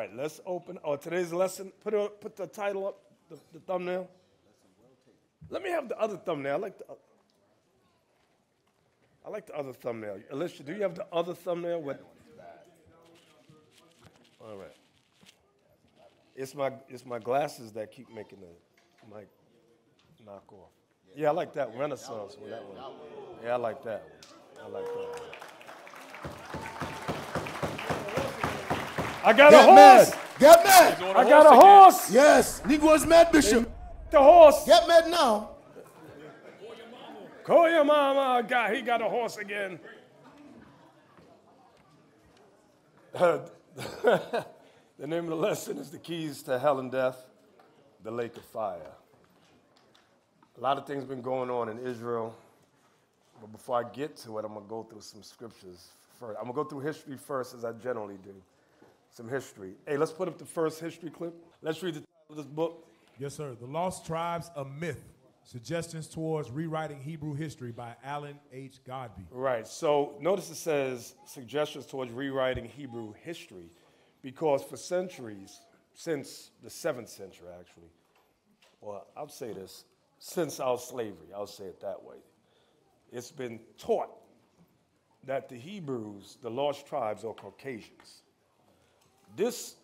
right, let's open. Oh, today's lesson. Put the title up, the thumbnail. Let me have the other thumbnail. I like the other thumbnail. Alicia, do you have the other thumbnail? With? All right. It's my glasses that keep making the mic knock off. Yeah, I like that Renaissance one. That one. Yeah, I like that one. I like that one. I got a horse. Get mad. I got a horse. Yes. Negroes mad, Bishop. The horse. Get mad now. Call your mama. God, he got a horse again. The name of the lesson is The Keys to Hell and Death, the Lake of Fire. A lot of things been going on in Israel, but before I get to it, I'm going to go through some scriptures first. I'm going to go through history first, as I generally do, some history. Hey, let's put up the first history clip. Let's read the title of this book. Yes, sir. The Lost Tribes, a Myth, Suggestions Towards Rewriting Hebrew History by Alan H. Godbey. Right. So notice it says Suggestions Towards Rewriting Hebrew History. Because for centuries, since the 7th century actually, well, I'll say this, since our slavery, I'll say it that way, it's been taught that the Hebrews, the lost tribes, are Caucasians. This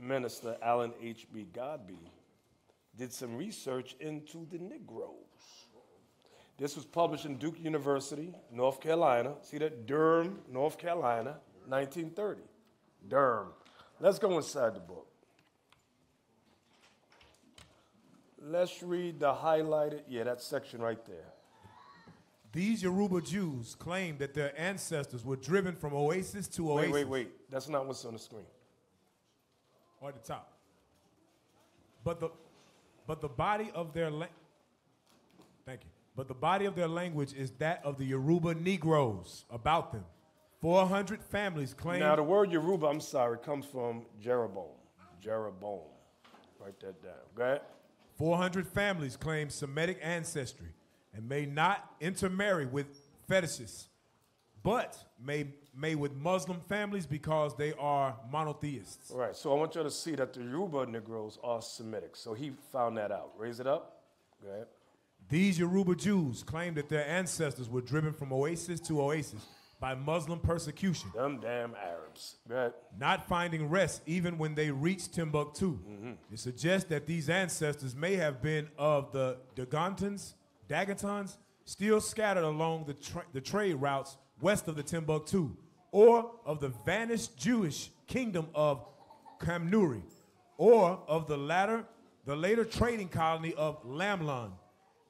minister, Alan H.B. Godbey, did some research into the Negroes. This was published in Duke University, North Carolina. See that? Durham, North Carolina, 1930. Durham. Let's go inside the book. Let's read the highlighted, yeah, that section right there. These Yoruba Jews claimed that their ancestors were driven from oasis to oasis. Wait. That's not what's on the screen. Or at the top. But the body of their thank you. But the body of their language is that of the Yoruba Negroes. About them, 400 families claim. Now, the word Yoruba, I'm sorry, comes from Jeroboam. Jeroboam. Write that down. Go ahead. 400 families claim Semitic ancestry and may not intermarry with fetishists, but may with Muslim families because they are monotheists. All right, so I want you to see that the Yoruba Negroes are Semitic. So he found that out. Raise it up. Go ahead. These Yoruba Jews claim that their ancestors were driven from oasis to oasis by Muslim persecution. Them damn Arabs. Right. Not finding rest even when they reached Timbuktu. Mm-hmm. It suggests that these ancestors may have been of the Dagotans, still scattered along the trade routes west of the Timbuktu, or of the vanished Jewish kingdom of Kamnuri, or of the later trading colony of Lamlon.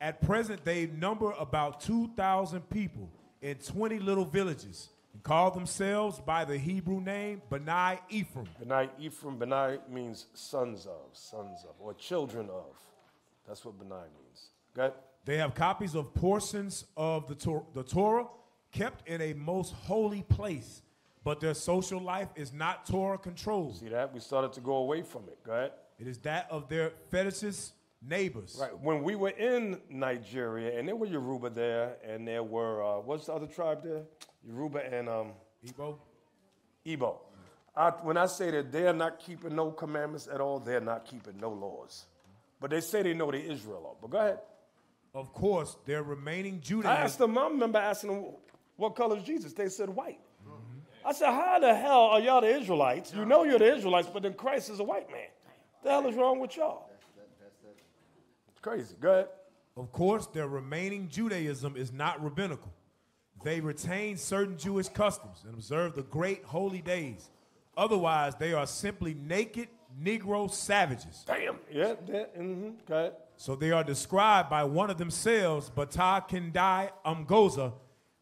At present, they number about 2,000 people in 20 little villages, and call themselves by the Hebrew name Benai Ephraim. Benai Ephraim, Benai means sons of, or children of. That's what Benai means. Okay? They have copies of portions of the Torah kept in a most holy place, but their social life is not Torah controlled. See that? We started to go away from it. Go ahead. It is that of their fetishist neighbors. Right. When we were in Nigeria, and there were Yoruba there, and there were, what's the other tribe there? Yoruba and Igbo. Igbo. When I say that they are not keeping no commandments at all, they're not keeping no laws. But they say they know they Israel are. But go ahead. Of course, they're remaining Judaism. I asked them, I remember asking them, what color is Jesus? They said white. Mm-hmm. I said, how the hell are y'all the Israelites? You know you're the Israelites, but then Christ is a white man. What the hell is wrong with y'all? Crazy. Go ahead. Of course, their remaining Judaism is not rabbinical. They retain certain Jewish customs and observe the great holy days. Otherwise, they are simply naked Negro savages. Damn. Yeah. Go ahead. So they are described by one of themselves, Bata Kendai Umgoza,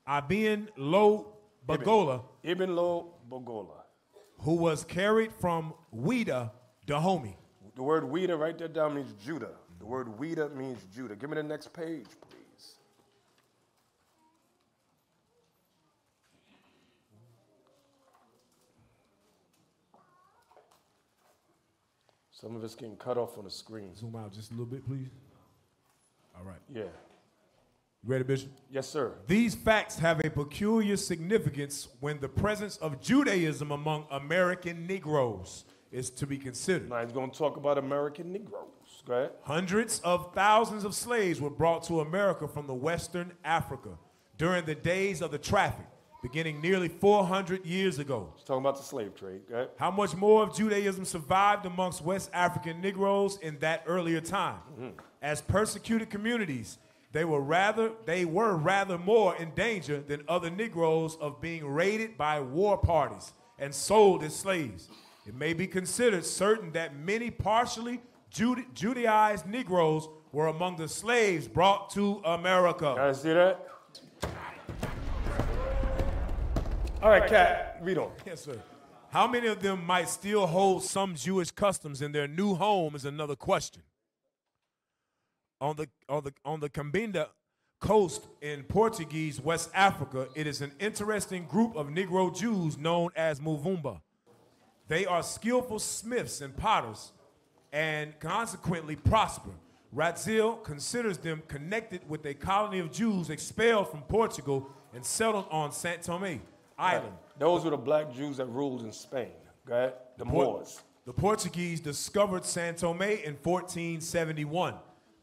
Ibn Lo Bogola. Ibn Lo Bogola. Who was carried from Wida, Dahomey. The word Wida, write that down, means Judah. The word Wida means Judah. Give me the next page, please. Some of it's getting cut off on the screen. Zoom out just a little bit, please. All right. Yeah. You ready, Bishop? Yes, sir. These facts have a peculiar significance when the presence of Judaism among American Negroes is to be considered. Now he's going to talk about American Negroes. Go ahead. Hundreds of thousands of slaves were brought to America from the Western Africa during the days of the traffic, beginning nearly 400 years ago. He's talking about the slave trade. Go ahead. How much more of Judaism survived amongst West African Negroes in that earlier time? Mm-hmm. As persecuted communities, they were rather more in danger than other Negroes of being raided by war parties and sold as slaves. It may be considered certain that many partially Judaized Negroes were among the slaves brought to America. Can I see that? All right, Kat, read on. Yes, sir. How many of them might still hold some Jewish customs in their new home is another question. On the Cabinda coast in Portuguese West Africa, it is an interesting group of Negro Jews known as Muvumba. They are skillful smiths and potters and consequently prosper. Radziel considers them connected with a colony of Jews expelled from Portugal and settled on Saint-Tomé Island. Those were the black Jews that ruled in Spain, right? The Moors. The Portuguese discovered Saint-Tomé in 1471.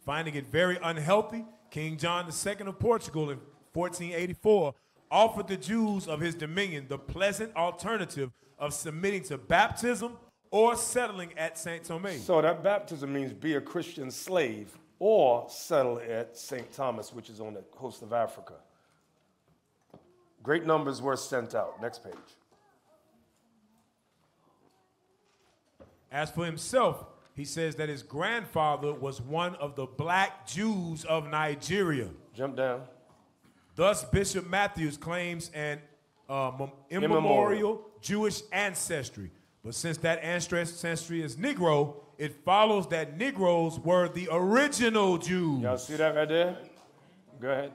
Finding it very unhealthy, King John II of Portugal in 1484 offered the Jews of his dominion the pleasant alternative of submitting to baptism or settling at Saint-Tomé. So that baptism means be a Christian slave or settle at St. Thomas, which is on the coast of Africa. Great numbers were sent out. Next page. As for himself, he says that his grandfather was one of the black Jews of Nigeria. Jump down. Thus, Bishop Matthews claims an immemorial Jewish ancestry. But since that ancestry is Negro, it follows that Negroes were the original Jews. Y'all see that right there? Go ahead.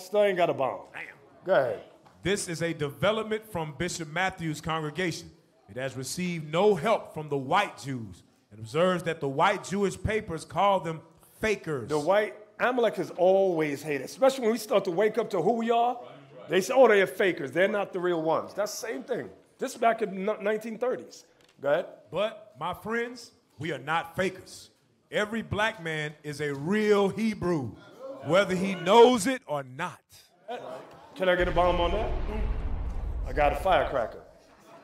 Still ain't got a bomb. Damn. Go ahead. This is a development from Bishop Matthews' congregation. It has received no help from the white Jews. It observes that the white Jewish papers call them fakers. The white Amalek has always hated, especially when we start to wake up to who we are. Right. They say, oh, they're fakers. They're not the real ones. That's the same thing. This is back in the 1930s. Go ahead. But, my friends, we are not fakers. Every black man is a real Hebrew, whether he knows it or not. Can I get a bomb on that? I got a firecracker.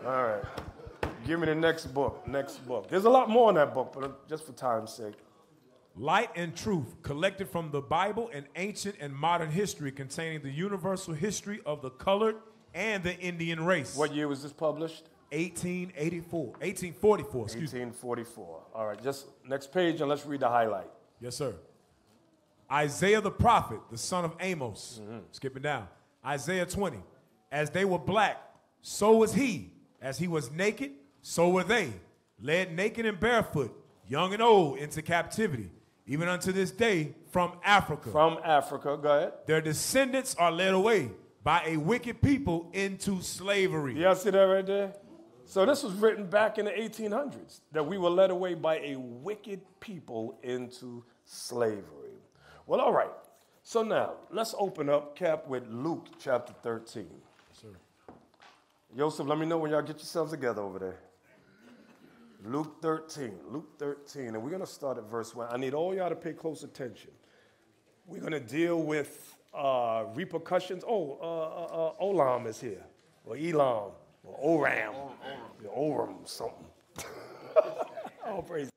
All right. Give me the next book, There's a lot more in that book, but just for time's sake. Light and Truth, collected from the Bible and ancient and modern history, containing the universal history of the colored and the Indian race. What year was this published? 1844, excuse me. 1844. All right, just next page, and let's read the highlight. Yes, sir. Isaiah the prophet, the son of Amos. Mm-hmm. Skipping down. Isaiah 20. As they were black, so was he. As he was naked, so were they, led naked and barefoot, young and old, into captivity, even unto this day, from Africa. From Africa, go ahead. Their descendants are led away by a wicked people into slavery. Y'all see that right there? So this was written back in the 1800s, that we were led away by a wicked people into slavery. Well, all right. So now, let's open up, Cap, with Luke chapter 13. Yes, sir. Joseph, let me know when y'all get yourselves together over there. Luke 13, Luke 13, and we're going to start at verse 1. I need all y'all to pay close attention. We're going to deal with repercussions. Oh, Olam is here, or Elam, or Oram, Oram something. Oh, praise.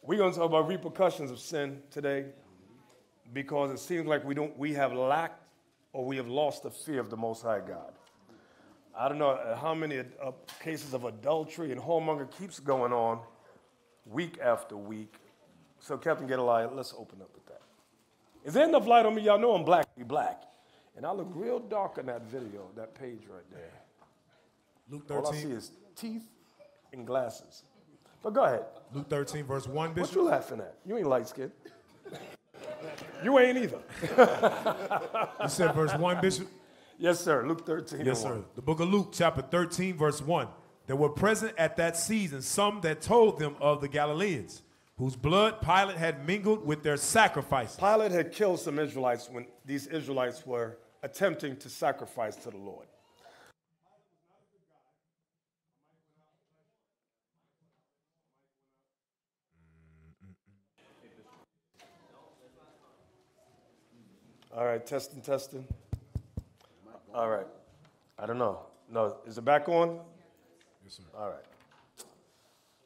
We're going to talk about repercussions of sin today because it seems like we have lost the fear of the Most High God. I don't know how many cases of adultery and whoremonger keeps going on week after week. So, Captain Gedaliah, let's open up with that. Is there enough light on me? Y'all know I'm black. Be black. And I look real dark in that video, that page right there. Luke 13. All I see is teeth and glasses. But go ahead. Luke 13, verse 1, Bishop. What you laughing at? You ain't light-skinned. You ain't either. You said verse 1, Bishop? Yes, sir. Luke 13. Yes, sir. The book of Luke, chapter 13, verse 1. There were present at that season some that told them of the Galileans, whose blood Pilate had mingled with their sacrifices. Pilate had killed some Israelites when these Israelites were attempting to sacrifice to the Lord. All right, testing. All right. I don't know. No, is it back on? Yes, sir. All right.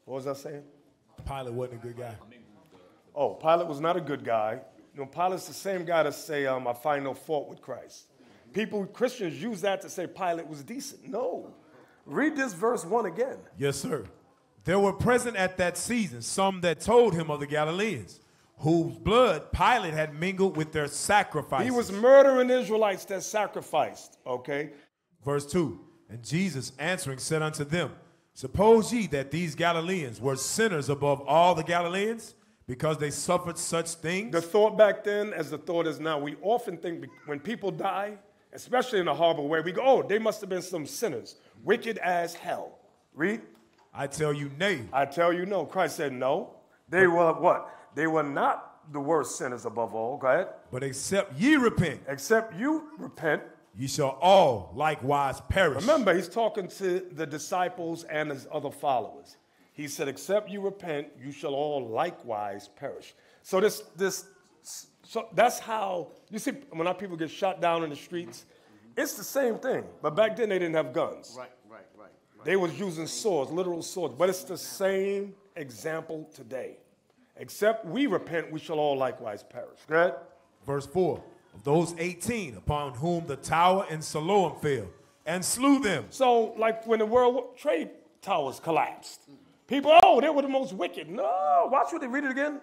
What was I saying? Pilate wasn't a good guy. Oh, Pilate was not a good guy. You know, Pilate's the same guy to say, I find no fault with Christ. People, Christians, use that to say Pilate was decent. No. Read this verse 1 again. Yes, sir. There were present at that season some that told him of the Galileans, whose blood Pilate had mingled with their sacrifices. He was murdering Israelites that sacrificed, okay? Verse 2, and Jesus answering said unto them, suppose ye that these Galileans were sinners above all the Galileans, because they suffered such things? The thought back then as the thought is now, we often think when people die, especially in a horrible way, we go, oh, they must have been some sinners, wicked as hell. Read. I tell you nay. I tell you no. Christ said no. They were what? They were not the worst sinners above all. Go ahead. But except ye repent. Except you repent. Ye shall all likewise perish. Remember, he's talking to the disciples and his other followers. He said, except you repent, you shall all likewise perish. So so that's how, you see, when our people get shot down in the streets, it's the same thing. But back then, they didn't have guns. Right. They was using swords, literal swords. But it's the same example today. Except we repent, we shall all likewise perish. Right? Verse 4, of those 18 upon whom the tower in Siloam fell and slew them. So like when the World Trade Towers collapsed, people, oh, they were the most wicked. No, watch what they read it again.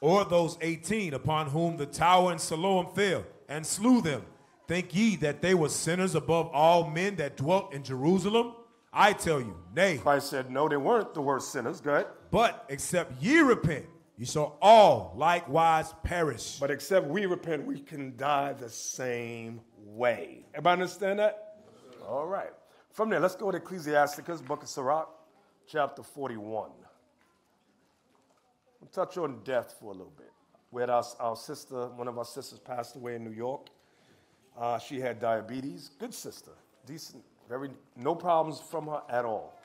Or those 18 upon whom the tower in Siloam fell and slew them. Think ye that they were sinners above all men that dwelt in Jerusalem? I tell you, nay. Christ said, no, they weren't the worst sinners. Go ahead. But except ye repent, you shall all likewise perish. But except we repent, we can die the same way. Everybody understand that? Yes, all right. From there, let's go to Ecclesiasticus, book of Sirach, chapter 41. We'll touch on death for a little bit. We had our sister, one of our sisters passed away in New York. She had diabetes. Good sister. Decent. Very, no problems from her at all.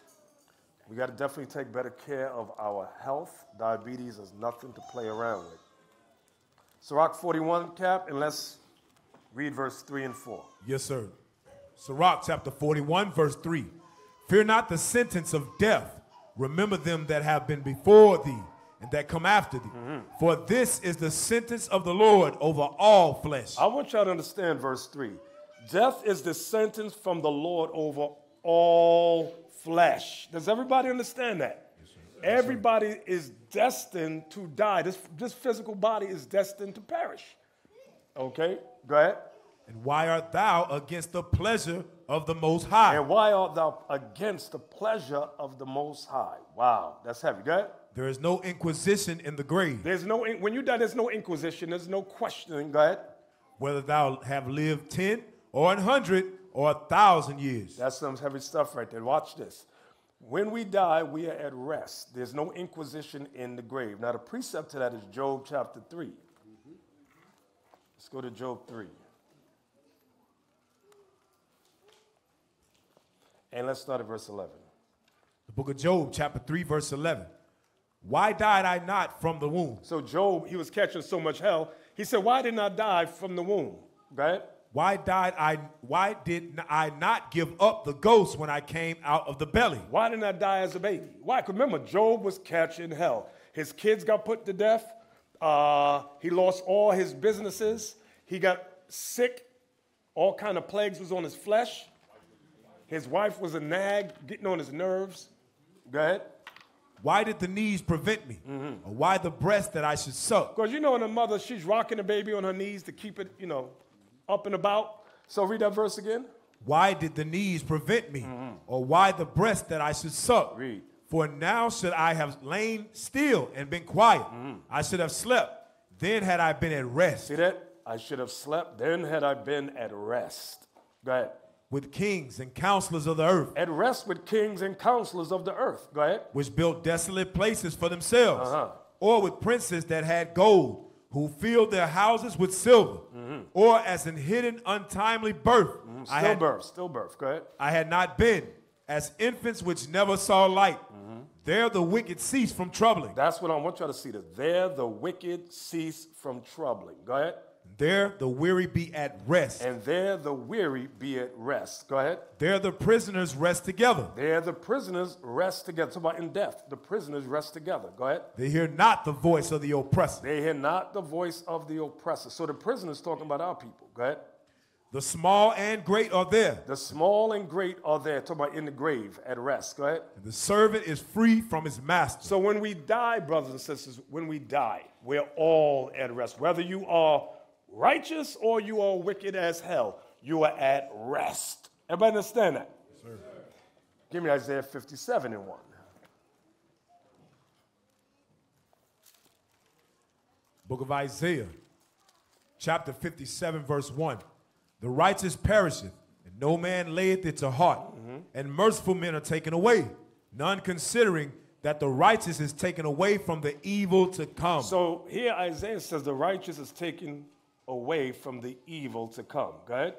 We got to definitely take better care of our health. Diabetes is nothing to play around with. Sirach 41, Cap, and let's read verse 3 and 4. Yes, sir. Sirach chapter 41, verse 3. Fear not the sentence of death. Remember them that have been before thee and that come after thee. For this is the sentence of the Lord over all flesh. I want y'all to understand verse 3. Death is the sentence from the Lord over all flesh. Does everybody understand that? Yes, sir. Everybody is destined to die. This physical body is destined to perish. Okay, go ahead. And why art thou against the pleasure of the Most High? And why art thou against the pleasure of the Most High? Wow, that's heavy. Go ahead. There is no inquisition in the grave. There's no when you die. There's no inquisition. There's no questioning. Go ahead. Whether thou have lived 10 or 100. Or 1,000 years. That's some heavy stuff right there. Watch this. When we die, we are at rest. There's no inquisition in the grave. Now, the precept to that is Job chapter 3. Let's go to Job 3. And let's start at verse 11. The book of Job chapter 3, verse 11. Why died I not from the womb? So Job, he was catching so much hell. He said, why didn't I die from the womb? Right? Why did I not give up the ghost when I came out of the belly? Why didn't I die as a baby? Why? Remember, Job was catching hell. His kids got put to death. He lost all his businesses. He got sick. All kind of plagues was on his flesh. His wife was a nag, getting on his nerves. Go ahead. Why did the knees prevent me? Or why the breast that I should suck? Because you know, in a mother, she's rocking the baby on her knees to keep it, you know, up and about. So read that verse again. Why did the knees prevent me? Or why the breast that I should suck? Read. For now should I have lain still and been quiet. I should have slept. Then had I been at rest. See that? I should have slept. Then had I been at rest. Go ahead. With kings and counselors of the earth. At rest with kings and counselors of the earth. Go ahead. Which built desolate places for themselves. Or with princes that had gold, who filled their houses with silver, or as in hidden untimely birth. Stillbirth, go ahead. I had not been, as infants which never saw light. There the wicked cease from troubling. That's what I want y'all to see. There the wicked cease from troubling. Go ahead. There the weary be at rest. And there the weary be at rest. Go ahead. There the prisoners rest together. There the prisoners rest together. It's about in death. The prisoners rest together. Go ahead. They hear not the voice of the oppressor. They hear not the voice of the oppressor. So the prisoners talking about our people. Go ahead. The small and great are there. The small and great are there. Talking about in the grave, at rest. Go ahead. And the servant is free from his master. So when we die, brothers and sisters, when we die, we're all at rest. Whether you are righteous or you are wicked as hell, you are at rest. Everybody understand that? Yes, sir. Give me Isaiah 57 and 1. Book of Isaiah, chapter 57, verse 1. The righteous perisheth, and no man layeth it to heart, and merciful men are taken away, none considering that the righteous is taken away from the evil to come. So here Isaiah says the righteous is taken away from the evil to come. Go ahead.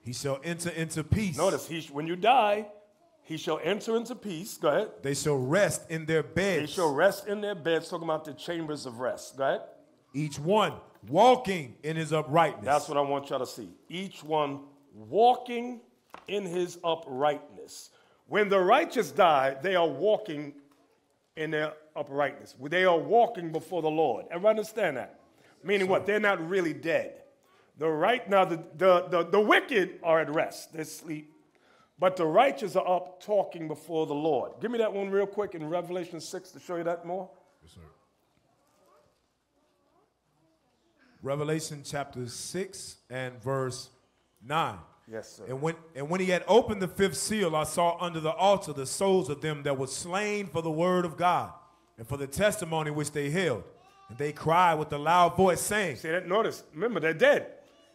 He shall enter into peace. Notice, when you die, he shall enter into peace. Go ahead. They shall rest in their beds. They shall rest in their beds, talking about the chambers of rest. Go ahead. Each one walking in his uprightness. That's what I want y'all to see. Each one walking in his uprightness. When the righteous die, they are walking in their uprightness. They are walking before the Lord. Everybody understand that? Meaning what? They're not really dead. The right now, the wicked are at rest. They sleep. But the righteous are up talking before the Lord. Give me that one real quick in Revelation 6 to show you that more. Yes, sir. Revelation chapter 6 and verse 9. Yes, sir. And when he had opened the fifth seal, I saw under the altar the souls of them that were slain for the word of God and for the testimony which they held. And they cried with a loud voice, saying. See that? Notice. Remember, they're dead.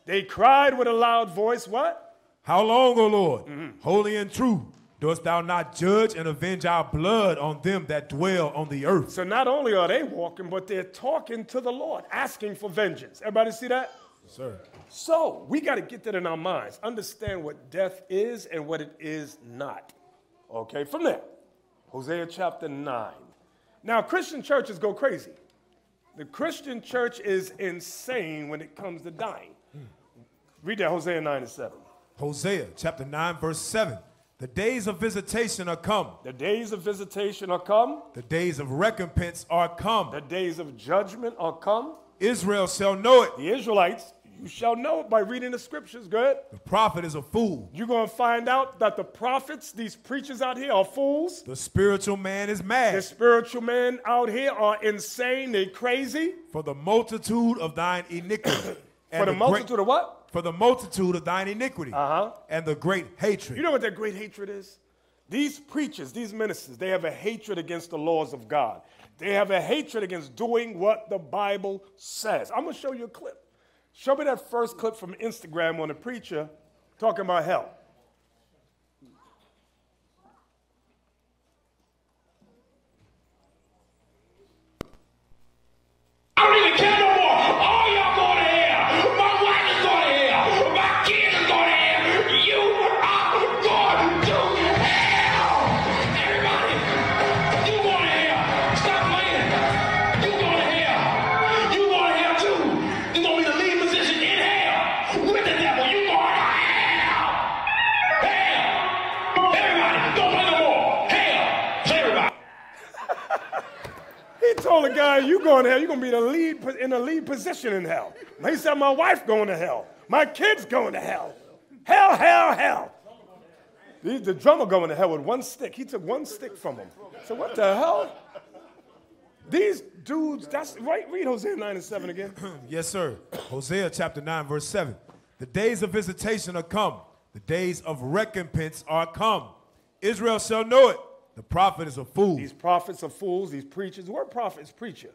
They cried with a loud voice, what? How long, O Lord, holy and true, dost thou not judge and avenge our blood on them that dwell on the earth? So not only are they walking, but they're talking to the Lord, asking for vengeance. Everybody see that? Yes, sir. So we got to get that in our minds. Understand what death is and what it is not. Okay, from there, Hosea chapter 9. Now, Christian churches go crazy. The Christian church is insane when it comes to dying. Read that, Hosea 9 and 7. Hosea chapter 9, verse 7. The days of visitation are come. The days of visitation are come. The days of recompense are come. The days of judgment are come. Israel shall know it. The Israelites, you shall know it by reading the scriptures. Good. The prophet is a fool. You're going to find out that the prophets, these preachers out here, are fools. The spiritual man is mad. The spiritual man out here are insane. They're crazy. For the multitude of thine iniquity. For the multitude of what? For the multitude of thine iniquity. And the great hatred. You know what that great hatred is? These preachers, these ministers, they have a hatred against the laws of God. They have a hatred against doing what the Bible says. I'm going to show you a clip. Show me that first clip from Instagram on the preacher talking about hell. I don't even care no more. All y'all go to hell. My wife is going to hell. My kids are going to hell. You are going to hell. Everybody, you going to hell. Stop playing. You going to hell. You going to hell too. You're going to be the lead position in hell. With the devil, you going to hell. Hell. Everybody, don't play no more. Hell. Play everybody. He told the guy, you going to hell, you're going to be the lead in the lead position in hell. He said, my wife going to hell. My kids going to hell. Hell, hell, hell. The drummer going to hell with one stick. He took one stick from him. So what the hell? These dudes, that's right. Read Hosea 9 and 7 again. Yes, sir. Hosea chapter 9, verse 7. The days of visitation are come. The days of recompense are come. Israel shall know it. The prophet is a fool. These prophets are fools. These preachers. The word prophet is preacher.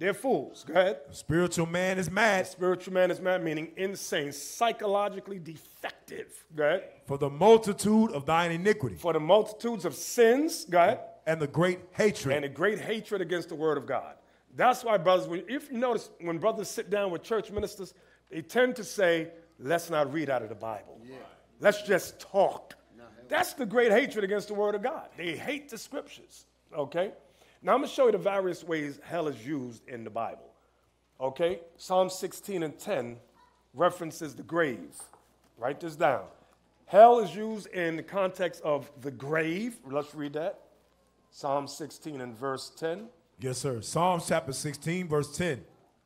They're fools. Go ahead. The spiritual man is mad. The spiritual man is mad, meaning insane, psychologically defective. Go ahead. For the multitude of thine iniquity. For the multitudes of sins. Go ahead. And the great hatred. And the great hatred against the word of God. That's why, brothers, if you notice, when brothers sit down with church ministers, they tend to say, let's not read out of the Bible. Yeah. Let's just talk. That's the great hatred against the word of God. They hate the scriptures, okay? Now, I'm going to show you the various ways hell is used in the Bible, okay? Psalm 16 and 10 references the grave. Write this down. Hell is used in the context of the grave. Let's read that. Psalm 16 and verse 10. Yes, sir. Psalm chapter 16, verse 10.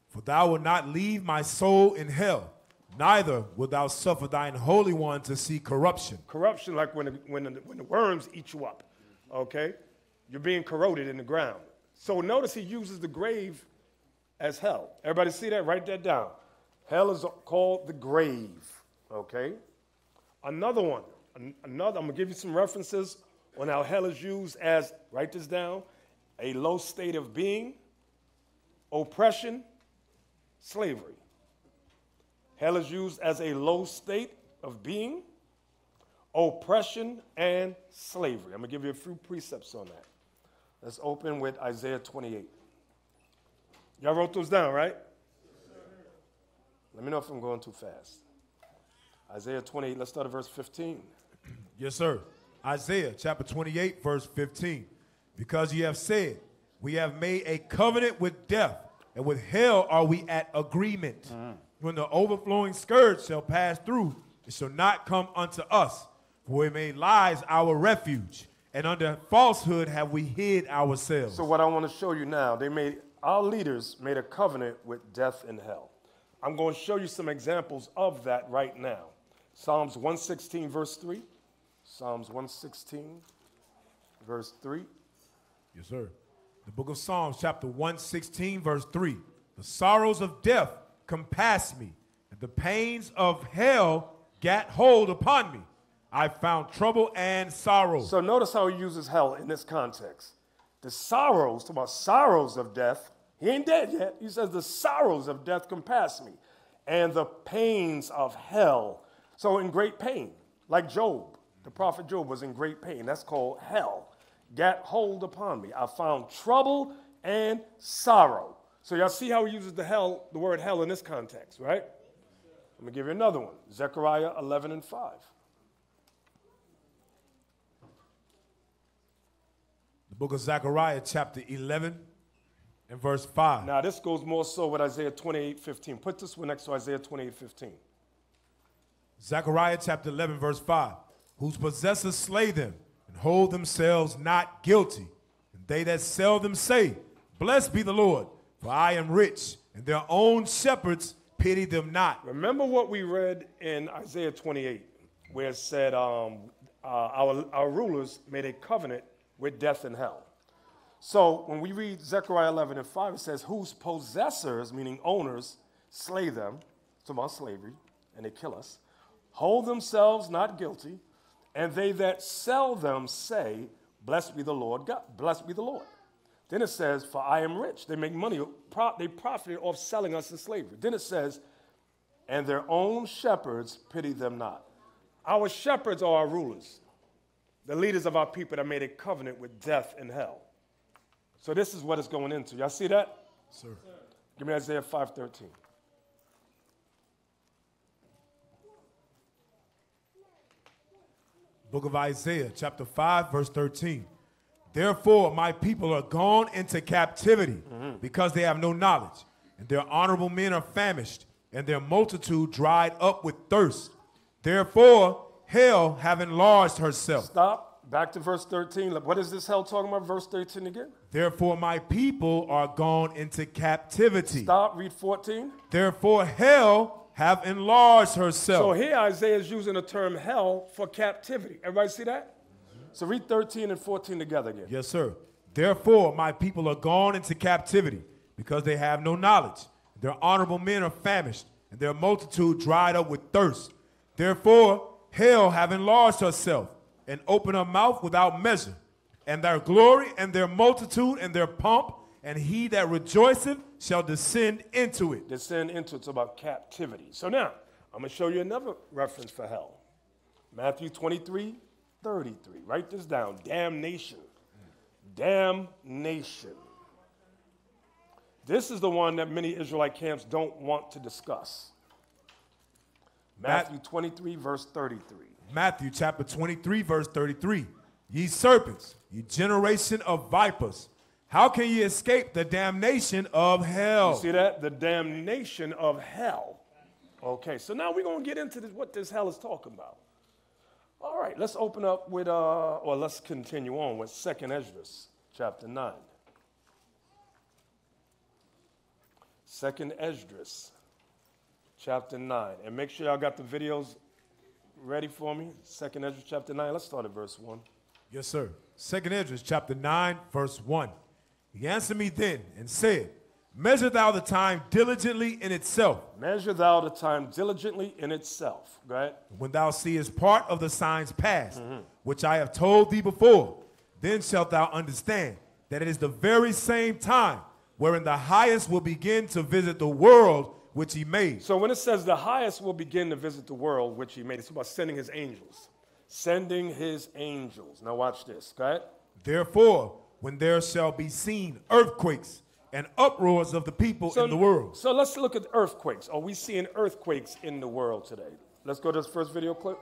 For thou wilt not leave my soul in hell, neither wilt thou suffer thine Holy One to see corruption. Corruption, like when the worms eat you up, okay? You're being corroded in the ground. So notice he uses the grave as hell. Everybody see that? Write that down. Hell is called the grave, okay? Another one, I'm going to give you some references on how hell is used as, write this down, a low state of being, oppression, slavery. Hell is used as a low state of being, oppression, and slavery. I'm going to give you a few precepts on that. Let's open with Isaiah 28. Y'all wrote those down, right? Yes, sir. Let me know if I'm going too fast. Isaiah 28, let's start at verse 15. Yes, sir. Isaiah chapter 28, verse 15. Because you have said, we have made a covenant with death, and with hell are we at agreement. Mm-hmm. When the overflowing scourge shall pass through, it shall not come unto us, for it may lies our refuge, and under falsehood have we hid ourselves. So what I want to show you now, our leaders made a covenant with death and hell. I'm going to show you some examples of that right now. Psalms 116, verse 3. Psalms 116, verse 3. Yes, sir. The book of Psalms, chapter 116, verse 3. The sorrows of death compassed me, and the pains of hell gat hold upon me. I found trouble and sorrow. So notice how he uses hell in this context. The sorrows, talking about sorrows of death. He ain't dead yet. He says the sorrows of death compassed me, and the pains of hell. So in great pain, like Job, the prophet Job was in great pain. That's called hell. Got hold upon me. I found trouble and sorrow. So y'all see how he uses the word hell in this context, right? Let me give you another one. Zechariah 11 and 5. The book of Zechariah chapter 11 and verse 5. Now this goes more so with Isaiah 28, 15. Put this one next to Isaiah 28, 15. Zechariah chapter 11, verse 5. Whose possessors slay them, and hold themselves not guilty. And they that sell them say, blessed be the Lord, for I am rich, and their own shepherds pity them not. Remember what we read in Isaiah 28, where it said our rulers made a covenant with death and hell. So when we read Zechariah 11 and 5, it says, whose possessors, meaning owners, slay them, it's about slavery, and they kill us, hold themselves not guilty, and they that sell them say, blessed be the Lord God, blessed be the Lord. Then it says, for I am rich. They make money, they profited off selling us in slavery. Then it says, and their own shepherds pity them not. Our shepherds are our rulers, the leaders of our people that made a covenant with death and hell. So this is what it's going into. Y'all see that? Sir. Give me Isaiah 5:13. Book of Isaiah, chapter 5, verse 13. Therefore, my people are gone into captivity because they have no knowledge, and their honorable men are famished, and their multitude dried up with thirst. Therefore, hell have enlarged herself. Stop. Back to verse 13. What is this hell talking about? Verse 13 again. Therefore, my people are gone into captivity. Stop. Read 14. Therefore, hell have enlarged herself. So here Isaiah is using the term hell for captivity. Everybody see that? So read 13 and 14 together again. Yes, sir. Therefore, my people are gone into captivity because they have no knowledge. Their honorable men are famished, and their multitude dried up with thirst. Therefore, hell have enlarged herself and opened her mouth without measure. And their glory and their multitude and their pomp, and he that rejoiceth shall descend into it. Descend into it. It's about captivity. So now, I'm going to show you another reference for hell. Matthew 23, 33. Write this down. Damnation. Damnation. This is the one that many Israelite camps don't want to discuss. Matthew 23, verse 33. Matthew chapter 23, verse 33. Ye serpents, ye generation of vipers, how can you escape the damnation of hell? You see that? The damnation of hell. Okay, so now we're going to get into this, what this hell is talking about. All right, let's open up with, or let's continue on with 2nd Ezra, chapter 9. 2nd Ezra, chapter 9. And make sure y'all got the videos ready for me. 2nd Ezra, chapter 9. Let's start at verse 1. Yes, sir. 2nd Ezra, chapter 9, verse 1. He answered me then and said, measure thou the time diligently in itself. Measure thou the time diligently in itself. Go ahead. When thou seest part of the signs past, which I have told thee before, then shalt thou understand that it is the very same time wherein the highest will begin to visit the world which he made. So when it says the highest will begin to visit the world which he made, it's about sending his angels. Sending his angels. Now watch this. Go ahead. Therefore, when there shall be seen earthquakes, and uproars of the people in the world. So let's look at earthquakes. Are we seeing earthquakes in the world today? Let's go to this first video clip.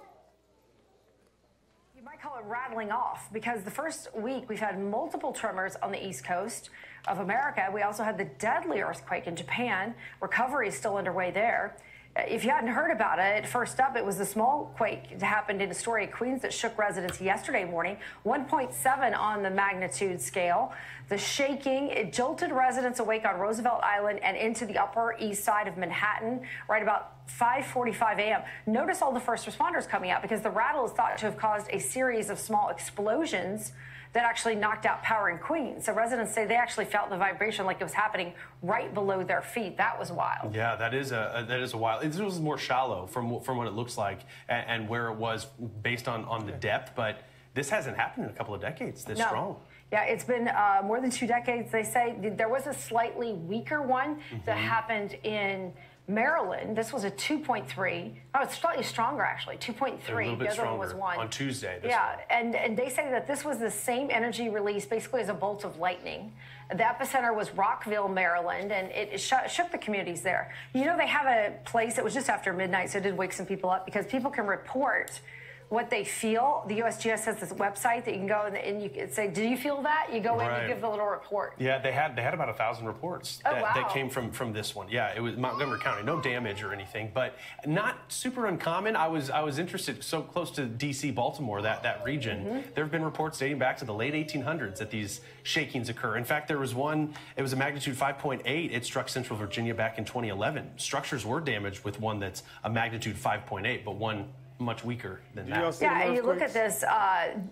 You might call it rattling off, because the first week we've had multiple tremors on the East Coast of America. We also had the deadly earthquake in Japan. Recovery is still underway there. If you hadn't heard about it, first up, it was the small quake that happened in Astoria, Queens, that shook residents yesterday morning, 1.7 on the magnitude scale. The shaking, it jolted residents awake on Roosevelt Island and into the Upper East Side of Manhattan right about 5:45 a.m. Notice all the first responders coming out, because the rattle is thought to have caused a series of small explosions that actually knocked out power in Queens. So residents say they actually felt the vibration like it was happening right below their feet. That was wild. Yeah, that is a wild. This was more shallow from what it looks like and where it was based on the depth. But this hasn't happened in a couple of decades this strong. Yeah, it's been more than 2 decades, they say. There was a slightly weaker one that happened in Maryland. This was a 2.3. Oh, it's slightly stronger, actually, 2.3. The other one was 1. On Tuesday. Yeah, and they say that this was the same energy release basically as a bolt of lightning. The epicenter was Rockville, Maryland, and it shook the communities there. You know, they have a place, it was just after midnight, so it did wake some people up, because people can report what they feel. The USGS has this website that you can go and you say, do you feel that? You go in and you give the little report. Yeah, they had about 1,000 reports that came from this one. Yeah, it was Montgomery County, no damage or anything, but not super uncommon. I was interested, so close to DC, Baltimore, that region. There have been reports dating back to the late 1800s that these shakings occur. In fact, there was one, it was a magnitude 5.8. It struck Central Virginia back in 2011. Structures were damaged with one that's a magnitude 5.8, but one much weaker than that. Yeah, and you look at this,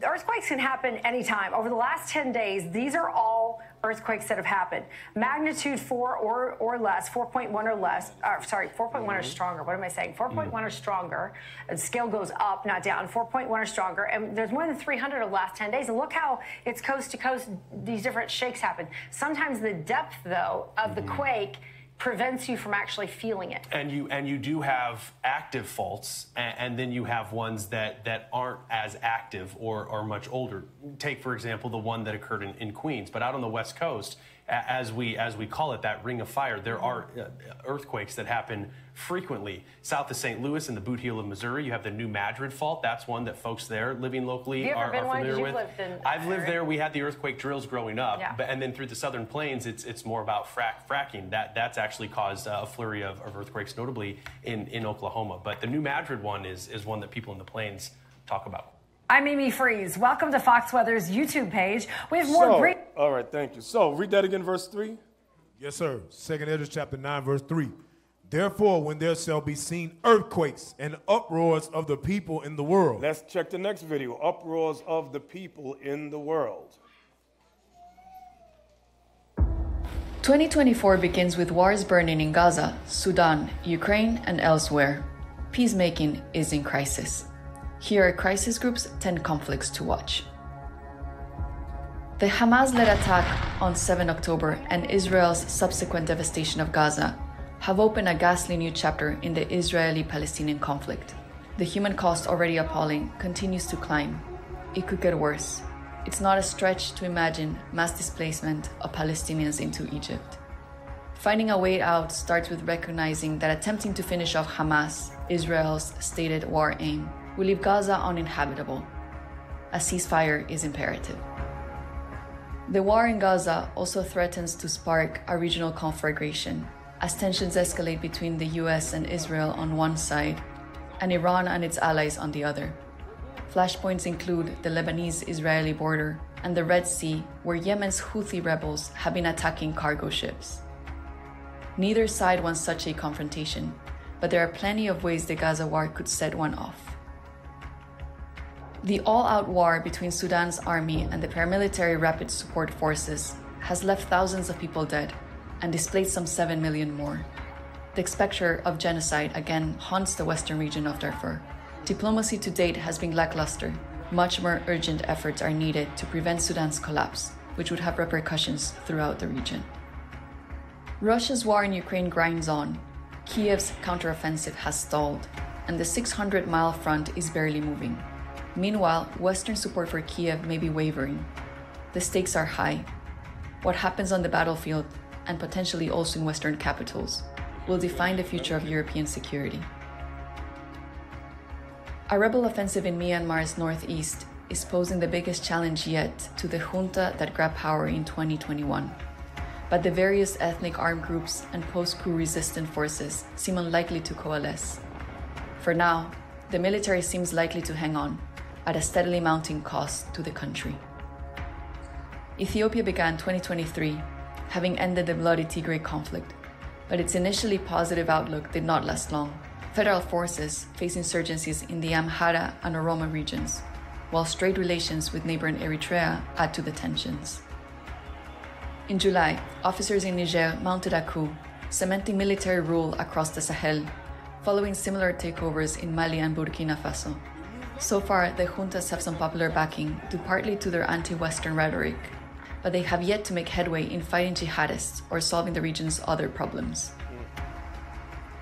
earthquakes can happen anytime. Over the last 10 days, these are all earthquakes that have happened. Magnitude 4 or less, 4.1 or less, sorry, 4.1 or stronger. What am I saying? 4.1 or stronger. The scale goes up, not down. 4.1 or stronger. And there's more than 300 over the last 10 days. And look how it's coast to coast, these different shakes happen. Sometimes the depth, though, of the quake prevents you from actually feeling it. And you do have active faults, and then you have ones that aren't as active or are much older. Take, for example, the one that occurred in Queens, but out on the West Coast, as we call it, that ring of fire, there are earthquakes that happen frequently. South of St. Louis in the Boot Heel of Missouri, you have the New Madrid Fault. That's one that folks there living locally are familiar with. I've lived there. We had the earthquake drills growing up, but, and then through the Southern Plains, it's more about fracking. That's actually caused a flurry of earthquakes, notably in Oklahoma. But the New Madrid one is one that people in the Plains talk about. I'm Amy Freeze. Welcome to Fox Weather's YouTube page. We have more great. All right, thank you. So, read that again, verse 3. Yes, sir. 2nd Ezra, chapter 9, verse 3. Therefore, when there shall be seen earthquakes and uproars of the people in the world. Let's check the next video. Uproars of the people in the world. 2024 begins with wars burning in Gaza, Sudan, Ukraine, and elsewhere. Peacemaking is in crisis. Here are crisis groups' 10 conflicts to watch. The Hamas-led attack on 7 October and Israel's subsequent devastation of Gaza have opened a ghastly new chapter in the Israeli-Palestinian conflict. The human cost, already appalling, continues to climb. It could get worse. It's not a stretch to imagine mass displacement of Palestinians into Egypt. Finding a way out starts with recognizing that attempting to finish off Hamas, Israel's stated war aim, will leave Gaza uninhabitable. A ceasefire is imperative. The war in Gaza also threatens to spark a regional conflagration, as tensions escalate between the US and Israel on one side and Iran and its allies on the other. Flashpoints include the Lebanese-Israeli border and the Red Sea, where Yemen's Houthi rebels have been attacking cargo ships. Neither side wants such a confrontation, but there are plenty of ways the Gaza war could set one off. The all-out war between Sudan's army and the paramilitary rapid support forces has left thousands of people dead and displaced some 7 million more. The specter of genocide again haunts the western region of Darfur. Diplomacy to date has been lackluster. Much more urgent efforts are needed to prevent Sudan's collapse, which would have repercussions throughout the region. Russia's war in Ukraine grinds on. Kiev's counteroffensive has stalled, and the 600-mile front is barely moving. Meanwhile, Western support for Kiev may be wavering. The stakes are high. What happens on the battlefield, and potentially also in Western capitals, will define the future of European security. A rebel offensive in Myanmar's northeast is posing the biggest challenge yet to the junta that grabbed power in 2021. But the various ethnic armed groups and post-coup resistant forces seem unlikely to coalesce. For now, the military seems likely to hang on, at a steadily mounting cost to the country. Ethiopia began 2023, having ended the bloody Tigray conflict, but its initially positive outlook did not last long. Federal forces face insurgencies in the Amhara and Oroma regions, while strained relations with neighboring Eritrea add to the tensions. In July, officers in Niger mounted a coup, cementing military rule across the Sahel, following similar takeovers in Mali and Burkina Faso. So far, the juntas have some popular backing due partly to their anti-Western rhetoric, but they have yet to make headway in fighting jihadists or solving the region's other problems.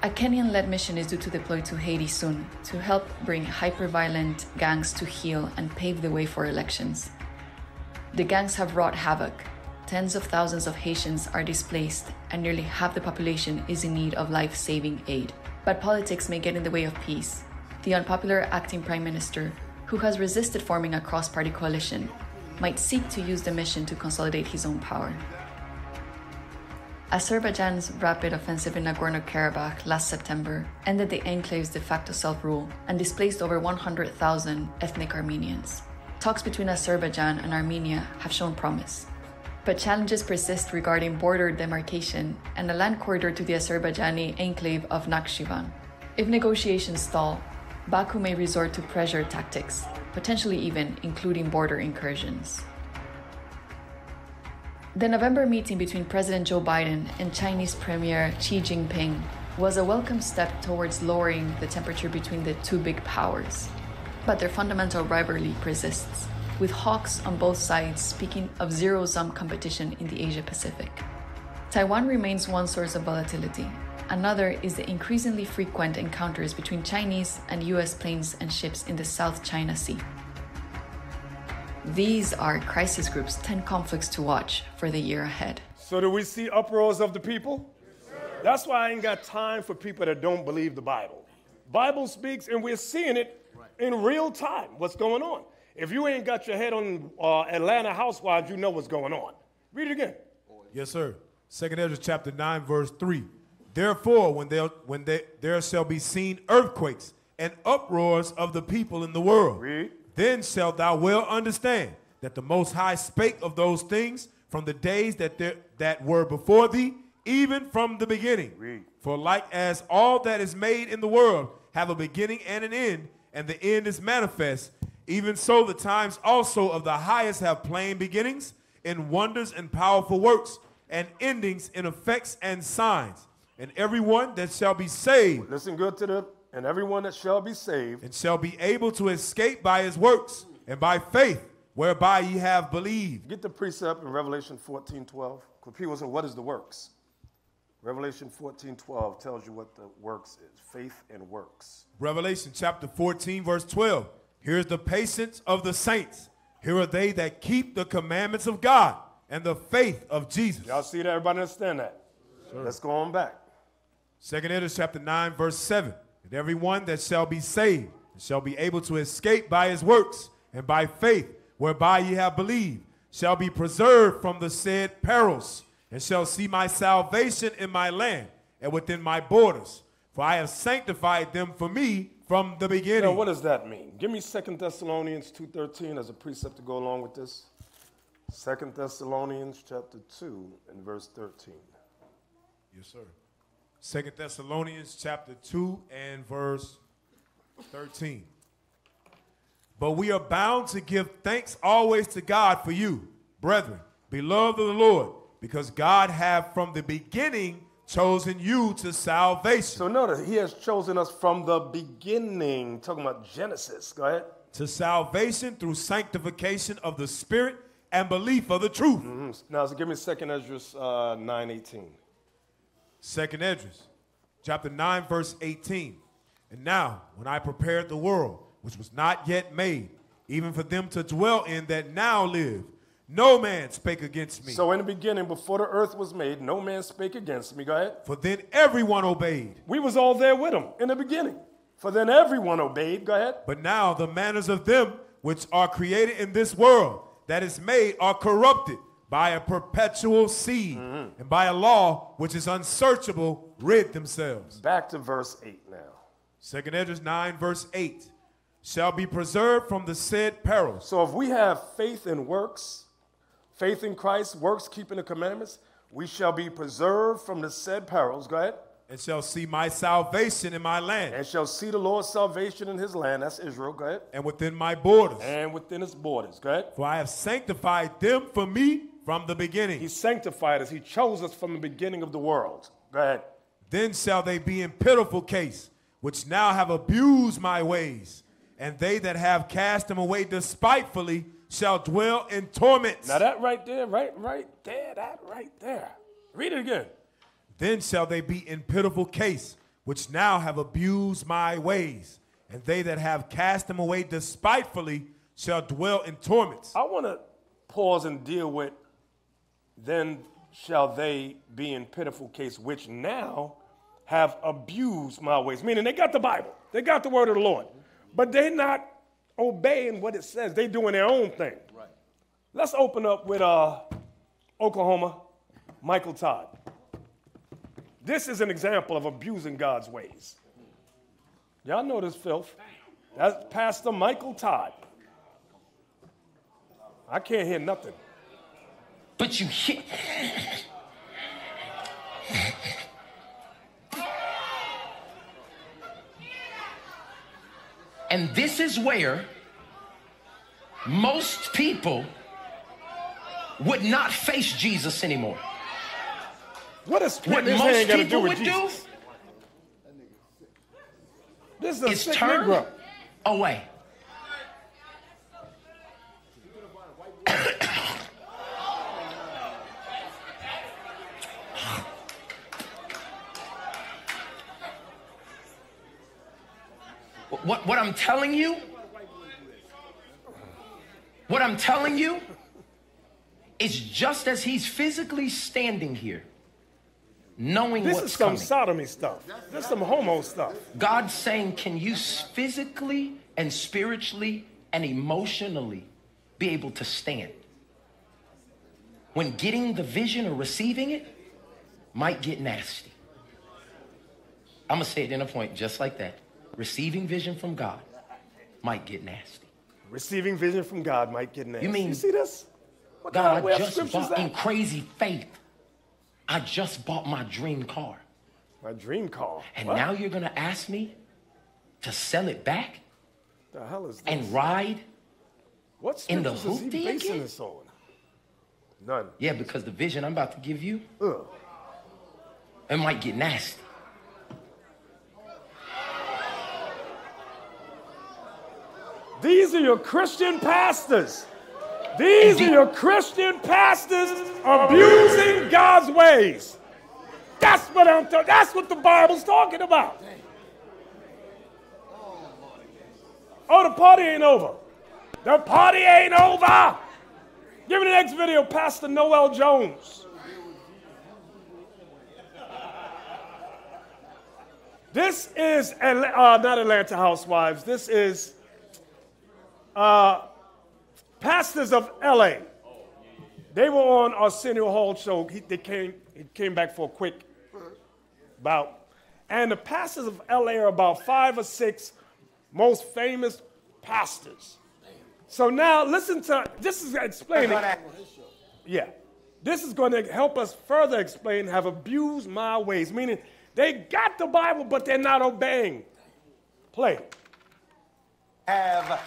A Kenyan-led mission is due to deploy to Haiti soon to help bring hyper-violent gangs to heel and pave the way for elections. The gangs have wrought havoc. Tens of thousands of Haitians are displaced and nearly half the population is in need of life-saving aid. But politics may get in the way of peace. The unpopular acting prime minister, who has resisted forming a cross-party coalition, might seek to use the mission to consolidate his own power. Azerbaijan's rapid offensive in Nagorno-Karabakh last September ended the enclave's de facto self-rule and displaced over 100,000 ethnic Armenians. Talks between Azerbaijan and Armenia have shown promise, but challenges persist regarding border demarcation and a land corridor to the Azerbaijani enclave of Nakhchivan. If negotiations stall, Baku may resort to pressure tactics, potentially even including border incursions. The November meeting between President Joe Biden and Chinese Premier Xi Jinping was a welcome step towards lowering the temperature between the two big powers. But their fundamental rivalry persists, with hawks on both sides speaking of zero-sum competition in the Asia-Pacific. Taiwan remains one source of volatility. Another is the increasingly frequent encounters between Chinese and US planes and ships in the South China Sea. These are Crisis Group's 10 conflicts to watch for the year ahead. So do we see uproars of the people? Yes, sir. That's why I ain't got time for people that don't believe the Bible. Bible speaks, and we're seeing it in real time, what's going on. If you ain't got your head on Atlanta Housewives, you know what's going on. Read it again. Yes, sir. 2nd Ezra chapter 9, verse 3. Therefore, there shall be seen earthquakes and uproars of the people in the world. Read. Then shalt thou well understand that the Most High spake of those things from the days that were before thee, even from the beginning. Read. For like as all that is made in the world have a beginning and an end, and the end is manifest, even so the times also of the highest have plain beginnings in wonders and powerful works, and endings in effects and signs. And everyone that shall be saved. Listen good to the... And everyone that shall be saved. And shall be able to escape by his works and by faith whereby ye have believed. Get the precept in Revelation 14:12. Because people say, what is the works? Revelation 14:12 tells you what the works is. Faith and works. Revelation chapter 14 verse 12. Here is the patience of the saints. Here are they that keep the commandments of God and the faith of Jesus. Y'all see that? Everybody understand that? Sure. Let's go on back. 2nd Ezra chapter 9 verse 7. And everyone that shall be saved and shall be able to escape by his works and by faith whereby ye have believed shall be preserved from the said perils and shall see my salvation in my land and within my borders, for I have sanctified them for me from the beginning. Now, what does that mean? Give me 2 Thessalonians 2:13 as a precept to go along with this. 2 Thessalonians chapter 2 and verse 13. Yes, sir. 2 Thessalonians chapter 2 and verse 13. But we are bound to give thanks always to God for you, brethren, beloved of the Lord, because God hath from the beginning chosen you to salvation. So notice, he has chosen us from the beginning. Talking about Genesis. Go ahead. To salvation through sanctification of the Spirit and belief of the truth. Mm-hmm. Now, so give me 2 Esdras 9:18. 2 Esdras, chapter 9, verse 18. And now, when I prepared the world, which was not yet made, even for them to dwell in that now live, no man spake against me. So in the beginning, before the earth was made, no man spake against me. Go ahead. For then everyone obeyed. We was all there with them in the beginning. For then everyone obeyed. Go ahead. But now the manners of them which are created in this world that is made are corrupted by a perpetual seed, and by a law which is unsearchable, rid themselves. Back to verse 8 now. 2 Esdras 9, verse 8. Shall be preserved from the said peril. So if we have faith in works, faith in Christ, works, keeping the commandments, we shall be preserved from the said perils. Go ahead. And shall see my salvation in my land. And shall see the Lord's salvation in his land. That's Israel. Go ahead. And within my borders. And within his borders. Go ahead. For I have sanctified them for me from the beginning. He sanctified us. He chose us from the beginning of the world. Go ahead. Then shall they be in pitiful case, which now have abused my ways. And they that have cast them away despitefully shall dwell in torments. Now that right there, right there. Read it again. Then shall they be in pitiful case, which now have abused my ways, and they that have cast them away despitefully shall dwell in torments. I want to pause and deal with, then shall they be in pitiful case, which now have abused my ways. Meaning they got the Bible, they got the word of the Lord, but they're not obeying what it says. They doing their own thing. Right. Let's open up with Oklahoma, Michael Todd. This is an example of abusing God's ways. Y'all know this filth. That's Pastor Michael Todd. I can't hear nothing. But you hear. And this is where most people would not face Jesus anymore. What most people would do is turn away. What I'm telling you, is just as he's physically standing here, knowing what's coming. This is some sodomy stuff. This is some homo stuff. God's saying, can you physically and spiritually and emotionally be able to stand when getting the vision or receiving it might get nasty? I'm going to say it in a point just like that. Receiving vision from God might get nasty. Receiving vision from God might get nasty. You mean, you see this? What God, I just bought in crazy faith. I just bought my dream car. My dream car. And what? Now you're going to ask me to sell it back? The hell is this? And ride in the hoopty again? This on? None. Yeah, because the vision I'm about to give you, it might get nasty. These are your Christian pastors. These are your Christian pastors abusing God's ways. That's what I'm talking. That's what the Bible's talking about. Oh, the party ain't over. The party ain't over. Give me the next video, Pastor Noel Jones. This is not Atlanta Housewives. This is pastors of L.A. They were on Arsenio Hall's show. They came back for a quick about, and the pastors of LA are about 5 or 6 most famous pastors. So now listen to, this is explaining. Yeah. This is going to help us further explain, have abused my ways, meaning they got the Bible, but they're not obeying. Play. Have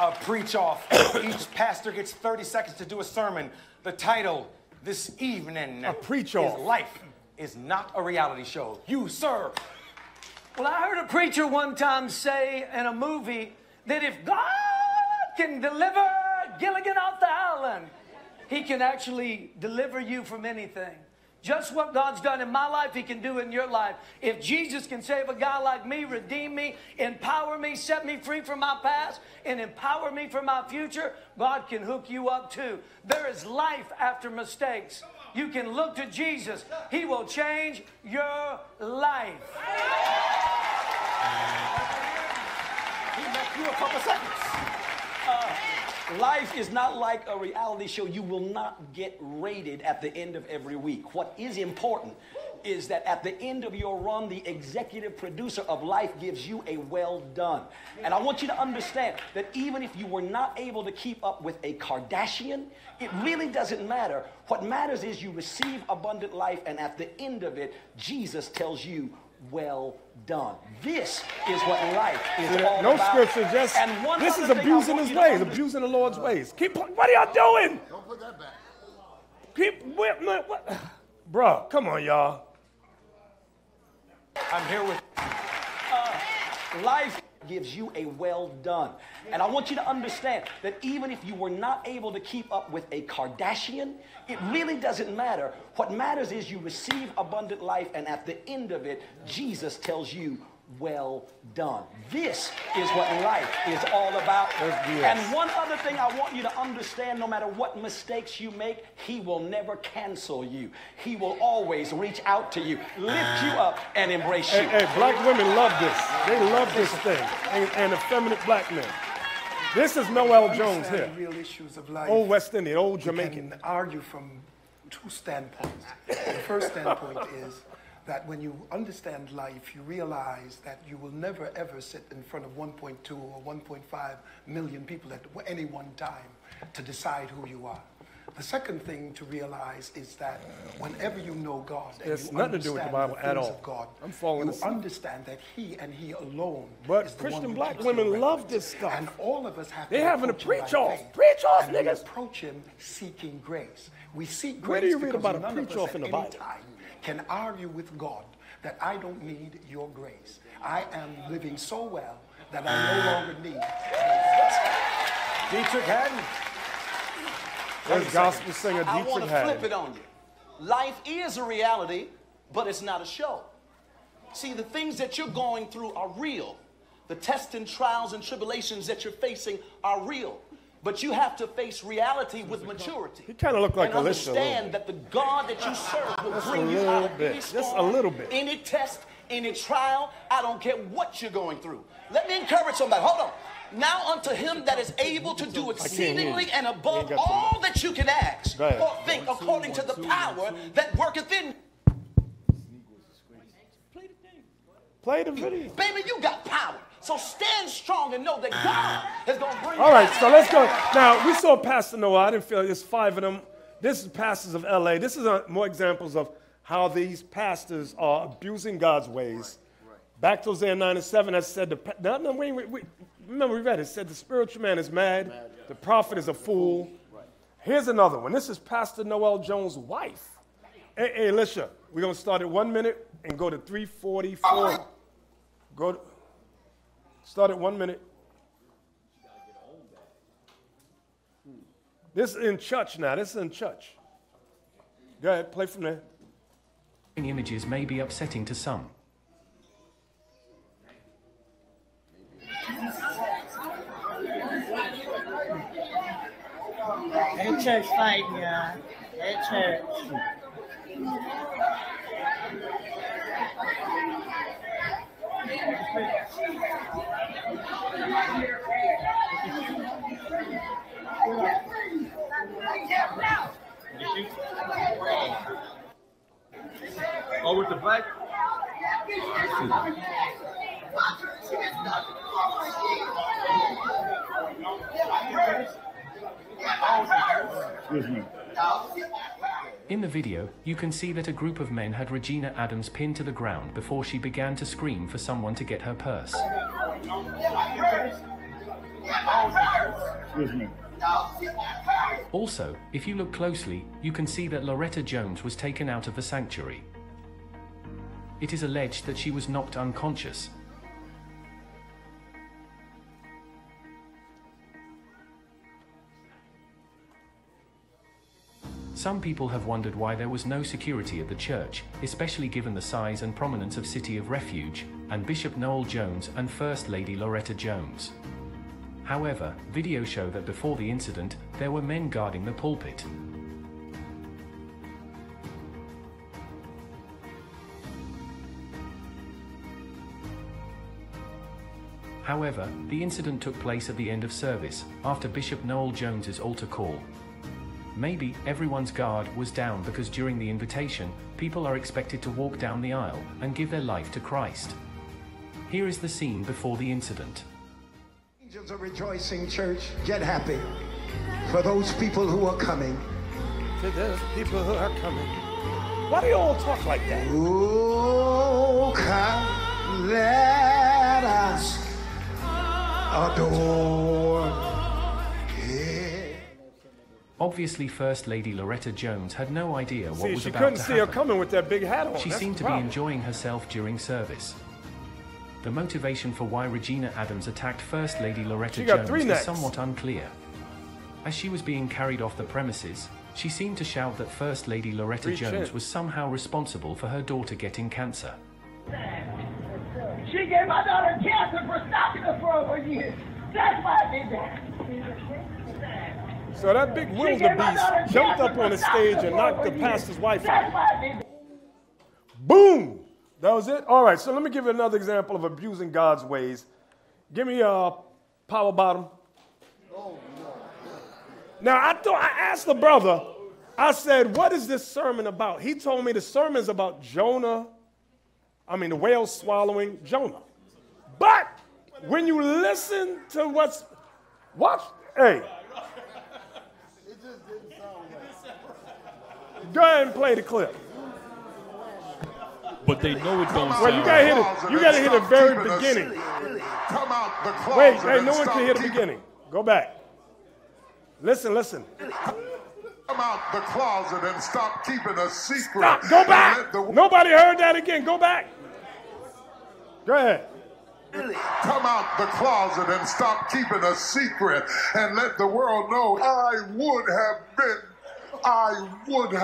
a preach off. Each pastor gets 30 seconds to do a sermon. The title this evening is Life is Not a Reality Show. You, sir. Well, I heard a preacher one time say in a movie that if God can deliver Gilligan off the island, he can actually deliver you from anything. Just what God's done in my life, he can do in your life. If Jesus can save a guy like me, redeem me, empower me, set me free from my past, and empower me for my future, God can hook you up too. There is life after mistakes. You can look to Jesus. He will change your life. He left you a couple seconds. Life is not like a reality show. You will not get rated at the end of every week. What is important is that at the end of your run, the executive producer of life gives you a well done. And I want you to understand that even if you were not able to keep up with a Kardashian, it really doesn't matter. What matters is you receive abundant life, and at the end of it, Jesus tells you, well done. This is what life is all about. No scripture, just this is abusing his ways, abusing the Lord's ways. Keep, what are y'all doing? Don't put that back. Keep, what? Bro, come on, y'all. I'm here with life gives you a well done. And I want you to understand that even if you were not able to keep up with a Kardashian, it really doesn't matter. What matters is you receive abundant life, and at the end of it, Jesus tells you, well done. This is what life is all about. And one other thing I want you to understand, no matter what mistakes you make, he will never cancel you. He will always reach out to you, lift you up, and embrace you. Hey, black women love this. They love this thing, and effeminate black men. This is Noel Jones here. Real issues of life. Old West Indian, old Jamaican. Can argue from two standpoints. The first standpoint is that when you understand life, you realize that you will never ever sit in front of 1.2 or 1.5 million people at any one time to decide who you are. The second thing to realize is that whenever you know God, it's nothing to do with the Bible at all. God, I'm falling asleep. You understand that He and He alone. But is the Christian one black women love this stuff, and all of us have. They having a preach off, niggas. We approach Him seeking grace. We seek grace. Where do you read about a preach off in the Bible? Can argue with God that I don't need your grace. I am living so well that I no longer need grace. Dietrich Haddon. There's gospel singer Dietrich Haddon. I want to flip it on you. Life is a reality, but it's not a show. See, the things that you're going through are real. The tests and trials and tribulations that you're facing are real. But you have to face reality with maturity. You kind of look like Alicia. And understand that the God that you serve will bring you out of any storm, just a little bit. Any test, any trial, I don't care what you're going through. Let me encourage somebody. Hold on. Now unto him that is able to do exceedingly and above all that you can ask or think according to the power that worketh in. Play the video. Baby, you got power. So stand strong and know that God is going to bring you. All right, so let's go. Now, we saw Pastor Noah. I didn't feel there's 5 of them. This is pastors of L.A. This is more examples of how these pastors are abusing God's ways. Right. Back to Hosea 9:7, that said, remember we read it. It said the spiritual man is mad. Yeah. The prophet is a fool. Right. Here's another one. This is Pastor Noel Jones' wife. Hey, Alicia, we're going to start at 1 minute and go to 3:44. Go to... Start at 1 minute. This is in church now. This is in church. Go ahead, play from there. Images may be upsetting to some. That church fighting, y'all. That church. Oh, with the black? Excuse me. In the video, you can see that a group of men had Regina Adams pinned to the ground before she began to scream for someone to get her purse. Excuse me. Also, if you look closely, you can see that Loretta Jones was taken out of the sanctuary. It is alleged that she was knocked unconscious. Some people have wondered why there was no security at the church, especially given the size and prominence of City of Refuge, and Bishop Noel Jones and First Lady Loretta Jones. However, videos show that before the incident, there were men guarding the pulpit. However, the incident took place at the end of service, after Bishop Noel Jones's altar call. Maybe everyone's guard was down because during the invitation, people are expected to walk down the aisle and give their life to Christ. Here is the scene before the incident. Angels are rejoicing, church. Get happy for those people who are coming. To those people who are coming. Why do you all talk like that? Oh, come, let us adore. Obviously, First Lady Loretta Jones had no idea what was about to happen. She couldn't see her coming with that big hat on. She seemed to be enjoying herself during service. The motivation for why Regina Adams attacked First Lady Loretta Jones is somewhat unclear. As she was being carried off the premises, she seemed to shout that First Lady Loretta Jones was somehow responsible for her daughter getting cancer. She gave my daughter cancer for stopping her for over years. That's why I did that. So that big wildebeest jumped up on the stage and knocked the pastor's wife out. Boom! That was it? All right, so let me give you another example of abusing God's ways. Give me a power bottom. Now, I asked the brother, I said, what is this sermon about? He told me the sermon's about Jonah. I mean, the whale swallowing Jonah. But when you listen to what's... Watch. Hey. Go ahead and play the clip. But they know it don't sound. Well, you gotta hit it. You gotta hit the very beginning. Come out the closet. Wait, hey, no one can hear the beginning. Go back. Listen, listen. Come out the closet and stop keeping a secret. Stop. Go back. Nobody heard that again. Go back. Go ahead. Come out the closet and stop keeping a secret and let the world know I would have been swallowed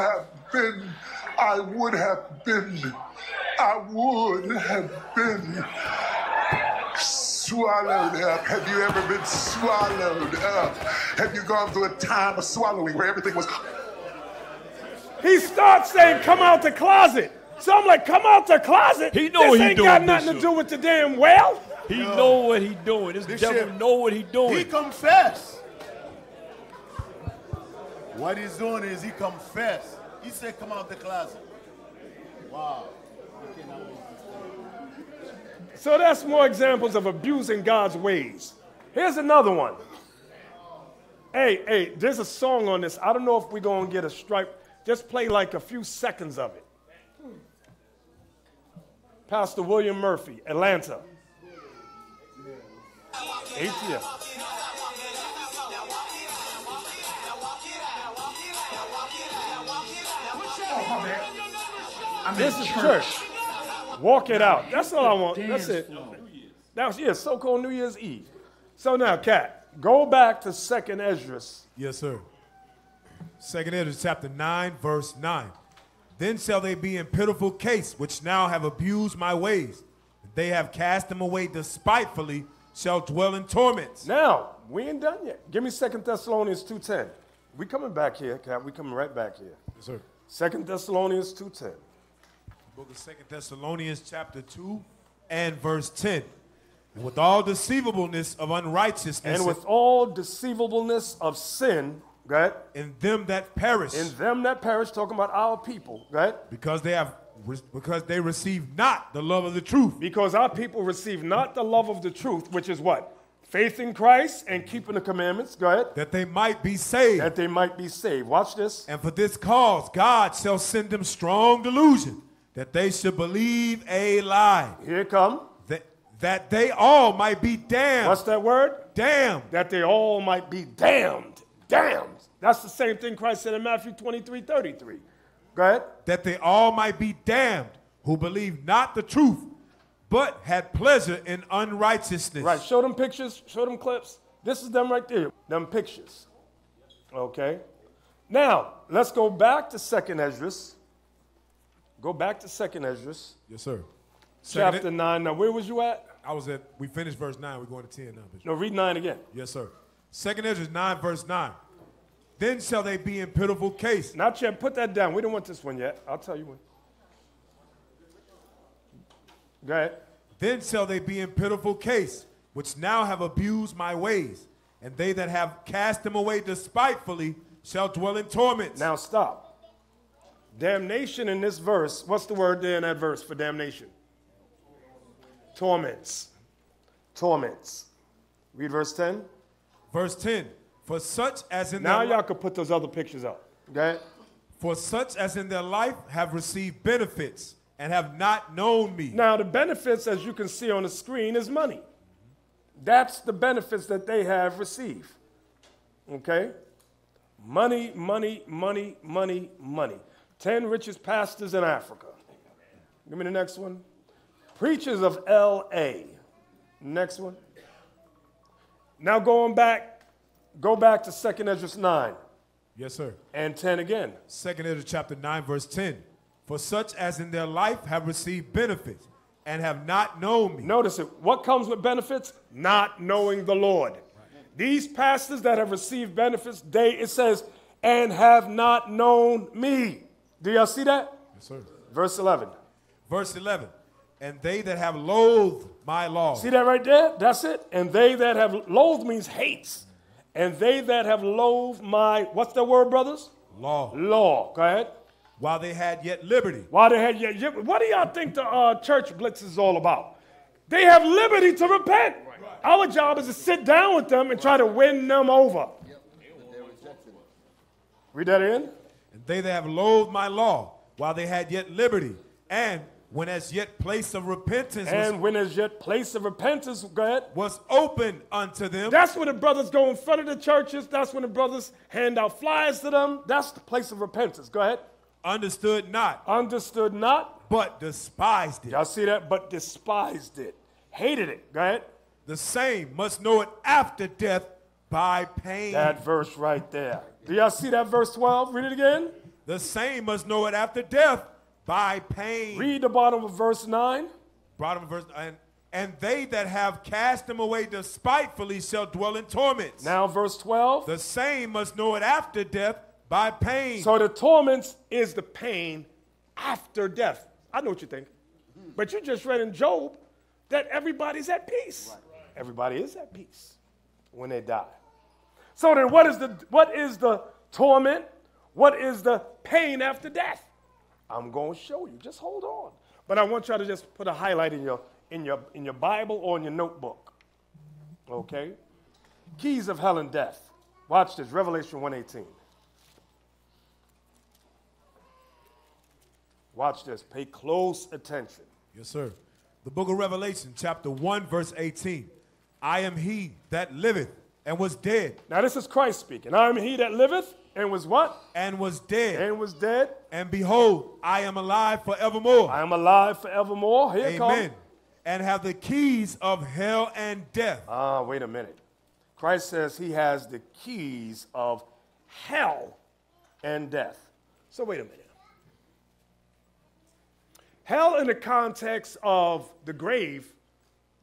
up. Have you ever been swallowed up? Have you gone through a time of swallowing where everything was... He starts saying, come out the closet. So I'm like, come out the closet? He know this ain't got nothing to do with the damn well. He know what he doing. This devil know what he doing. He confessed. What he's doing is he confessed. He said, come out the closet. Wow. So that's more examples of abusing God's ways. Here's another one. Hey, there's a song on this. I don't know if we're going to get a stripe. Just play like a few seconds of it. Pastor William Murphy, Atlanta. Atheist. This is church. Walk it out. That's all I want. That's it. That was so-called New Year's Eve. So now, Kat, go back to 2nd Esdras. Yes, sir. 2nd Esdras, chapter 9, verse 9. Then shall they be in pitiful case, which now have abused my ways. They have cast them away despitefully, shall dwell in torments. Now, we ain't done yet. Give me 2nd Thessalonians 2:10. We coming back here, Kat. We coming right back here. Yes, sir. 2nd Thessalonians 2:10. Book of 2 Thessalonians chapter 2 and verse 10. With all deceivableness of unrighteousness. And with all deceivableness of sin, right? In them that perish. In them that perish, talking about our people, right? Because they receive not the love of the truth. Because our people receive not the love of the truth, which is what? Faith in Christ and keeping the commandments. Go ahead. That they might be saved. That they might be saved. Watch this. And for this cause, God shall send them strong delusion, that they should believe a lie. Here it comes. That they all might be damned. What's that word? Damned. That they all might be damned. Damned. That's the same thing Christ said in Matthew 23:33. Go ahead. That they all might be damned who believe not the truth, but had pleasure in unrighteousness. Right. Show them pictures. Show them clips. This is them right there. Them pictures. Okay. Now, let's go back to 2nd Esdras. Go back to 2nd Esdras. Yes, sir. Chapter 9. Now, where was you at? I was at, we finished verse 9. We're going to 10 now. No, read 9 again. Yes, sir. 2nd Esdras 9, verse 9. Then shall they be in pitiful case. Now, Chad, put that down. We don't want this one yet. I'll tell you when. Go ahead. Then shall they be in pitiful case, which now have abused my ways, and they that have cast them away despitefully shall dwell in torments. Now, stop. Damnation in this verse, what's the word there in that verse for damnation? Torments. Torments. Read verse 10. Verse 10. For such as in their life. Now y'all can put those other pictures up. Okay? For such as in their life have received benefits and have not known me. Now the benefits, as you can see on the screen, is money. That's the benefits that they have received. Okay? Money, money, money, money, money. 10 richest pastors in Africa. Give me the next one. Preachers of L.A. Next one. Now going back, go back to 2nd Esdras 9. Yes, sir. And 10 again. 2nd Esdras chapter 9, verse 10. For such as in their life have received benefits and have not known me. Notice it. What comes with benefits? Not knowing the Lord. Right. These pastors that have received benefits, it says, and have not known me. Do y'all see that? Yes, sir. Verse 11. Verse 11. And they that have loathed my law. See that right there? That's it. And they that have loathed means hates. And they that have loathed my, what's that word, brothers? Law. Law. Go ahead. While they had yet liberty. While they had yet liberty. What do y'all think the church blitz is all about? They have liberty to repent. Right. Our job is to sit down with them and try to win them over. Yep. Read that in. And they that have loathed my law while they had yet liberty and when as yet place of repentance go ahead, was open unto them. That's when the brothers go in front of the churches. That's when the brothers hand out flyers to them. That's the place of repentance. Go ahead. Understood not. Understood not. But despised it. Y'all see that? But despised it. Hated it. Go ahead. The same must know it after death by pain. That verse right there. Do y'all see that verse 12? Read it again. The same must know it after death. By pain. Read the bottom of verse 9. Bottom of verse 9. And they that have cast them away despitefully shall dwell in torments. Now verse 12. The same must know it after death by pain. So the torments is the pain after death. I know what you think. But you just read in Job that everybody's at peace. Right. Everybody is at peace when they die. So then what is the torment? What is the pain after death? I'm going to show you. Just hold on. But I want y'all to just put a highlight in your Bible or in your notebook. Okay? Keys of hell and death. Watch this. Revelation 1:18. Watch this. Pay close attention. Yes, sir. The book of Revelation, chapter 1, verse 18. I am he that liveth and was dead. Now this is Christ speaking. I am he that liveth. And was what? And was dead. And was dead. And behold, I am alive forevermore. I am alive forevermore. Here it comes. Amen. And have the keys of hell and death. Ah, wait a minute. Christ says he has the keys of hell and death. So wait a minute. Hell in the context of the grave,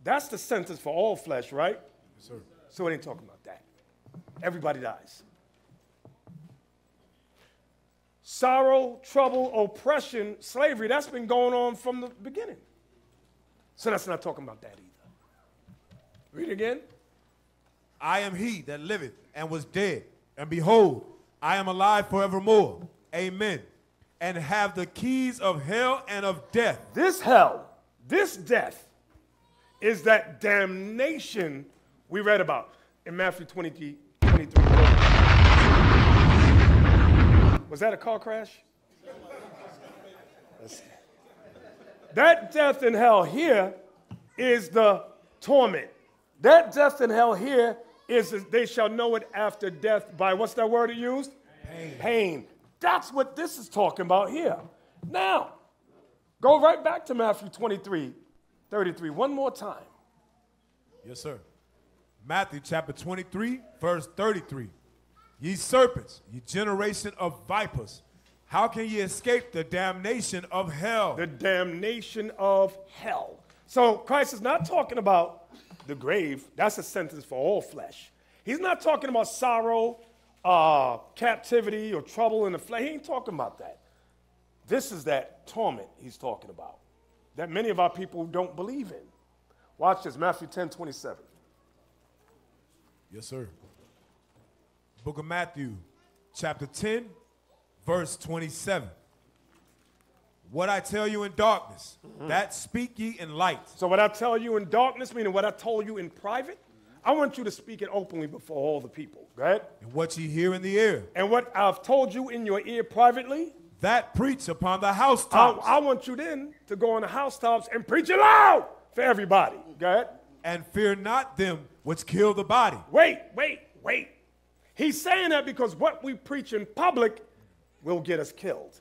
that's the sentence for all flesh, right? Yes, sir. So it ain't talking about that. Everybody dies. Sorrow, trouble, oppression, slavery, that's been going on from the beginning. So that's not talking about that either. Read it again. I am he that liveth and was dead, and behold, I am alive forevermore. Amen. And have the keys of hell and of death. This hell, this death, is that damnation we read about in Matthew 23. Was that a car crash? That death in hell here is the torment. That death in hell here is they shall know it after death by, what's that word it used? Pain. Pain. That's what this is talking about here. Now, go right back to Matthew 23:33 one more time. Yes, sir. Matthew chapter 23, verse 33. Ye serpents, ye generation of vipers, how can ye escape the damnation of hell? The damnation of hell. So Christ is not talking about the grave. That's a sentence for all flesh. He's not talking about sorrow, captivity, or trouble in the flesh. He ain't talking about that. This is that torment he's talking about that many of our people don't believe in. Watch this, Matthew 10:27. Yes, sir. Book of Matthew, chapter 10, verse 27. What I tell you in darkness, that speak ye in light. So what I tell you in darkness, meaning what I told you in private, I want you to speak it openly before all the people. Go ahead. And what ye hear in the ear. And what I've told you in your ear privately. That preach upon the housetops. I want you then to go on the housetops and preach it loud for everybody. Go ahead. And fear not them which kill the body. Wait, wait, wait. He's saying that because what we preach in public will get us killed.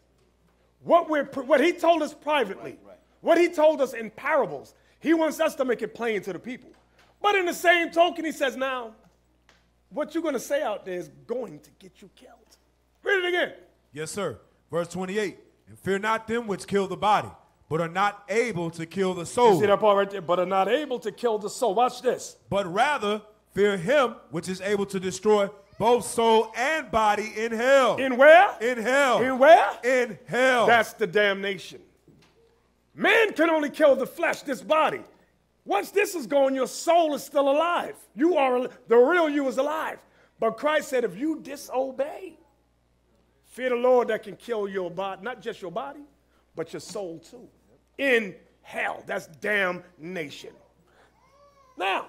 What he told us privately, what he told us in parables, he wants us to make it plain to the people. But in the same token, he says, now, what you're going to say out there is going to get you killed. Read it again. Yes, sir. Verse 28, and fear not them which kill the body, but are not able to kill the soul. You see that part right there? But are not able to kill the soul. Watch this. But rather fear him which is able to destroy both soul and body in hell. In where? In hell. In where? In hell. That's the damnation. Man can only kill the flesh, this body. Once this is gone, your soul is still alive. You are, the real you is alive. But Christ said, if you disobey, fear the Lord that can kill your body, not just your body, but your soul too. In hell. That's damnation. Now,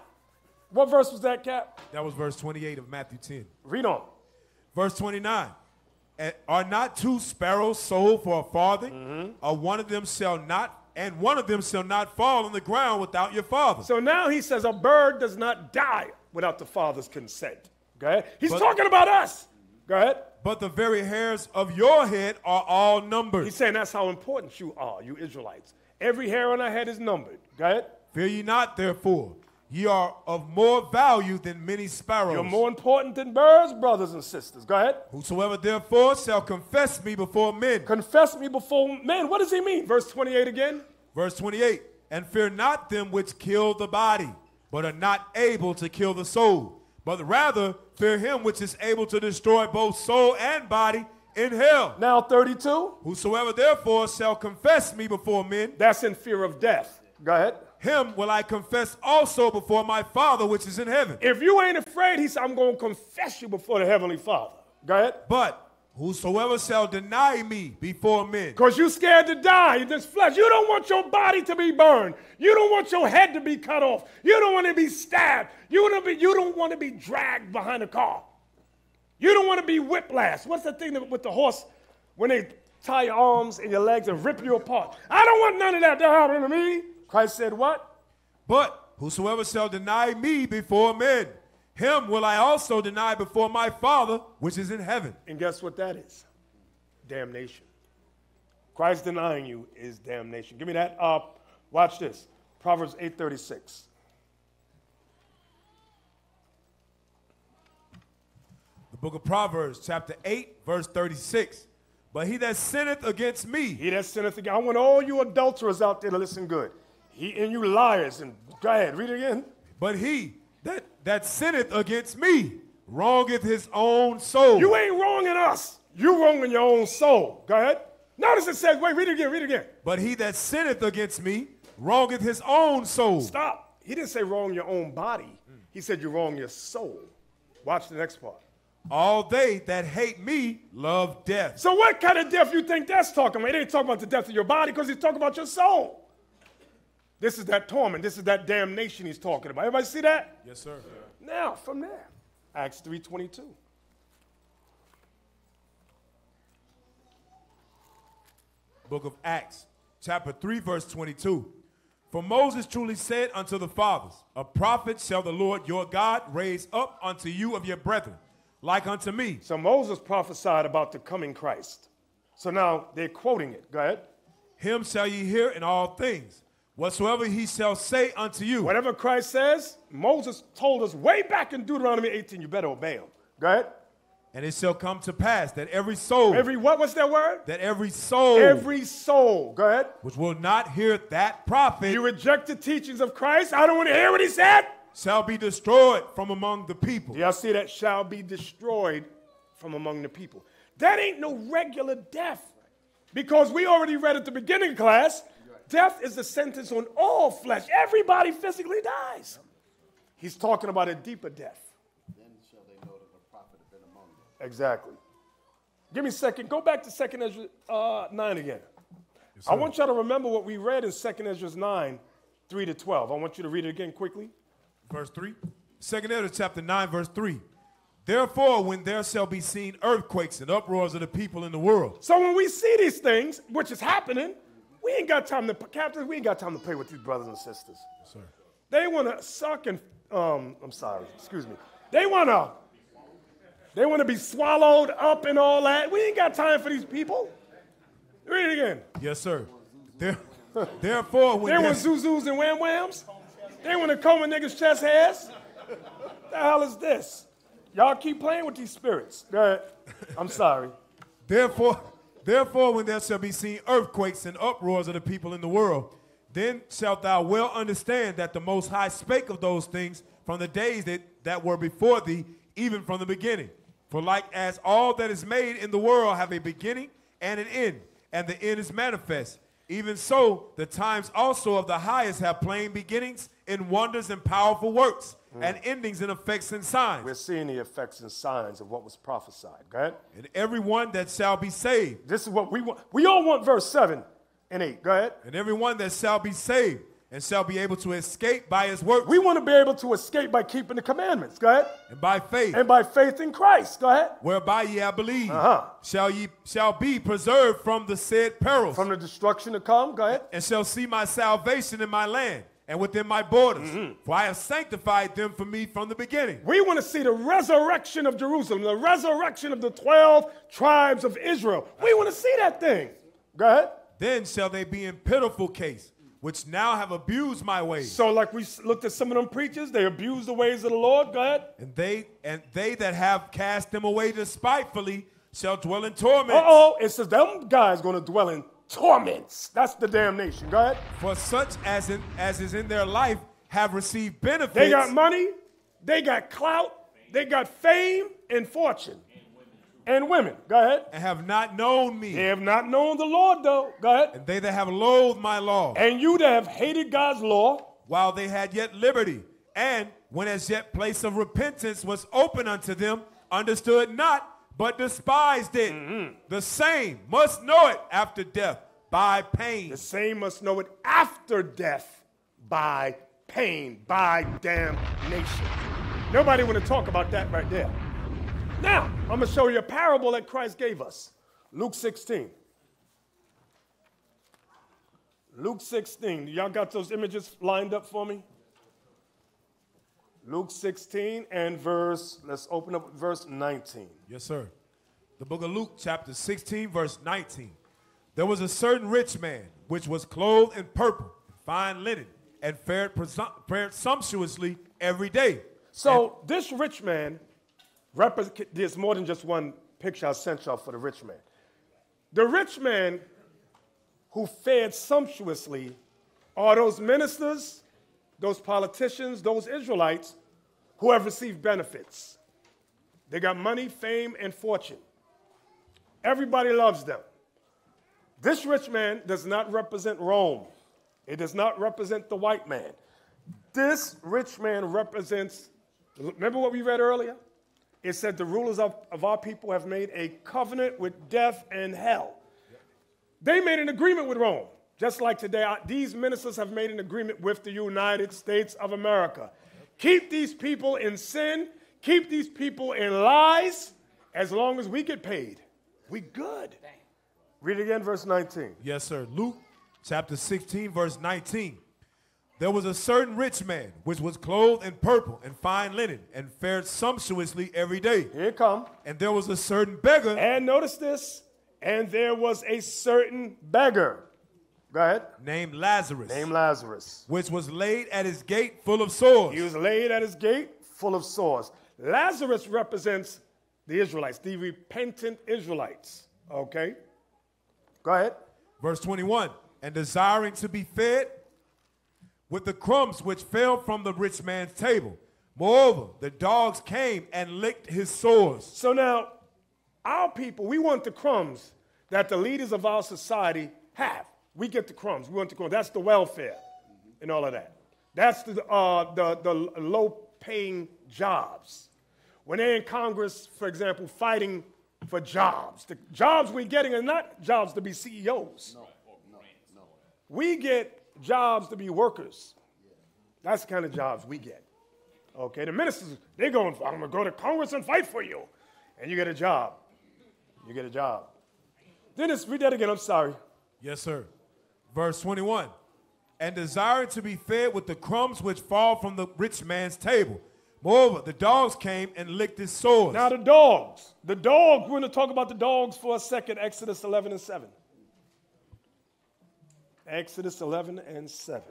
what verse was that, Cap? That was verse 28 of Matthew 10. Read on. Verse 29. Are not two sparrows sold for a farthing? Or one of them shall not, and one of them shall not fall on the ground without your father. So now he says a bird does not die without the father's consent. Go ahead. He's talking about us. Go ahead. But the very hairs of your head are all numbered. He's saying that's how important you are, you Israelites. Every hair on our head is numbered. Go ahead. Fear ye not, therefore. Ye are of more value than many sparrows. You're more important than birds, brothers and sisters. Go ahead. Whosoever therefore shall confess me before men. Confess me before men. What does he mean? Verse 28 again. Verse 28. And fear not them which kill the body, but are not able to kill the soul. But rather fear him which is able to destroy both soul and body in hell. Now 32. Whosoever therefore shall confess me before men. That's in fear of death. Go ahead. Him will I confess also before my Father which is in heaven. If you ain't afraid, he said, I'm going to confess you before the heavenly Father. Go ahead. But whosoever shall deny me before men. Because you're scared to die in this flesh. You don't want your body to be burned. You don't want your head to be cut off. You don't want to be stabbed. You don't want to be dragged behind a car. You don't want to be whiplash. What's the thing that, with the horse when they tie your arms and your legs and rip you apart? I don't want none of that to happen to me. Christ said what? But whosoever shall deny me before men, him will I also deny before my Father, which is in heaven. And guess what that is? Damnation. Christ denying you is damnation. Give me that. Watch this. Proverbs 8:36. The book of Proverbs, chapter 8, verse 36. But he that sinneth against me. He that sinneth against me. I want all you adulterers out there to listen good. He and you liars, and go ahead, read it again. But he that sinneth against me wrongeth his own soul. You ain't wronging us. You wronging your own soul. Go ahead. Notice it says, wait, read it again, read it again. But he that sinneth against me wrongeth his own soul. Stop. He didn't say wrong your own body. He said you wrong your soul. Watch the next part. All they that hate me love death. So what kind of death you think that's talking about? It ain't talking about the death of your body because he's talking about your soul. This is that torment. This is that damnation he's talking about. Everybody see that? Yes, sir. Yeah. Now, from there, Acts 3:22. Book of Acts, chapter 3, verse 22. For Moses truly said unto the fathers, a prophet shall the Lord your God raise up unto you of your brethren, like unto me. So Moses prophesied about the coming Christ. So now they're quoting it. Go ahead. Him shall ye hear in all things, whatsoever he shall say unto you. Whatever Christ says, Moses told us way back in Deuteronomy 18, you better obey him. Go ahead. And it shall come to pass that every soul. Every what? What's that word? That every soul. Every soul. Go ahead. Which will not hear that prophet. You reject the teachings of Christ. I don't want to hear what he said. Shall be destroyed from among the people. Do y'all see that? Shall be destroyed from among the people. That ain't no regular death. Because we already read at the beginning class, death is the sentence on all flesh. Everybody physically dies. He's talking about a deeper death. Exactly. Give me a second. Go back to 2 Ezra 9 again. Yes, I want y'all to remember what we read in 2 Ezra 9, 3 to 12. I want you to read it again quickly. Verse 3. 2 Ezra chapter 9, verse 3. Therefore, when there shall be seen earthquakes and uproars of the people in the world. So when we see these things, which is happening, we ain't got time to, captains, we ain't got time to play with these brothers and sisters. Yes, sir. They want to suck and, I'm sorry, excuse me. They want to be swallowed up and all that. We ain't got time for these people. Read it again. Yes, sir. Therefore, when they want zuzus and wham-whams. They want to comb a niggas' chest hairs. What the hell is this? Y'all keep playing with these spirits. All right. I'm sorry. Therefore, when there shall be seen earthquakes and uproars of the people in the world, then shalt thou well understand that the Most High spake of those things from the days that were before thee, even from the beginning. For like as all that is made in the world have a beginning and an end, and the end is manifest, even so the times also of the highest have plain beginnings in wonders and powerful works, and endings in effects and signs. We're seeing the effects and signs of what was prophesied, right? And everyone that shall be saved. This is what we want. We all want verse 7 and 8, go ahead. And everyone that shall be saved and shall be able to escape by his works. We want to be able to escape by keeping the commandments. Go ahead. And by faith. And by faith in Christ. Go ahead. Whereby ye have believed, shall be preserved from the said perils. From the destruction to come. Go ahead. And shall see my salvation in my land and within my borders. For I have sanctified them for me from the beginning. We want to see the resurrection of Jerusalem, the resurrection of the 12 tribes of Israel. We want to see that thing. Go ahead. Then shall they be in pitiful case, which now have abused my ways. So like we looked at some of them preachers, they abuse the ways of the Lord. Go ahead. And they that have cast them away despitefully shall dwell in torments. Uh-oh, it says them guys going to dwell in torments. That's the damnation. Go ahead. For such as is in their life have received benefits. They got money, they got clout, they got fame and fortune. And women. Go ahead. And have not known me. They have not known the Lord, though. Go ahead. And they that have loathed my law. And you that have hated God's law. While they had yet liberty. And when as yet place of repentance was open unto them, understood not, but despised it. The same must know it after death by pain. The same must know it after death by pain, by damnation. Nobody want to talk about that right there. Now, I'm going to show you a parable that Christ gave us. Luke 16. Luke 16. Y'all got those images lined up for me? Luke 16 and verse, let's open up verse 19. Yes, sir. The book of Luke, chapter 16, verse 19. There was a certain rich man which was clothed in purple, fine linen, and fared sumptuously every day. So and this rich man, there's more than just one picture I sent y'all for the rich man. The rich man who fared sumptuously are those ministers, those politicians, those Israelites who have received benefits. They got money, fame, and fortune. Everybody loves them. This rich man does not represent Rome. It does not represent the white man. This rich man represents, remember what we read earlier? It said the rulers of our people have made a covenant with death and hell. They made an agreement with Rome. Just like today, these ministers have made an agreement with the United States of America. Keep these people in sin. Keep these people in lies. As long as we get paid, we good. Read again, verse 19. Yes, sir. Luke chapter 16, verse 19. There was a certain rich man which was clothed in purple and fine linen and fared sumptuously every day. Here it come. And there was a certain beggar. And notice this. And there was a certain beggar. Go ahead. Named Lazarus. Named Lazarus. Which was laid at his gate full of sores. He was laid at his gate full of sores. Lazarus represents the Israelites, the repentant Israelites. Okay. Go ahead. Verse 21. And desiring to be fed with the crumbs which fell from the rich man's table. Moreover, the dogs came and licked his sores. So now, our people, we want the crumbs that the leaders of our society have. We get the crumbs. We want the crumbs. That's the welfare and all of that. That's the low-paying jobs. When they're in Congress, for example, fighting for jobs, the jobs we're getting are not jobs to be CEOs. No. We get jobs to be workers. That's the kind of jobs we get. Okay, the ministers, they're going, I'm going to go to Congress and fight for you. And you get a job. You get a job. Dennis, read that again, I'm sorry. Yes, sir. Verse 21. And desiring to be fed with the crumbs which fall from the rich man's table. Moreover, the dogs came and licked his sores. Now the dogs, we're going to talk about the dogs for a second, Exodus 11 and 7. Exodus 11 and 7.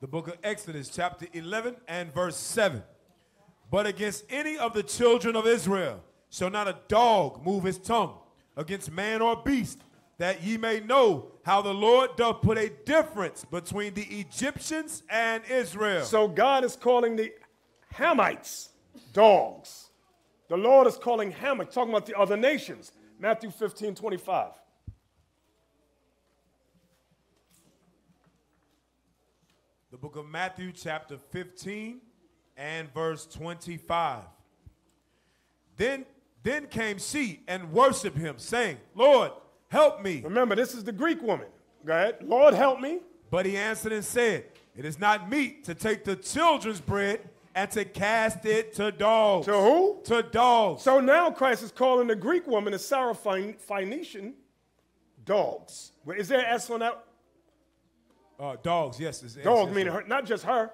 The book of Exodus, chapter 11 and verse 7. But against any of the children of Israel shall not a dog move his tongue against man or beast, that ye may know how the Lord doth put a difference between the Egyptians and Israel. So God is calling the Hamites dogs. The Lord is calling Hamites, talking about the other nations. Matthew 15, 25. The book of Matthew, chapter 15 and verse 25. Then came she and worshiped him, saying, Lord, help me. Remember, this is the Greek woman. Go ahead. Lord, help me. But he answered and said, it is not meet to take the children's bread and to cast it to dogs. To who? To dogs. So now Christ is calling the Greek woman, the Syrophoenician, dogs. Is there an S on that? Dogs, yes. Dogs, meaning her, not just her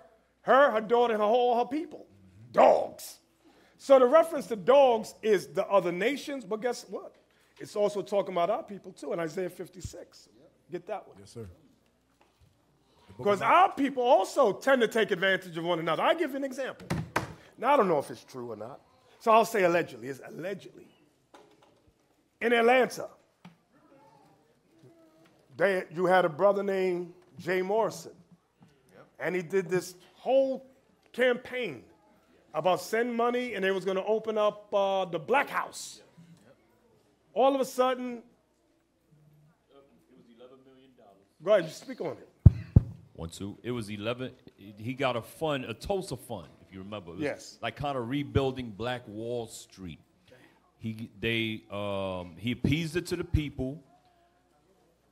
daughter, and all her people. Dogs. So the reference to dogs is the other nations, but guess what? It's also talking about our people, too, in Isaiah 56. Get that one. Yes, sir. Because our people also tend to take advantage of one another. I'll give you an example. Now, I don't know if it's true or not, so I'll say allegedly. It's allegedly. In Atlanta, you had a brother named Jay Morrison, and he did this whole campaign about send money, and they was going to open up the Black House. All of a sudden, it was $11 million. Go ahead, you speak on it. It was 11. He got a Tulsa fund, if you remember. It was like kind of rebuilding Black Wall Street. He appeased it to the people,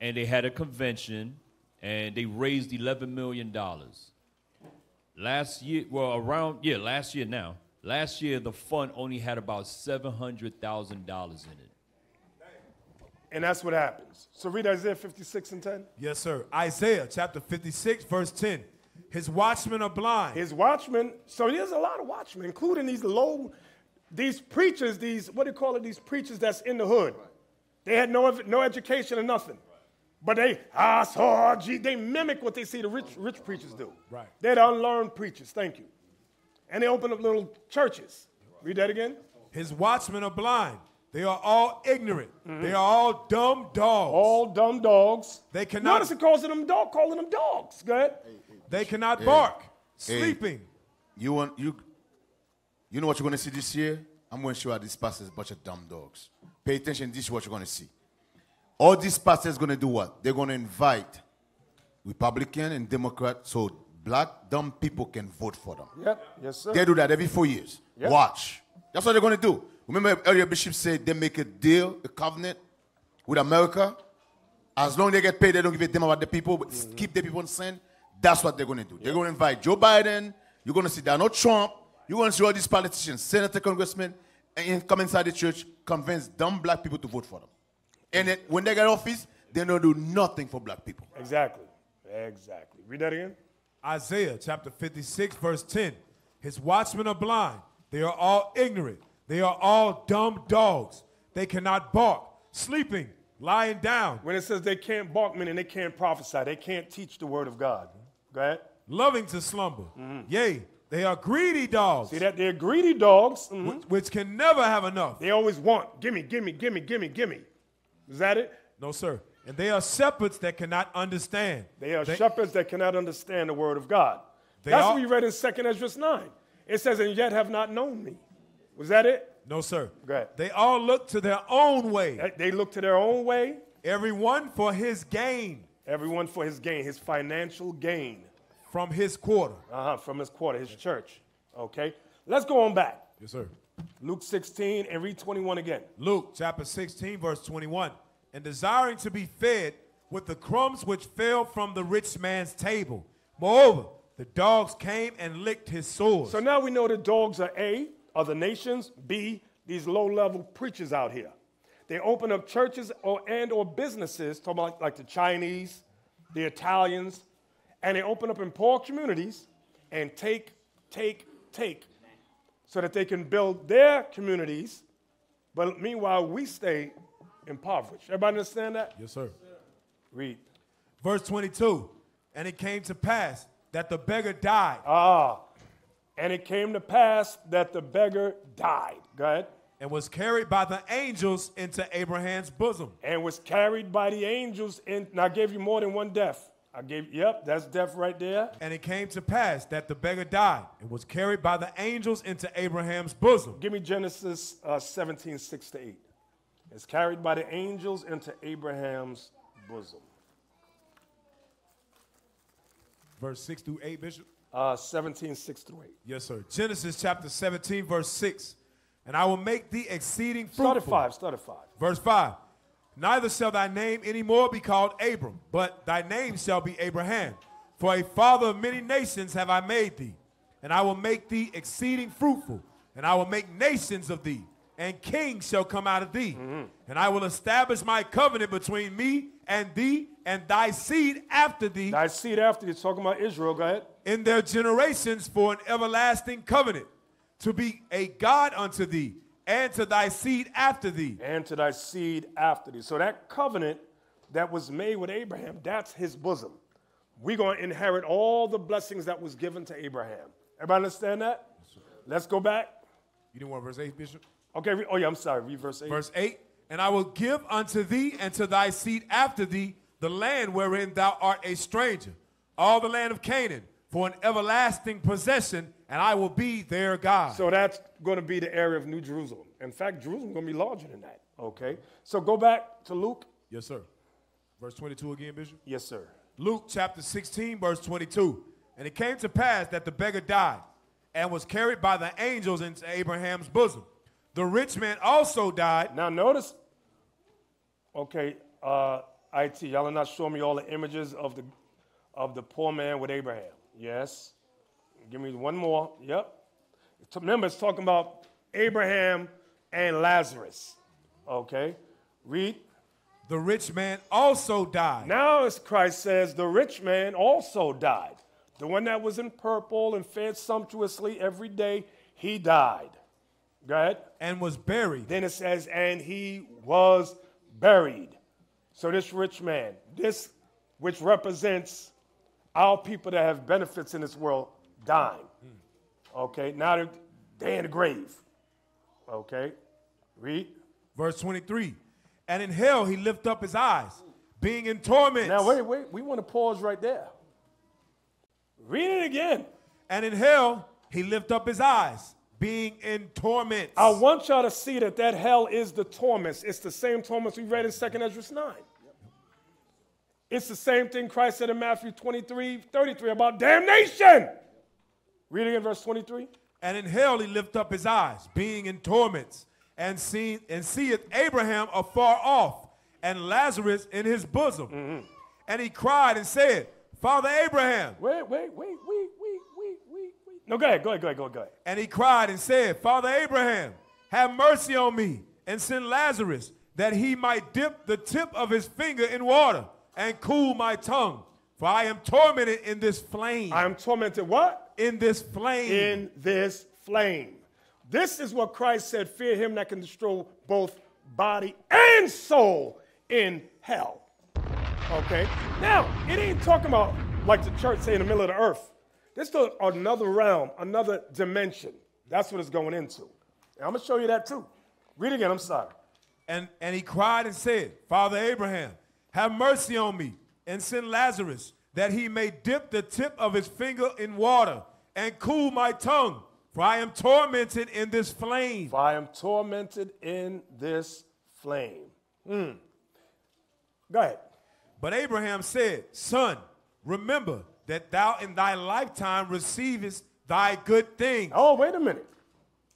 and they had a convention. And they raised $11 million. Last year, last year, the fund only had about $700,000 in it. And that's what happens. So read Isaiah 56 and 10. Yes, sir. Isaiah chapter 56, verse 10. His watchmen are blind. His watchmen, so there's a lot of watchmen, including these preachers, these preachers that's in the hood. They had no education or nothing. But they mimic what they see the rich preachers do. Right. They're the unlearned preachers, thank you. And they open up little churches. Read that again. His watchmen are blind. They are all ignorant. They are all dumb dogs. All dumb dogs. They cannot. Notice it calling them dogs. Go ahead. They cannot bark, sleeping. You know what you're going to see this year? I'm going to show you how this pastor is a bunch of dumb dogs. Pay attention, this is what you're going to see. All these pastors going to do what? They're going to invite Republican and Democrat so black dumb people can vote for them. Yep. Yes, sir. They do that every 4 years. Yep. Watch. That's what they're going to do. Remember earlier Bishop said they make a deal, a covenant with America. As long as they get paid, they don't give a damn about the people, but keep the people in sin. That's what they're going to do. They're going to invite Joe Biden. You're going to see Donald Trump. You're going to see all these politicians, senator, congressmen, and come inside the church, convince dumb black people to vote for them. And then when they get office, they don't do nothing for black people. Exactly. Exactly. Read that again. Isaiah chapter 56, verse 10. His watchmen are blind. They are all ignorant. They are all dumb dogs. They cannot bark, sleeping, lying down. When it says they can't bark, meaning they can't prophesy. They can't teach the word of God. Go ahead. Loving to slumber. Yea, they are greedy dogs. See that? They're greedy dogs. Which can never have enough. They always want. Gimme, gimme, gimme, gimme, gimme. Is that it? No, sir. And they are shepherds that cannot understand. They are shepherds that cannot understand the word of God. That's what we read in 2 Ezra 9. It says, and yet have not known me. Was that it? No, sir. Go ahead. They all look to their own way. They look to their own way. Everyone for his gain. Everyone for his gain, his financial gain. From his quarter. From his quarter, his church. Okay. Let's go on back. Yes, sir. Luke 16 and read 21 again. Luke chapter 16, verse 21. And desiring to be fed with the crumbs which fell from the rich man's table. Moreover, the dogs came and licked his sores. So now we know the dogs are A, other nations, B, these low-level preachers out here. They open up churches or businesses, talking about like the Chinese, the Italians, and they open up in poor communities and take so that they can build their communities. But meanwhile, we stay impoverished. Everybody understand that? Yes, sir. Read. Verse 22, and it came to pass that the beggar died. And it came to pass that the beggar died. Go ahead. And was carried by the angels into Abraham's bosom. And was carried by the angels in. And I gave you more than one death. Yep, that's death right there. And it came to pass that the beggar died and was carried by the angels into Abraham's bosom. Give me Genesis 17:6 to 8. It's carried by the angels into Abraham's bosom. Verse 6 through 8, Bishop. 17:6 through 8. Yes, sir. Genesis chapter 17, verse 6. And I will make thee exceeding fruitful. Start at 5. Verse 5. Neither shall thy name any more be called Abram, but thy name shall be Abraham. For a father of many nations have I made thee. And I will make thee exceeding fruitful. And I will make nations of thee. And kings shall come out of thee. And I will establish my covenant between me and thee and thy seed after thee. Thy seed after thee. Talking about Israel. Go ahead. In their generations for an everlasting covenant, to be a God unto thee, and to thy seed after thee. And to thy seed after thee. So that covenant that was made with Abraham, that's his bosom. We're going to inherit all the blessings that was given to Abraham. Everybody understand that? Yes, sir. Let's go back. You didn't want verse 8, Bishop? Okay. Oh, yeah, I'm sorry. Read verse 8. Verse 8, and I will give unto thee and to thy seed after thee the land wherein thou art a stranger, all the land of Canaan, for an everlasting possession, and I will be their God. So that's going to be the area of New Jerusalem. In fact, Jerusalem is going to be larger than that. Okay. So go back to Luke. Yes, sir. Verse 22 again, Bishop. Yes, sir. Luke chapter 16, verse 22. And it came to pass that the beggar died and was carried by the angels into Abraham's bosom. The rich man also died. Now notice. Okay. IT, y'all are not showing me all the images of the poor man with Abraham. Yes. Give me one more. Yep. Remember, it's talking about Abraham and Lazarus. Okay. Read. The rich man also died. Now, as Christ says, the rich man also died. The one that was in purple and fed sumptuously every day, he died. Go ahead. And was buried. Then it says, and he was buried. So this rich man, this which represents our people that have benefits in this world, dying. Okay, now they're in the grave. Okay, read. Verse 23, and in hell he lift up his eyes, being in torments. Now wait, we want to pause right there. Read it again. And in hell he lift up his eyes, being in torments. I want y'all to see that hell is the torments. It's the same torments we read in 2 Ezra 9. It's the same thing Christ said in Matthew 23:33 about damnation. Read again verse 23. And in hell he lift up his eyes, being in torments, and seeth Abraham afar off, and Lazarus in his bosom. Mm-hmm. And he cried and said, Father Abraham. Wait. No, go ahead. And he cried and said, Father Abraham, have mercy on me and send Lazarus that he might dip the tip of his finger in water and cool my tongue. For I am tormented in this flame. I am tormented what? In this flame. In this flame. This is what Christ said, fear him that can destroy both body and soul in hell. Okay? Now, it ain't talking about like the church say in the middle of the earth. This is another realm, another dimension. That's what it's going into. And I'm going to show you that too. Read again, I'm sorry. And he cried and said, Father Abraham, have mercy on me and send Lazarus that he may dip the tip of his finger in water and cool my tongue, for I am tormented in this flame. For I am tormented in this flame. Mm. Go ahead. But Abraham said, Son, remember that thou in thy lifetime receivest thy good thing. Oh, wait a minute.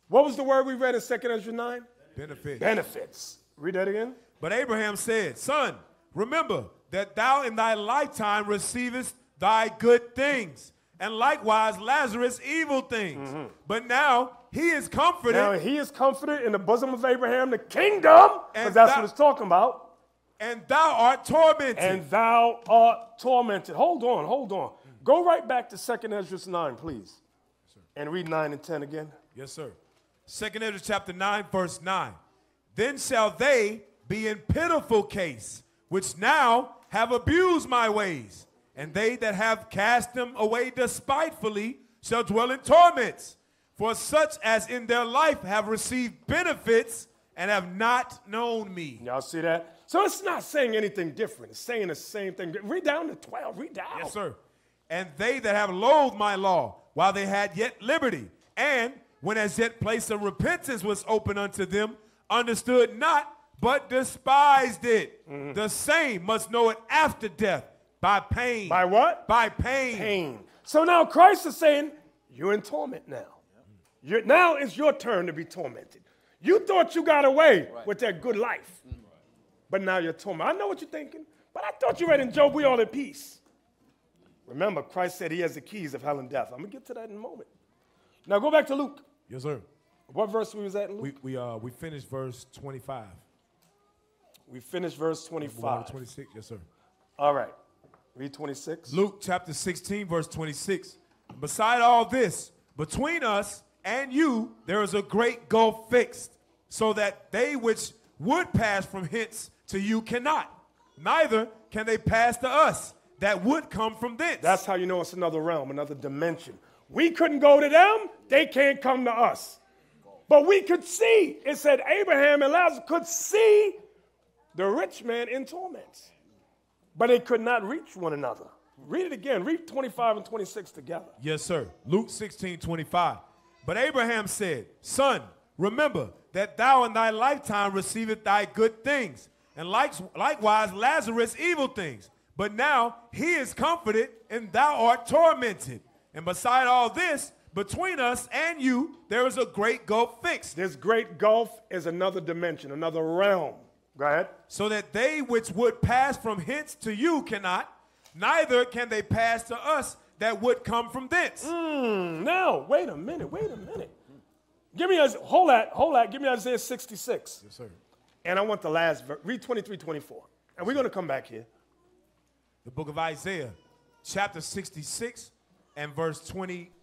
What was the word we read in 2 Ezra 9? Benefits. Benefits. Read that again. But Abraham said, Son, remember that thou in thy lifetime receivest thy good things, and likewise Lazarus evil things. Mm-hmm. But now he is comforted. Now he is comforted in the bosom of Abraham, the kingdom, because that's what it's talking about. And thou art tormented. And thou art tormented. Hold on. Mm-hmm. Go right back to 2 Ezra 9, please, yes, sir. And read 9 and 10 again. Yes, sir. 2 Ezra chapter 9, verse 9. Then shall they be in pitiful case, which now have abused my ways, and they that have cast them away despitefully shall dwell in torments. For such as in their life have received benefits and have not known me. Y'all see that? So it's not saying anything different. It's saying the same thing. Read down to 12. Read down. Yes, sir. And they that have loathed my law while they had yet liberty, and when as yet place of repentance was open unto them, understood not, but despised it. Mm-hmm. The same must know it after death by pain. By what? By pain. Pain. So now Christ is saying, you're in torment now. Yeah. Now it's your turn to be tormented. You thought you got away with that good life, but now you're tormented. I know what you're thinking, but I thought you read in Job, we all at peace. Remember, Christ said he has the keys of hell and death. I'm going to get to that in a moment. Now go back to Luke. Yes, sir. What verse was that in Luke? We finished verse 25. We finished verse 25. 26, yes, sir. All right. Read 26. Luke chapter 16, verse 26. Beside all this, between us and you, there is a great gulf fixed, so that they which would pass from hence to you cannot. Neither can they pass to us that would come from thence. That's how you know it's another realm, another dimension. We couldn't go to them. They can't come to us. But we could see. It said Abraham and Lazarus could see the rich man in torments, but they could not reach one another. Read it again. Read 25 and 26 together. Yes, sir. Luke 16, 25. But Abraham said, Son, remember that thou in thy lifetime receivest thy good things, and likewise Lazarus evil things. But now he is comforted, and thou art tormented. And beside all this, between us and you, there is a great gulf fixed. This great gulf is another dimension, another realm. Go ahead. So that they which would pass from hence to you cannot, neither can they pass to us that would come from thence. Now, wait a minute. Give me, hold that, give me Isaiah 66. Yes, sir. And I want the last verse, read 23, 24. And we're going to come back here. The book of Isaiah, chapter 66 and verse 23.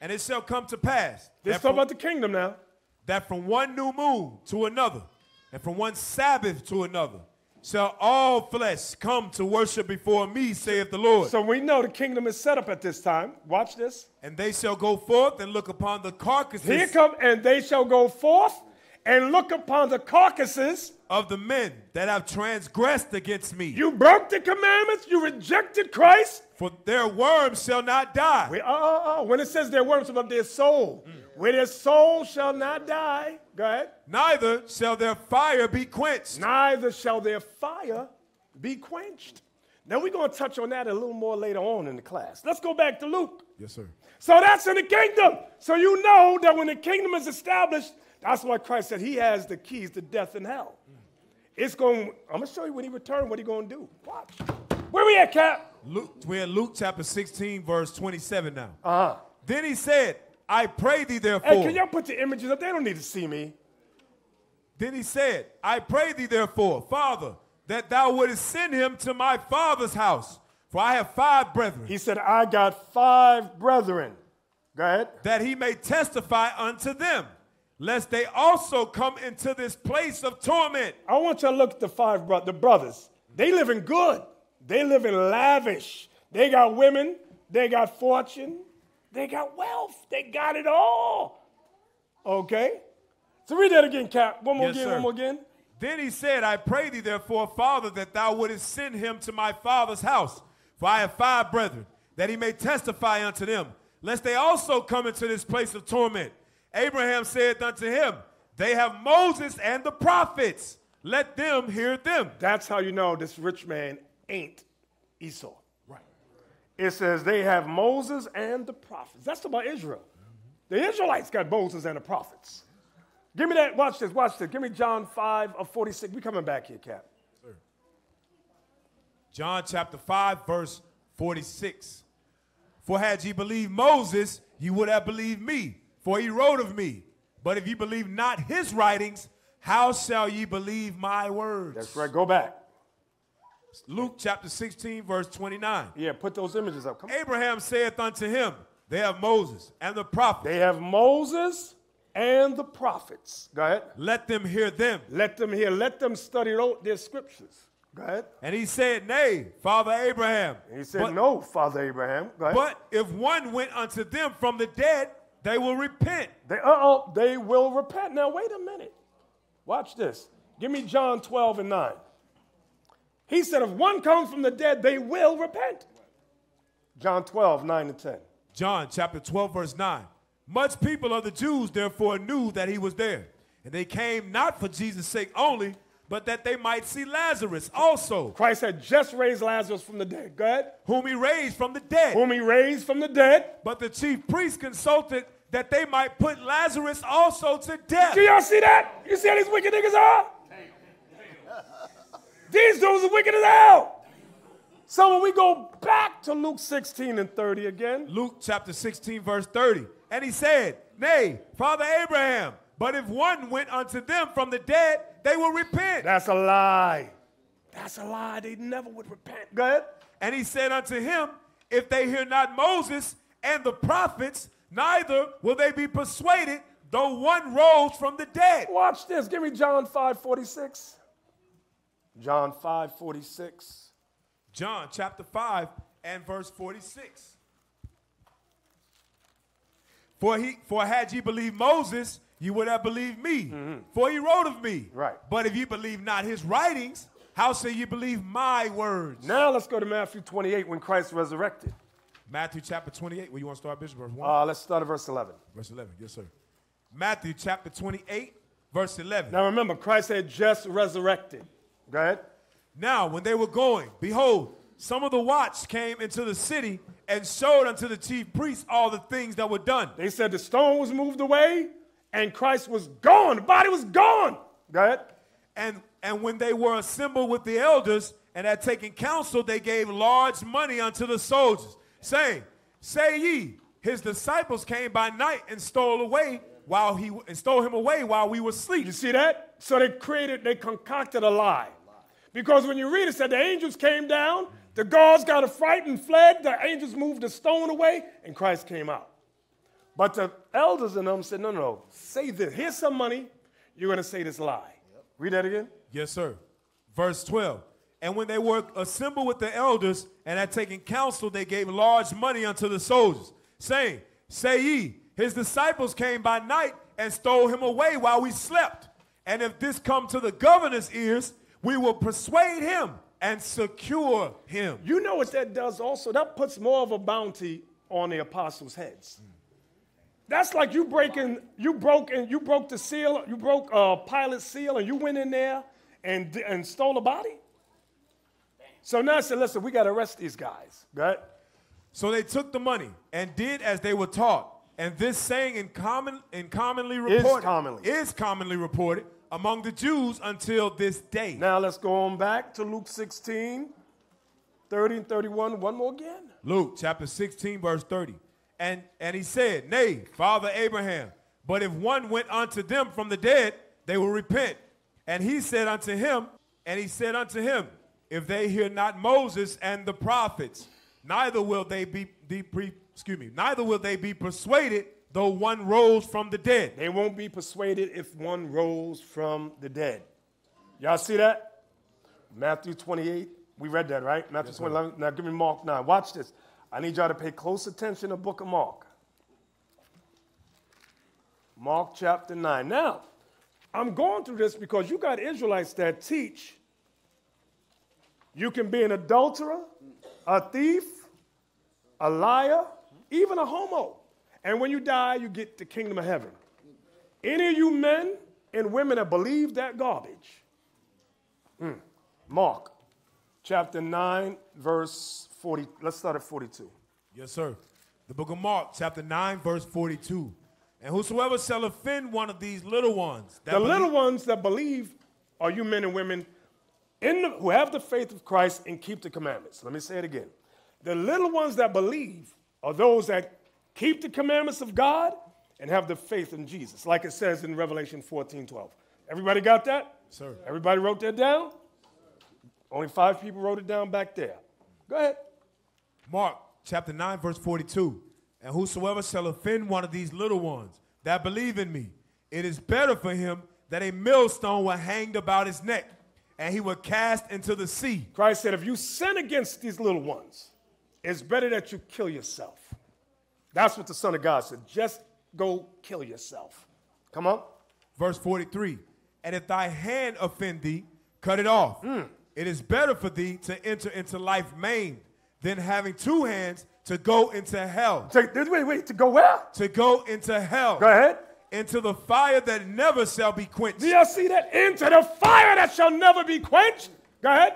And it shall come to pass. Let's talk about the kingdom now. That from one new moon to another, and from one Sabbath to another, shall all flesh come to worship before me, saith the Lord. So we know the kingdom is set up at this time. Watch this. And they shall go forth and look upon the carcasses. Here come, and they shall go forth and look upon the carcasses of the men that have transgressed against me. You broke the commandments. You rejected Christ. For their worms shall not die. When it says their worms, about their soul. Mm. Where their soul shall not die. Go ahead. Neither shall their fire be quenched. Neither shall their fire be quenched. Now we're going to touch on that a little more later on in the class. Let's go back to Luke. Yes, sir. So that's in the kingdom. So you know that when the kingdom is established, that's why Christ said he has the keys to death and hell. Mm. I'm going to show you when he returns what he's going to do. Watch. Where we at, Cap? We're in Luke chapter 16, verse 27 now. Uh-huh. Then he said, I pray thee therefore. Hey, can y'all put your images up? They don't need to see me. Then he said, I pray thee therefore, Father, that thou wouldest send him to my father's house, for I have five brethren. He said, I got five brethren. Go ahead. That he may testify unto them, lest they also come into this place of torment. I want you to look at the five brothers. They living good. They living lavish. They got women. They got fortune. They got wealth. They got it all. Okay? So read that again, Cap. One more again, sir. One more again. Then he said, I pray thee therefore, Father, that thou wouldest send him to my father's house, for I have five brethren, that he may testify unto them, lest they also come into this place of torment. Abraham said unto him, they have Moses and the prophets. Let them hear them. That's how you know this rich man ain't Esau. Right. It says they have Moses and the prophets. That's about Israel. Mm-hmm. The Israelites got Moses and the prophets. Give me that. Watch this. Watch this. Give me John 5 of 46. We're coming back here, Cap. Sure. John chapter 5, verse 46. For had ye believed Moses, ye would have believed me, for he wrote of me. But if ye believe not his writings, how shall ye believe my words? That's right. Go back. Luke chapter 16, verse 29. Yeah, put those images up. Come on. Abraham saith unto him, they have Moses and the prophets. They have Moses and the prophets. Go ahead. Let them hear them. Let them hear. Let them study their scriptures. Go ahead. And he said, nay, Father Abraham. And he said, no, Father Abraham. Go ahead. But if one went unto them from the dead, they will repent. They will repent. Now, wait a minute. Watch this. Give me John 12 and 9. He said, if one comes from the dead, they will repent. John 12, 9 and 10. John chapter 12, verse 9. Much people of the Jews, therefore, knew that he was there. And they came not for Jesus' sake only, but that they might see Lazarus also. Christ had just raised Lazarus from the dead. Go ahead. Whom he raised from the dead. Whom he raised from the dead. But the chief priests consulted that they might put Lazarus also to death. Do y'all see that? You see how these wicked niggas are? These dudes are wicked as hell. So when we go back to Luke 16 and 30 again. Luke chapter 16, verse 30. And he said, nay, Father Abraham, but if one went unto them from the dead, they will repent. That's a lie. That's a lie. They never would repent. Go ahead. And he said unto him, if they hear not Moses and the prophets, neither will they be persuaded, though one rose from the dead. Watch this. Give me John 5, 46. John 5, 46. John chapter 5 and verse 46. For had ye believed Moses, ye would have believed me, for he wrote of me. Right. But if ye believe not his writings, how shall ye believe my words? Now let's go to Matthew 28 when Christ resurrected. Matthew chapter 28, where you want to start, Bishop? Verse 1? Let's start at verse 11. Verse 11, yes, sir. Matthew chapter 28, verse 11. Now remember, Christ had just resurrected. Go ahead. Now, when they were going, behold, some of the watch came into the city and showed unto the chief priests all the things that were done. They said the stone was moved away and Christ was gone. The body was gone. Go ahead. And when they were assembled with the elders and had taken counsel, they gave large money unto the soldiers, saying, say ye, his disciples came by night and stole him away while we were asleep. You see that? So they concocted a lie. Because when you read it, it said the angels came down, the guards got affrighted and fled, the angels moved the stone away, and Christ came out. But the elders in them said, no, no, no, say this. Here's some money. You're going to say this lie. Yep. Read that again. Yes, sir. Verse 12. And when they were assembled with the elders and had taken counsel, they gave large money unto the soldiers, saying, say ye, his disciples came by night and stole him away while we slept. And if this come to the governor's ears, we will persuade him and secure him. You know what that does also? That puts more of a bounty on the apostles' heads. Mm. That's like you broke the seal, you broke Pilate's seal, and you went in there and stole a body. So now I said, listen, we got to arrest these guys, right? So they took the money and did as they were taught. And this saying is commonly reported among the Jews until this day. Now let's go on back to Luke 16, 30 and 31. One more again. Luke chapter 16, verse 30. And he said, Nay, Father Abraham, but if one went unto them from the dead, they will repent. And he said unto him, if they hear not Moses and the prophets, neither will they be persuaded though one rose from the dead. They won't be persuaded if one rose from the dead. Y'all see that? Matthew 28. We read that, right? Matthew 28. Now give me Mark 9. Watch this. I need y'all to pay close attention to the book of Mark. Mark chapter 9. Now, I'm going through this because you got Israelites that teach you can be an adulterer, a thief, a liar, even a homo. And when you die, you get the kingdom of heaven. Any of you men and women that believe that garbage. Mark chapter 9, verse 40. Let's start at 42. Yes, sir. The book of Mark chapter 9, verse 42. And whosoever shall offend one of these little ones. The little ones that believe are you men and women who have the faith of Christ and keep the commandments. Let me say it again. The little ones that believe are those that keep the commandments of God and have the faith in Jesus, like it says in Revelation 14:12. Everybody got that? Sir. Everybody wrote that down? Only 5 people wrote it down back there. Go ahead. Mark chapter 9, verse 42. And whosoever shall offend one of these little ones that believe in me, it is better for him that a millstone were hanged about his neck, and he were cast into the sea. Christ said, if you sin against these little ones, it's better that you kill yourself. That's what the Son of God said. Just go kill yourself. Come on. Verse 43. And if thy hand offend thee, cut it off. It is better for thee to enter into life maimed than having 2 hands to go into hell. Wait, to go where? To go into hell. Go ahead. Into the fire that never shall be quenched. Do y'all see that? Into the fire that shall never be quenched. Go ahead.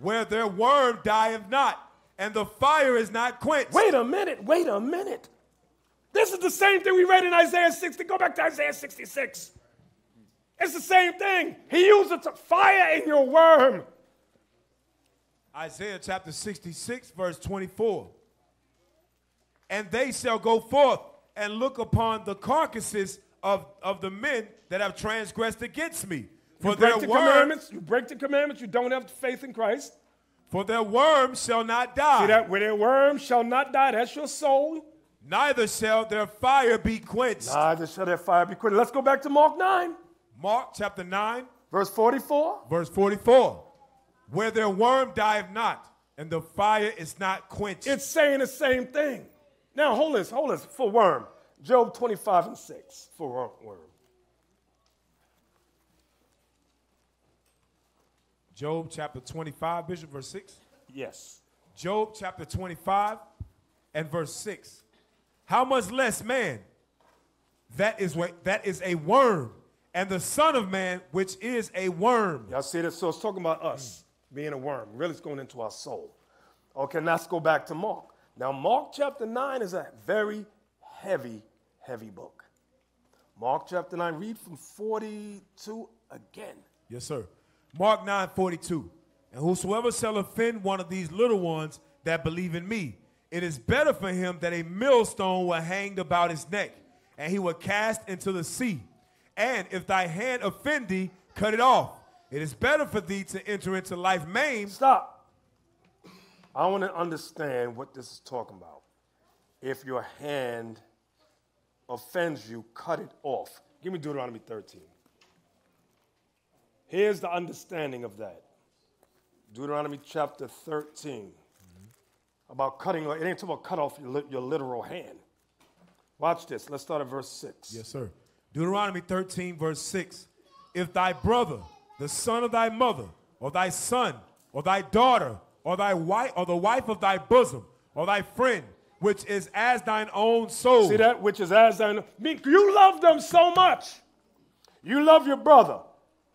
Where their worm dieth not, and the fire is not quenched. Wait a minute, wait a minute. This is the same thing we read in Isaiah 60. Go back to Isaiah 66. It's the same thing. He uses fire in your worm. Isaiah chapter 66, verse 24. And they shall go forth and look upon the carcasses of the men that have transgressed against me. For their worms. You break the commandments, you don't have faith in Christ. For their worm shall not die. See that? Where their worm shall not die, that's your soul. Neither shall their fire be quenched. Neither shall their fire be quenched. Let's go back to Mark 9. Mark chapter 9. Verse 44. Verse 44. Where their worm dieth not, and the fire is not quenched. It's saying the same thing. Now, hold this, for worm. Job 25 and 6, for worm. Job chapter 25, Bishop, verse 6? Yes. Job chapter 25 and verse 6. How much less man that is a worm, and the Son of Man, which is a worm. Y'all see that? So it's talking about us being a worm. Really, it's going into our soul. Okay, now let's go back to Mark. Now, Mark chapter 9 is a very heavy, heavy book. Mark chapter 9, read from 42 again. Yes, sir. Mark 9, 42. And whosoever shall offend one of these little ones that believe in me, it is better for him that a millstone were hanged about his neck, and he were cast into the sea. And if thy hand offend thee, cut it off. It is better for thee to enter into life maimed. Stop. I want to understand what this is talking about. If your hand offends you, cut it off. Give me Deuteronomy 13. Here's the understanding of that. Deuteronomy chapter 13. About cutting, it ain't talking about cut off your literal hand. Watch this. Let's start at verse 6. Yes, sir. Deuteronomy 13, verse 6. If thy brother, the son of thy mother, or thy son, or thy daughter, or thy wife, or the wife of thy bosom, or thy friend, which is as thine own soul. See that? Which is as thine own. You love them so much. You love your brother,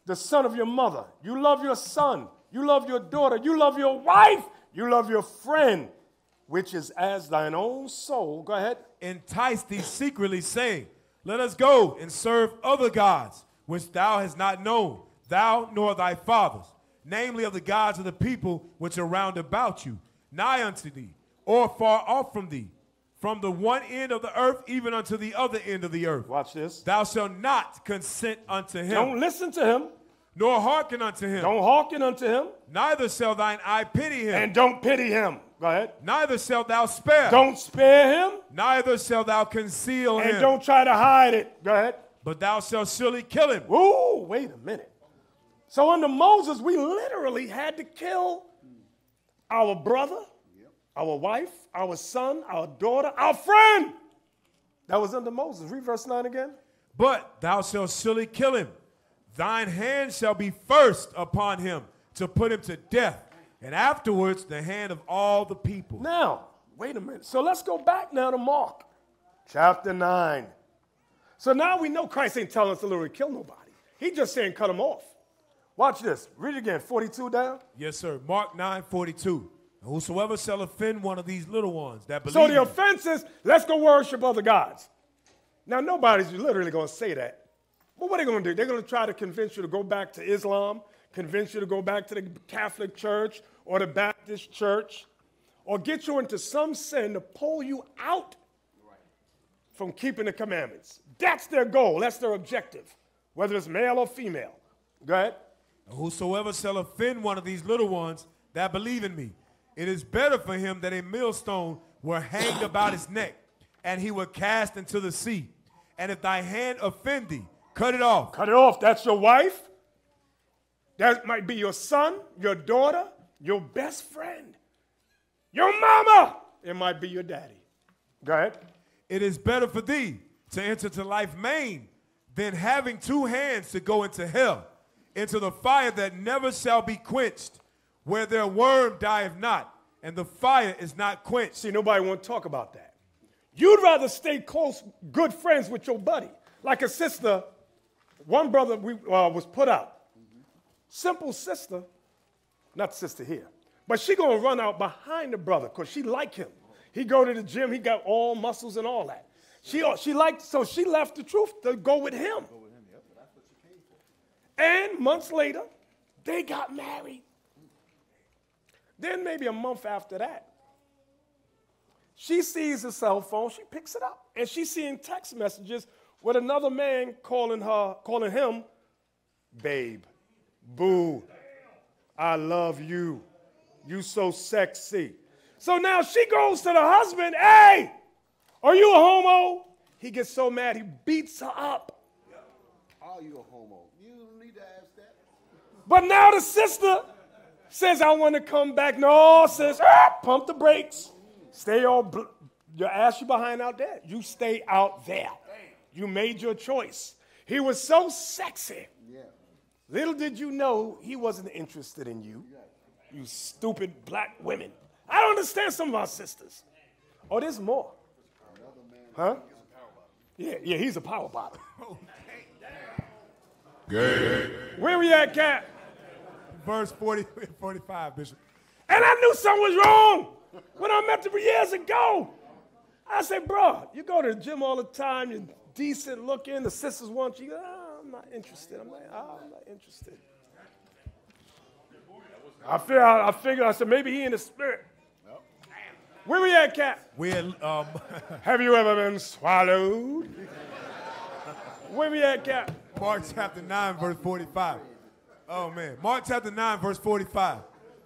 the son of your mother. You love your son. You love your daughter. You love your wife. You love your friend, which is as thine own soul. Go ahead. Entice thee secretly, saying, Let us go and serve other gods, which thou hast not known, thou nor thy fathers, namely of the gods of the people which are round about you, nigh unto thee, or far off from thee, from the one end of the earth even unto the other end of the earth. Watch this. Thou shalt not consent unto him. Don't listen to him. Nor hearken unto him. Don't hearken unto him. Neither shall thine eye pity him. And don't pity him. Go ahead. Neither shalt thou spare. Don't spare him. Neither shalt thou conceal him. And don't try to hide it. Go ahead. But thou shalt surely kill him. Ooh, wait a minute. So under Moses, we literally had to kill our brother, our wife, our son, our daughter, our friend. That was under Moses. Read verse 9 again. But thou shalt surely kill him. Thine hand shall be first upon him to put him to death, and afterwards the hand of all the people. Now, wait a minute. So let's go back now to Mark chapter 9. So now we know Christ ain't telling us to literally kill nobody. He just saying cut him off. Watch this. Read it again. 42 down. Yes, sir. Mark 9, 42. And whosoever shall offend one of these little ones that believe. So the offense is, let's go worship other gods. Now, nobody's literally going to say that. But what are they going to do? They're going to try to convince you to go back to Islam, convince you to go back to the Catholic Church or the Baptist Church, or get you into some sin to pull you out from keeping the commandments. That's their goal. That's their objective, whether it's male or female. Go ahead. Whosoever shall offend one of these little ones that believe in me, it is better for him that a millstone were hanged about his neck, and he were cast into the sea. And if thy hand offend thee, cut it off. Cut it off. That's your wife. That might be your son, your daughter, your best friend, your mama. It might be your daddy. Go ahead. It is better for thee to enter to life maimed than having two hands to go into hell, into the fire that never shall be quenched, where their worm dieth not, and the fire is not quenched. See, nobody want to talk about that. You'd rather stay close, good friends with your buddy. Like a sister, one brother was put out. Simple sister, not sister here, but she going to run out behind the brother because she like him. He go to the gym, he got all muscles and all that. She liked, so she left the truth to go with him. And months later, they got married. Then maybe a month after that, she sees her cell phone, she picks it up, and she's seeing text messages with another man calling him, babe, boo, I love you, you so sexy. So now she goes to the husband, hey, are you a homo? He gets so mad, he beats her up. Are you a homo? But now the sister says, I want to come back. No, sis, pump the brakes. Stay your ass you behind out there. You stay out there. You made your choice. He was so sexy. Yeah. Little did you know he wasn't interested in you. You stupid black women. I don't understand some of our sisters. Oh, there's more. Huh? Yeah, he's a power bottom. Good. Where we at, Cap? Verse 40, 45, Bishop. And I knew something was wrong when I met him years ago. I said, bro, you go to the gym all the time. You're decent looking. The sisters want you. Oh, I'm not interested. I'm like, oh, I'm not interested. I figured, I said, maybe he in the spirit. Nope. Where we at, Cap? Have you ever been swallowed? Where we at, Cap? Mark chapter 9, verse 45. Oh, man. Mark chapter 9, verse 45.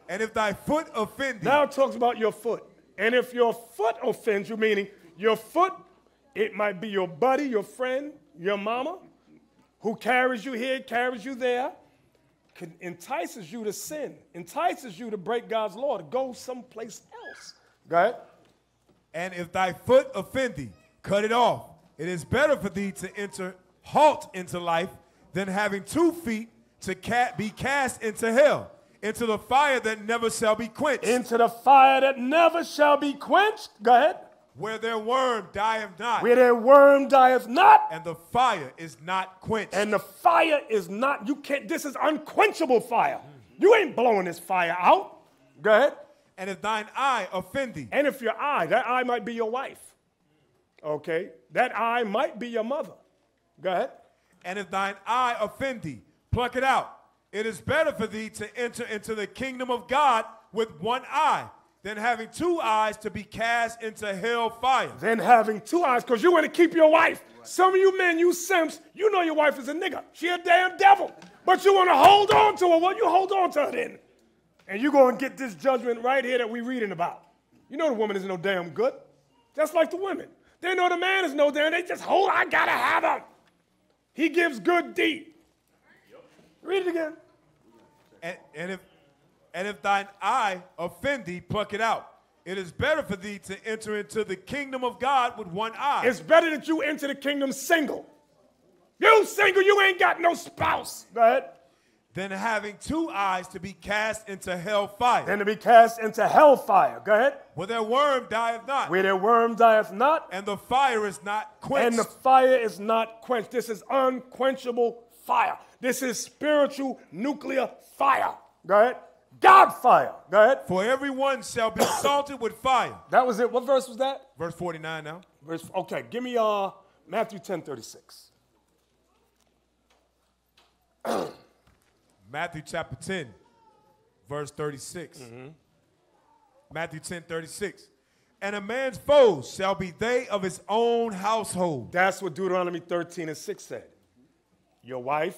And if thy foot offend thee. Now it talks about your foot. And if your foot offends you, meaning your foot, it might be your buddy, your friend, your mama, who carries you here, carries you there, entices you to sin, entices you to break God's law, to go someplace else. Go ahead. And if thy foot offend thee, cut it off. It is better for thee to enter halt into life than having 2 feet to be cast into hell, into the fire that never shall be quenched. Into the fire that never shall be quenched. Go ahead. Where their worm dieth not. Where their worm dieth not. And the fire is not quenched. And the fire is not, you can't, this is unquenchable fire. You ain't blowing this fire out. Go ahead. And if thine eye offend thee. And if your eye, that eye might be your wife. Okay. That eye might be your mother. Go ahead. and if thine eye offend thee, pluck it out. It is better for thee to enter into the kingdom of God with one eye than having two eyes to be cast into hell fire. Than having two eyes, because you want to keep your wife. Right. Some of you men, you simps, you know your wife is a nigga. She a damn devil. But you want to hold on to her. Well, you hold on to her then. And you go and get this judgment right here that we're reading about. You know the woman is no damn good. Just like the women. They know the man is no damn. They just hold, I gotta have him. He gives good deed. Read it again. And if thine eye offend thee, pluck it out. It is better for thee to enter into the kingdom of God with one eye. It's better that you enter the kingdom single. You single, you ain't got no spouse. Go ahead. Than having two eyes to be cast into hell fire. Than to be cast into hell fire. Go ahead. Where their worm dieth not. Where their worm dieth not. And the fire is not quenched. And the fire is not quenched. This is unquenchable fire. This is spiritual nuclear fire. Go ahead. God fire. Go ahead. For everyone shall be salted with fire. That was it. What verse was that? Verse 49 now. Okay, give me Matthew 10:36. Matthew chapter 10, verse 36. Mm-hmm. Matthew 10:36. And a man's foes shall be they of his own household. That's what Deuteronomy 13:6 said. Your wife,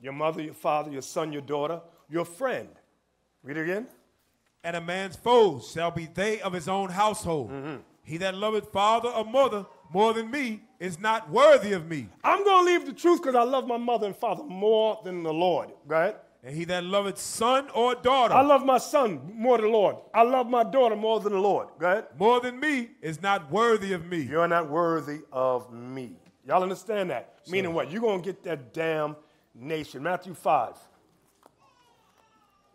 your mother, your father, your son, your daughter, your friend. Read it again. And a man's foes shall be they of his own household. Mm-hmm. He that loveth father or mother more than me is not worthy of me. I'm going to leave the truth because I love my mother and father more than the Lord. Go ahead. And he that loveth son or daughter. I love my son more than the Lord. I love my daughter more than the Lord. Go ahead. More than me is not worthy of me. You're not worthy of me. Y'all understand that? So, meaning what? You're going to get that damnation. Matthew 5.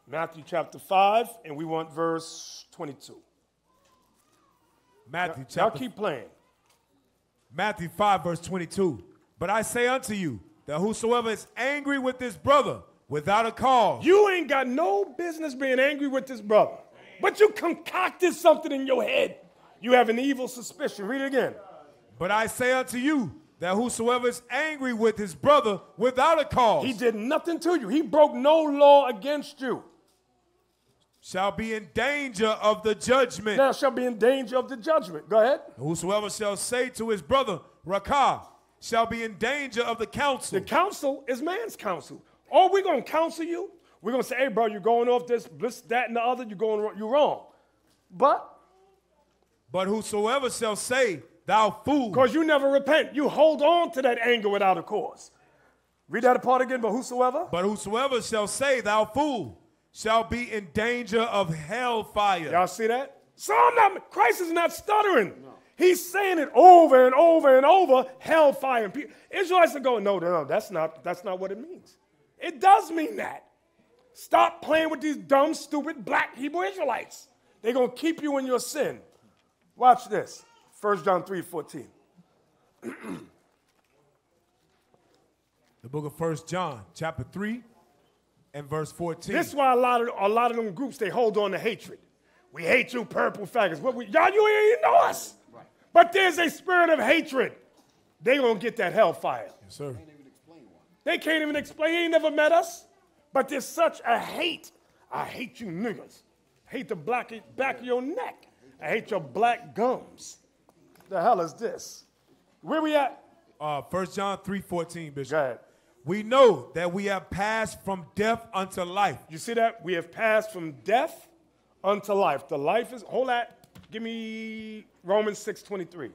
Matthew chapter 5, and we want verse 22. Matthew chapter. Y'all keep playing. Matthew 5, verse 22. But I say unto you that whosoever is angry with his brother without a cause. You ain't got no business being angry with this brother. But you concocted something in your head. You have an evil suspicion. Read it again. But I say unto you that whosoever is angry with his brother without a cause. He did nothing to you. He broke no law against you. Shall be in danger of the judgment. Now shall be in danger of the judgment. Go ahead. Whosoever shall say to his brother, Rakah, shall be in danger of the council. The council is man's council. Oh, we're going to counsel you. We're going to say, hey, bro, you're going off this, that, and the other. You're wrong. But whosoever shall say, thou fool. Because you never repent. You hold on to that anger without a cause. Read that apart again. But whosoever shall say, thou fool, shall be in danger of hellfire. Y'all see that? So Christ is not stuttering. No. He's saying it over and over and over, hellfire. And Israelites are going, no, that's not what it means. It does mean that. Stop playing with these dumb, stupid, black Hebrew Israelites. They're going to keep you in your sin. Watch this. 1 John 3:14. The book of 1 John, chapter 3. And verse 14. This is why a lot of them groups, they hold on to hatred. We hate you, purple faggots. Y'all, you ain't even know us. Right. But there's a spirit of hatred. They going to get that hellfire. Yes, sir. They can't even explain why. They can't even explain. They ain't never met us. But there's such a hate. I hate you niggas. I hate the back of your neck. I hate your black gums. The hell is this? Where we at? 1 John 3:14, Bishop. Go ahead. We know that we have passed from death unto life. You see that? We have passed from death unto life. The life is, hold that. Give me Romans 6:23.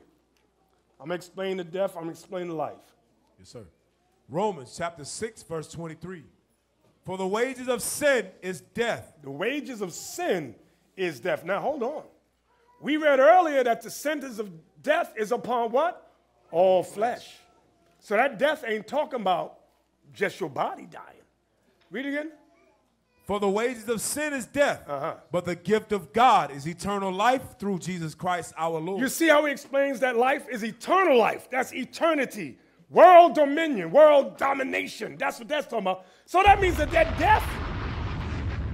I'm explaining the death. I'm explaining the life. Yes, sir. Romans chapter 6, verse 23. For the wages of sin is death. The wages of sin is death. Now, hold on. We read earlier that the sentence of death is upon what? All flesh. So that death ain't talking about just your body dying. Read again. For the wages of sin is death, but the gift of God is eternal life through Jesus Christ our Lord. You see how he explains that life is eternal life. That's eternity. World dominion, world domination. That's what that's talking about. So that means that death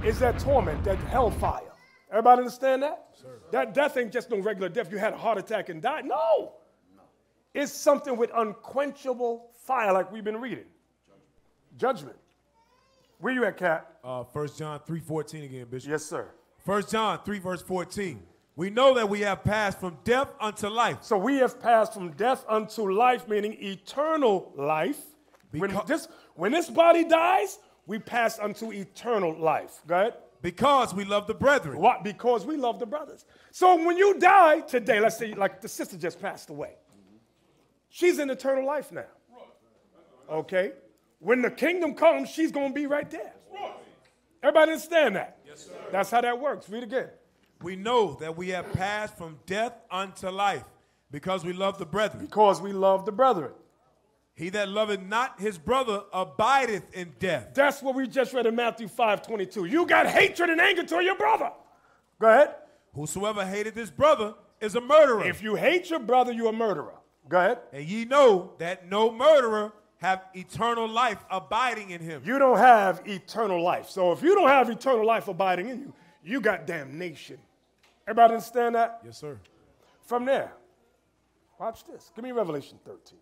is that torment, that hellfire. Everybody understand that? Sure. That death ain't just no regular death. You had a heart attack and died. No. It's something with unquenchable fire, like we've been reading. Judgment. Where you at, Cap? 1 John 3:14 again, Bishop. Yes, sir. 1 John 3, verse 14. We know that we have passed from death unto life. So we have passed from death unto life, meaning eternal life. When this body dies, we pass unto eternal life. Go ahead. Because we love the brethren. What? Because we love the brothers. So when you die today, let's say like the sister just passed away. She's in eternal life now. Okay? When the kingdom comes, she's going to be right there. Everybody understand that? Yes, sir. That's how that works. Read again. We know that we have passed from death unto life because we love the brethren. Because we love the brethren. He that loveth not his brother abideth in death. That's what we just read in Matthew 5:22. You got hatred and anger toward your brother. Go ahead. Whosoever hated his brother is a murderer. If you hate your brother, you're a murderer. Go ahead. And ye know that no murderer have eternal life abiding in him. You don't have eternal life. So if you don't have eternal life abiding in you, you got damnation. Everybody understand that? Yes, sir. From there, watch this. Give me Revelation 13.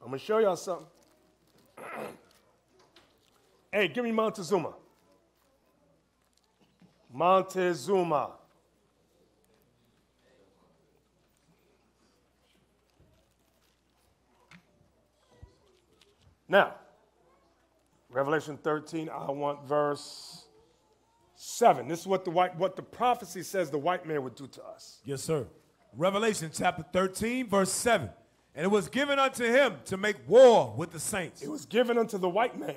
I'm going to show y'all something. Hey, give me Montezuma. Montezuma. Now, Revelation 13, I want verse 7. This is what the prophecy says the white man would do to us. Yes, sir. Revelation chapter 13, verse 7. And it was given unto him to make war with the saints. It was given unto the white man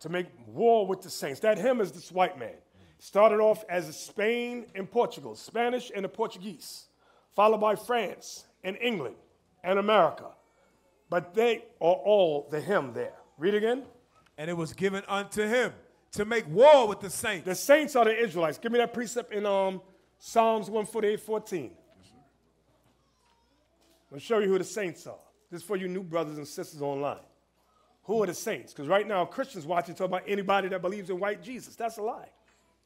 to make war with the saints. That him is this white man. Started off as Spain and Portugal, Spanish and the Portuguese, followed by France and England and America. But they are all the him there. Read again. And it was given unto him to make war with the saints. The saints are the Israelites. Give me that precept in Psalms 148:14. I'll show you who the saints are. This is for you new brothers and sisters online. Who are the saints? Because right now Christians watching talk about anybody that believes in white Jesus. That's a lie.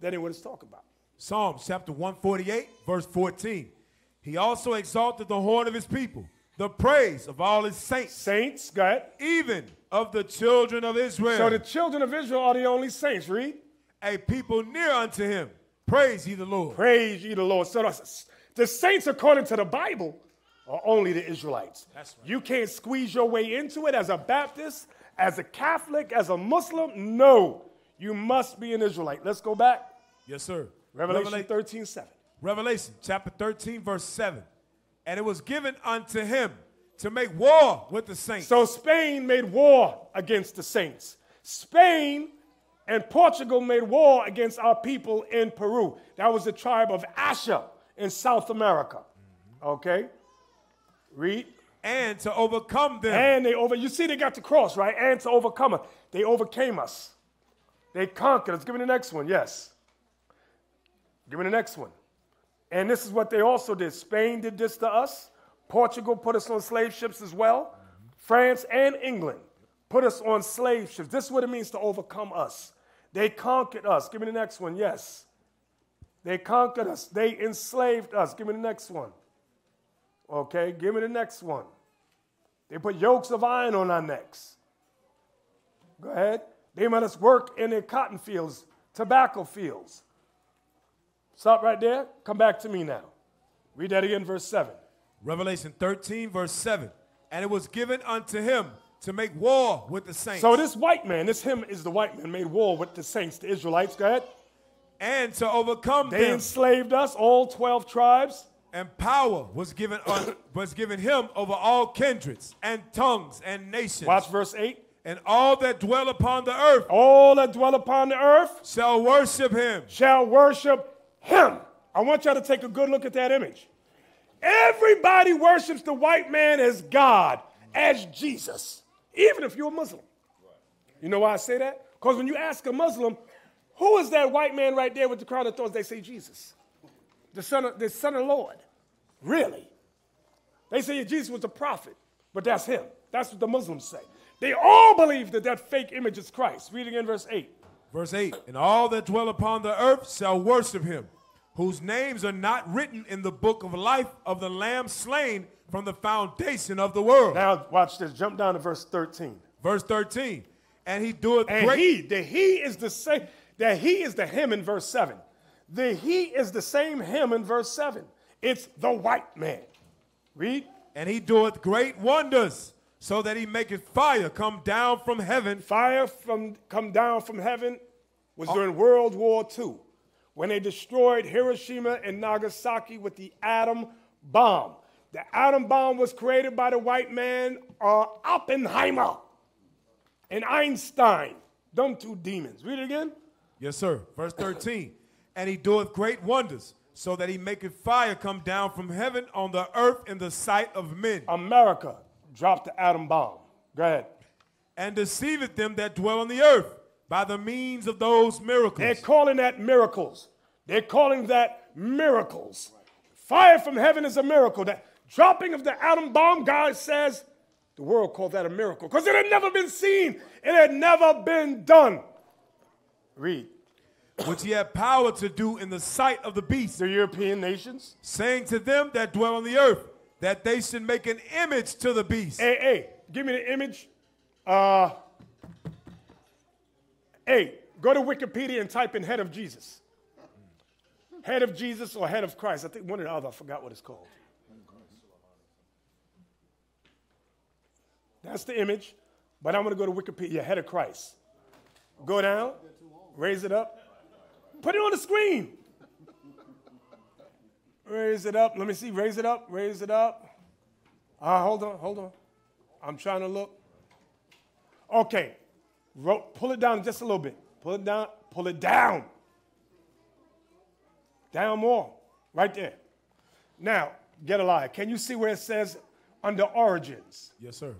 That ain't what it's talking about. Psalms chapter 148, verse 14. He also exalted the horn of his people, the praise of all his saints. Saints, go ahead. Even of the children of Israel. So the children of Israel are the only saints. Read. A people near unto him. Praise ye the Lord. Praise ye the Lord. So the saints, according to the Bible, are only the Israelites. That's right. You can't squeeze your way into it as a Baptist, as a Catholic, as a Muslim. No, you must be an Israelite. Let's go back. Yes, sir. Revelation 13:7. Revelation chapter 13, verse 7. And it was given unto him to make war with the saints. So Spain made war against the saints. Spain and Portugal made war against our people in Peru. That was the tribe of Asher in South America. Mm-hmm. Okay. Read. And to overcome them. And they you see they got the cross, right? And to overcome us. They overcame us. They conquered us. Give me the next one, yes. Give me the next one. And this is what they also did. Spain did this to us. Portugal put us on slave ships as well. Mm-hmm. France and England put us on slave ships. This is what it means to overcome us. They conquered us. Give me the next one, yes. They conquered us. They enslaved us. Give me the next one. Okay, give me the next one. They put yokes of iron on our necks. Go ahead. They made us work in their cotton fields, tobacco fields. Stop right there. Come back to me now. Read that again, verse 7. Revelation 13, verse 7. And it was given unto him to make war with the saints. So this white man, this him is the white man, made war with the saints, the Israelites. Go ahead. And to overcome them. They enslaved us, all 12 tribes. And power was given, him over all kindreds and tongues and nations. Watch verse 8. And all that dwell upon the earth. All that dwell upon the earth. Shall worship him. Shall worship him. I want y'all to take a good look at that image. Everybody worships the white man as God, as Jesus. Even if you're a Muslim. You know why I say that? Because when you ask a Muslim, who is that white man right there with the crown of thorns? They say Jesus. The son of the Lord. Really? They say Jesus was a prophet, but that's him. That's what the Muslims say. They all believe that that fake image is Christ. Read again verse 8. Verse 8. And all that dwell upon the earth shall worship him, whose names are not written in the book of life of the Lamb slain from the foundation of the world. Now watch this. Jump down to verse 13. Verse 13. And he doeth and great. The he is the same him in verse 7. It's the white man. Read. And he doeth great wonders, so that he maketh fire come down from heaven. Fire from come down from heaven was during World War II, when they destroyed Hiroshima and Nagasaki with the atom bomb. The atom bomb was created by the white man Oppenheimer and Einstein. Them two demons. Read it again. Yes, sir. Verse 13. And he doeth great wonders, so that he maketh fire come down from heaven on the earth in the sight of men. America dropped the atom bomb. Go ahead. And deceiveth them that dwell on the earth by the means of those miracles. They're calling that miracles. They're calling that miracles. Fire from heaven is a miracle. That dropping of the atom bomb, God says, the world called that a miracle because it had never been seen. It had never been done. Read. Which he had power to do in the sight of the beast. The European nations. Saying to them that dwell on the earth, that they should make an image to the beast. Hey, hey, give me the image. Hey, go to Wikipedia and type in head of Jesus. Head of Jesus or head of Christ. I think one or the other. I forgot what it's called. That's the image. But I'm going to go to Wikipedia, head of Christ. Go down. Raise it up. Put it on the screen. Raise it up. Let me see. Raise it up. Raise it up. Hold on. Hold on. I'm trying to look. Okay. Pull it down just a little bit. Pull it down. Pull it down. Down more. Right there. Now, get a lie. Can you see where it says under origins? Yes, sir.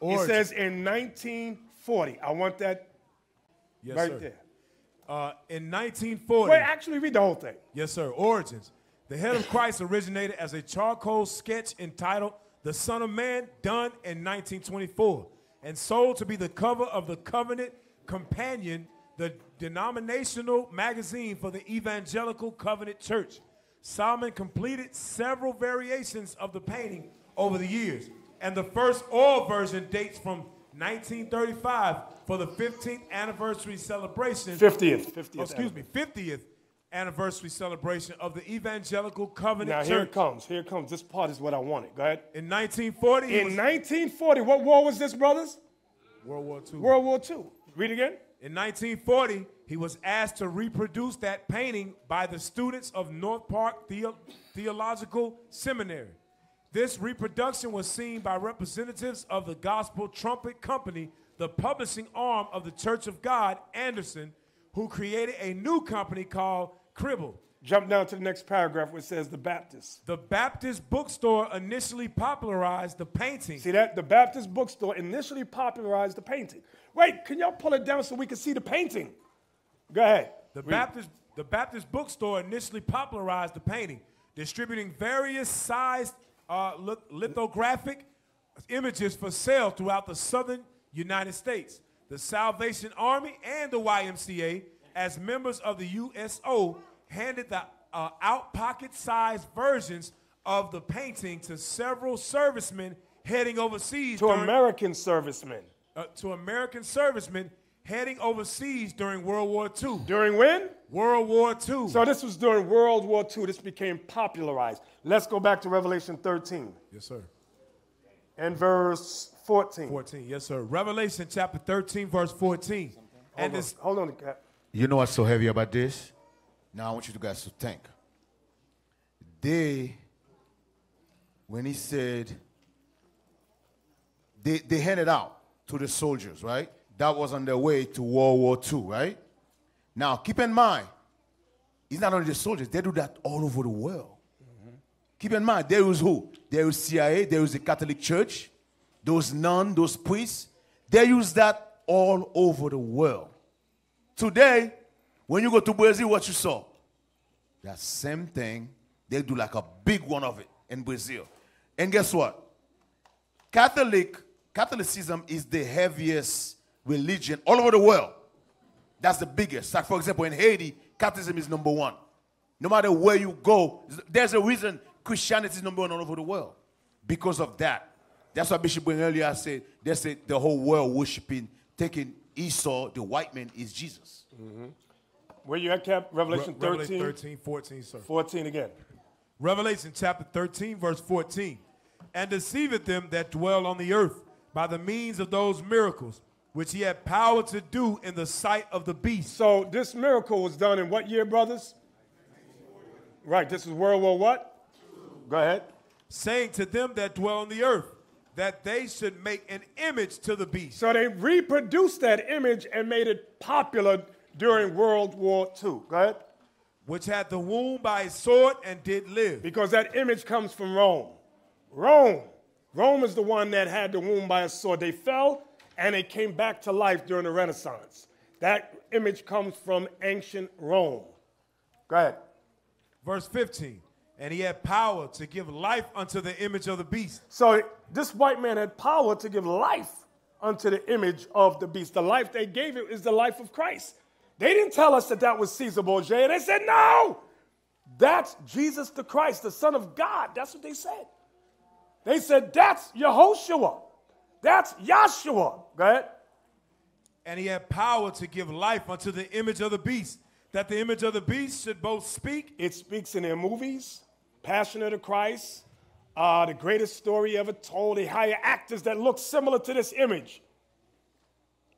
Origin. It says in 1940. I want that yes, right sir. There. In 1940. Wait, actually read the whole thing. Yes, sir. Origins. The head of Christ originated as a charcoal sketch entitled The Son of Man, done in 1924, and sold to be the cover of the Covenant Companion, the denominational magazine for the Evangelical Covenant Church. Solomon completed several variations of the painting over the years, and the first oil version dates from 1935 for the 15th anniversary celebration. 50th anniversary celebration of the Evangelical Covenant Church. Now here it comes. Here it comes. This part is what I wanted. Go ahead. In 1940. In 1940. What war was this, brothers? World War II. World War II. Read again. In 1940, he was asked to reproduce that painting by the students of North Park Theological Seminary. This reproduction was seen by representatives of the Gospel Trumpet Company, the publishing arm of the Church of God, Anderson, who created a new company called Cribble. Jump down to the next paragraph where it says the Baptist. The Baptist bookstore initially popularized the painting. See that? The Baptist bookstore initially popularized the painting. Wait, can y'all pull it down so we can see the painting? Go ahead. The Baptist bookstore initially popularized the painting, distributing various sized lithographic images for sale throughout the southern United States. The Salvation Army and the YMCA, as members of the USO, handed the out pocket-sized versions of the painting to several servicemen heading overseas. To American servicemen heading overseas during World War II. During when? World War II. So this was during World War II. This became popularized. Let's go back to Revelation 13. Yes, sir. And verse 14. 14, yes, sir. Revelation chapter 13, verse 14. Hold on. You know what's so heavy about this? Now I want you guys to think. When he said, they handed out to the soldiers, right? That was on their way to World War II, right? Now, keep in mind, it's not only the soldiers. They do that all over the world. Keep in mind, there is who? There is CIA, there is the Catholic Church, those nuns, those priests. They use that all over the world. Today, when you go to Brazil, what you saw? That same thing. They do like a big one of it in Brazil. And guess what? Catholicism is the heaviest religion all over the world. That's the biggest. Like, for example, in Haiti, Catholicism is number 1. No matter where you go, there's a reason Christianity is number one all over the world. Because of that. That's why Bishop Brin earlier said, they said the whole world worshiping, taking Esau, the white man, is Jesus. Mm-hmm. Where you at, Cap? Revelation 13? Revelation 13, 14, sir. 14 again. Revelation chapter 13, verse 14. And deceiveth them that dwell on the earth by the means of those miracles, which he had power to do in the sight of the beast. So this miracle was done in what year, brothers? Right, this is World War what? Go ahead. Saying to them that dwell on the earth, that they should make an image to the beast. So they reproduced that image and made it popular during World War II. Go ahead. Which had the wound by his sword and did live. Because that image comes from Rome. Rome. Rome is the one that had the wound by his sword. They fell and it came back to life during the Renaissance. That image comes from ancient Rome. Go ahead. Verse 15. And he had power to give life unto the image of the beast. So this white man had power to give life unto the image of the beast. The life they gave it is the life of Christ. They didn't tell us that that was Caesar Borgia. They said, no, that's Jesus the Christ, the Son of God. That's what they said. They said, that's Yehoshua. That's Yahshua. Go ahead. And he had power to give life unto the image of the beast, that the image of the beast should both speak. It speaks in their movies. Passion of the Christ, the greatest story ever told. They hire actors that look similar to this image.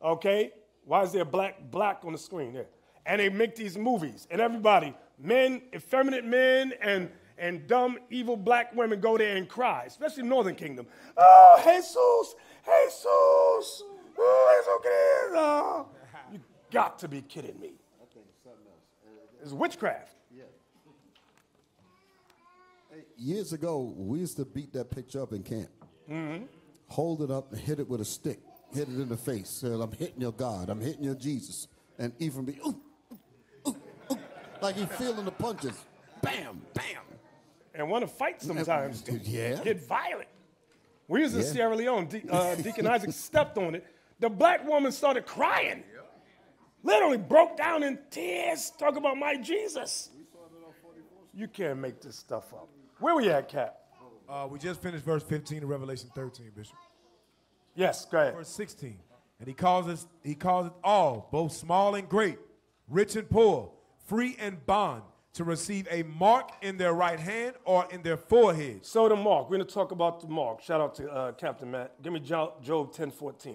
Okay? Why is there black on the screen there? And they make these movies. And everybody, men, effeminate men, and dumb, evil black women go there and cry, especially Northern Kingdom. Oh, Jesus, Jesus, oh, it's okay. Oh. You got to be kidding me. I think it's something else. It's witchcraft. Years ago, we used to beat that picture up in camp. Mm-hmm. Hold it up and hit it with a stick. Hit it in the face. Said, I'm hitting your God. I'm hitting your Jesus. And Ephraim be, ooh, ooh, ooh, like he's feeling the punches. Bam, bam. And want to fight sometimes. Yeah. Get violent. We was in Sierra Leone. Deacon Isaac stepped on it. The black woman started crying. Yeah. Literally broke down in tears. Talk about my Jesus. You can't make this stuff up. Where we at, Cap? We just finished verse 15 of Revelation 13, Bishop. Yes, go ahead. Verse 16. And he causes all, both small and great, rich and poor, free and bond, to receive a mark in their right hand or in their forehead. So the mark. We're going to talk about the mark. Shout out to Captain Matt. Give me Job 10:14.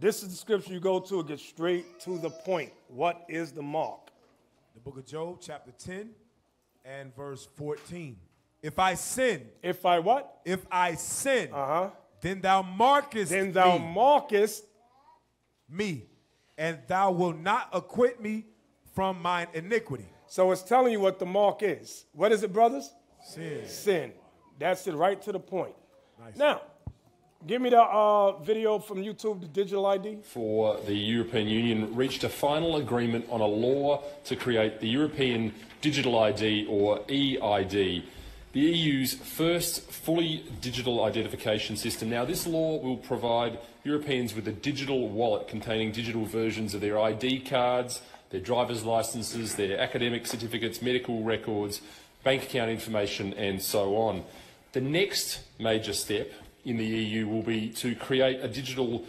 This is the scripture you go to. It gets straight to the point. What is the mark? The book of Job, chapter 10 and verse 14. If I sin. If I what? If I sin, then thou markest me. Then thou markest me, and thou wilt not acquit me from mine iniquity. So it's telling you what the mark is. What is it, brothers? Sin. Sin. That's it, right to the point. Nice. Now, give me the video from YouTube, the digital ID. For the European Union reached a final agreement on a law to create the European Digital ID, or EID. The EU's first fully digital identification system. Now, this law will provide Europeans with a digital wallet containing digital versions of their ID cards, their driver's licenses, their academic certificates, medical records, bank account information, and so on. The next major step in the EU will be to create a digital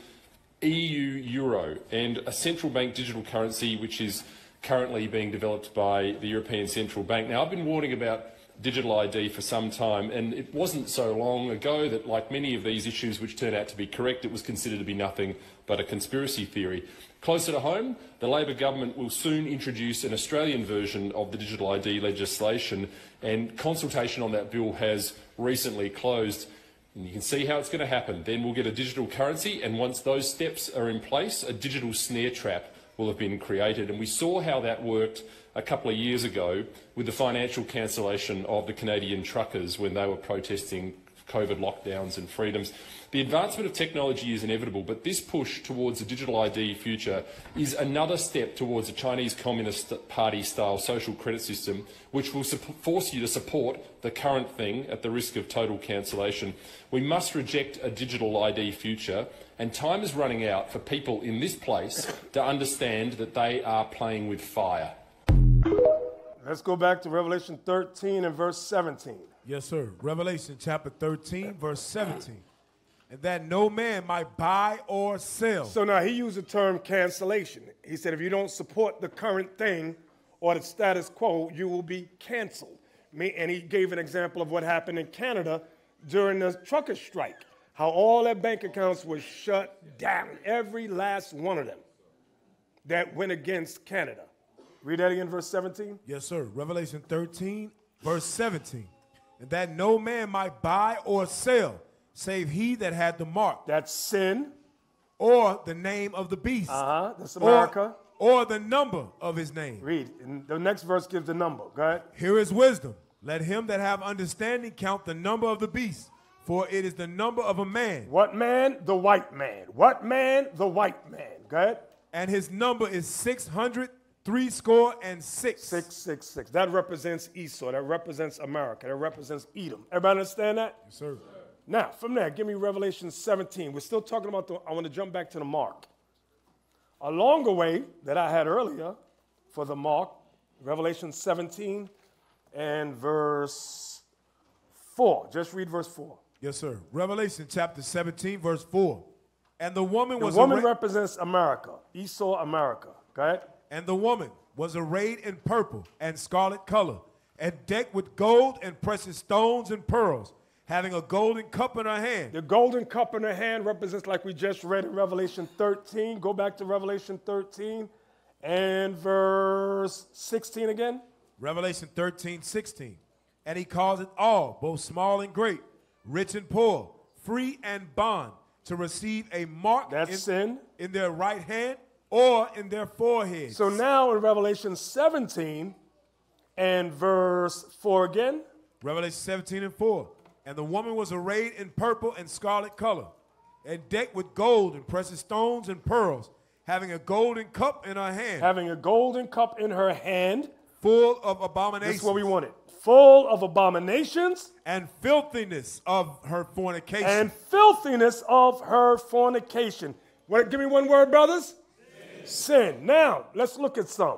EU euro and a central bank digital currency, which is currently being developed by the European Central Bank. Now, I've been warning about digital ID for some time, and it wasn't so long ago that, like many of these issues which turned out to be correct, it was considered to be nothing but a conspiracy theory. Closer to home, the Labor government will soon introduce an Australian version of the digital ID legislation, and consultation on that bill has recently closed. And you can see how it's going to happen. Then we'll get a digital currency, and once those steps are in place, a digital snare trap will have been created. And we saw how that worked a couple of years ago with the financial cancellation of the Canadian truckers when they were protesting COVID lockdowns and freedoms. The advancement of technology is inevitable, but this push towards a digital ID future is another step towards a Chinese Communist Party-style social credit system, which will force you to support the current thing at the risk of total cancellation. We must reject a digital ID future, and time is running out for people in this place to understand that they are playing with fire. Let's go back to Revelation 13 and verse 17. Yes, sir. Revelation chapter 13, verse 17. And that no man might buy or sell. So now he used the term cancellation. He said if you don't support the current thing or the status quo, you will be canceled. And he gave an example of what happened in Canada during the trucker strike, how all their bank accounts were shut down, every last one of them that went against Canada. Read that again, verse 17. Yes, sir. Revelation 13, verse 17. And that no man might buy or sell, save he that had the mark. That's sin. Or the name of the beast. Uh-huh. That's America. Or the number of his name. Read. And the next verse gives the number. Go ahead. Here is wisdom. Let him that have understanding count the number of the beast, for it is the number of a man. What man? The white man. What man? The white man. Go ahead. And his number is 666. 666. That represents Esau. That represents America. That represents Edom. Everybody understand that? Yes, sir. Now, from there, give me Revelation 17. We're still talking about I want to jump back to the mark. A longer way that I had earlier for the mark, Revelation 17 and verse 4. Just read verse 4. Yes, sir. Revelation chapter 17, verse 4. And the woman was... The woman represents America. Esau, America. Go ahead. And the woman was arrayed in purple and scarlet color, and decked with gold and precious stones and pearls, having a golden cup in her hand. The golden cup in her hand represents, like we just read in Revelation 13. Go back to Revelation 13 and verse 16 again. Revelation 13, 16. And he calls it all, both small and great, rich and poor, free and bond, to receive a mark in their right hand or in their forehead. So now in Revelation 17 and verse 4 again. Revelation 17 and 4. And the woman was arrayed in purple and scarlet color, and decked with gold and precious stones and pearls, having a golden cup in her hand. Having a golden cup in her hand. Full of abominations. That's what we wanted. Full of abominations. And filthiness of her fornication. And filthiness of her fornication. What, give me one word, brothers. Sin. Sin. Now, let's look at some.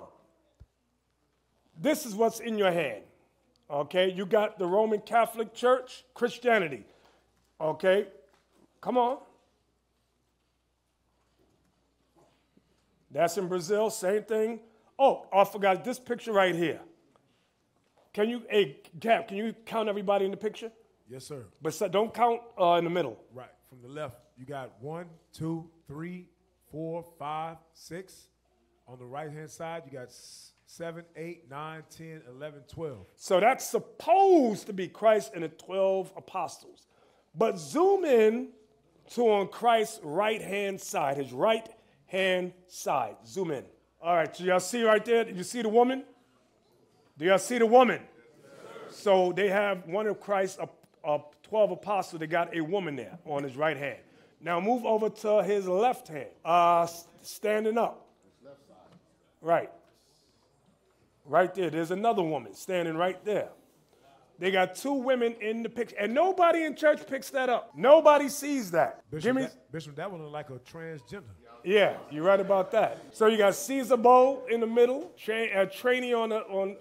This is what's in your hand. Okay, you got the Roman Catholic Church, Christianity. Okay, come on. That's in Brazil, same thing. Oh, I forgot this picture right here. Can you, hey, Gap, can you count everybody in the picture? Yes, sir. But so don't count in the middle. Right, from the left, you got 1, 2, 3, 4, 5, 6. On the right-hand side, you got 7, 8, 9, 10, 11, 12. So that's supposed to be Christ and the 12 apostles. But zoom in to on Christ's right-hand side, his right-hand side. Zoom in. All right, so y'all see right there? You see the woman? Do y'all see the woman? Yes, sir. So they have one of Christ's 12 apostles. They got a woman there on his right hand. Now move over to his left hand, standing up. Left side. Right. Right there, there's another woman standing right there. They got two women in the picture, and nobody in church picks that up. Nobody sees that. Bishop, that one looked like a transgender. Yeah, you're right about that. So you got Caesar Bo in the middle, trainee on the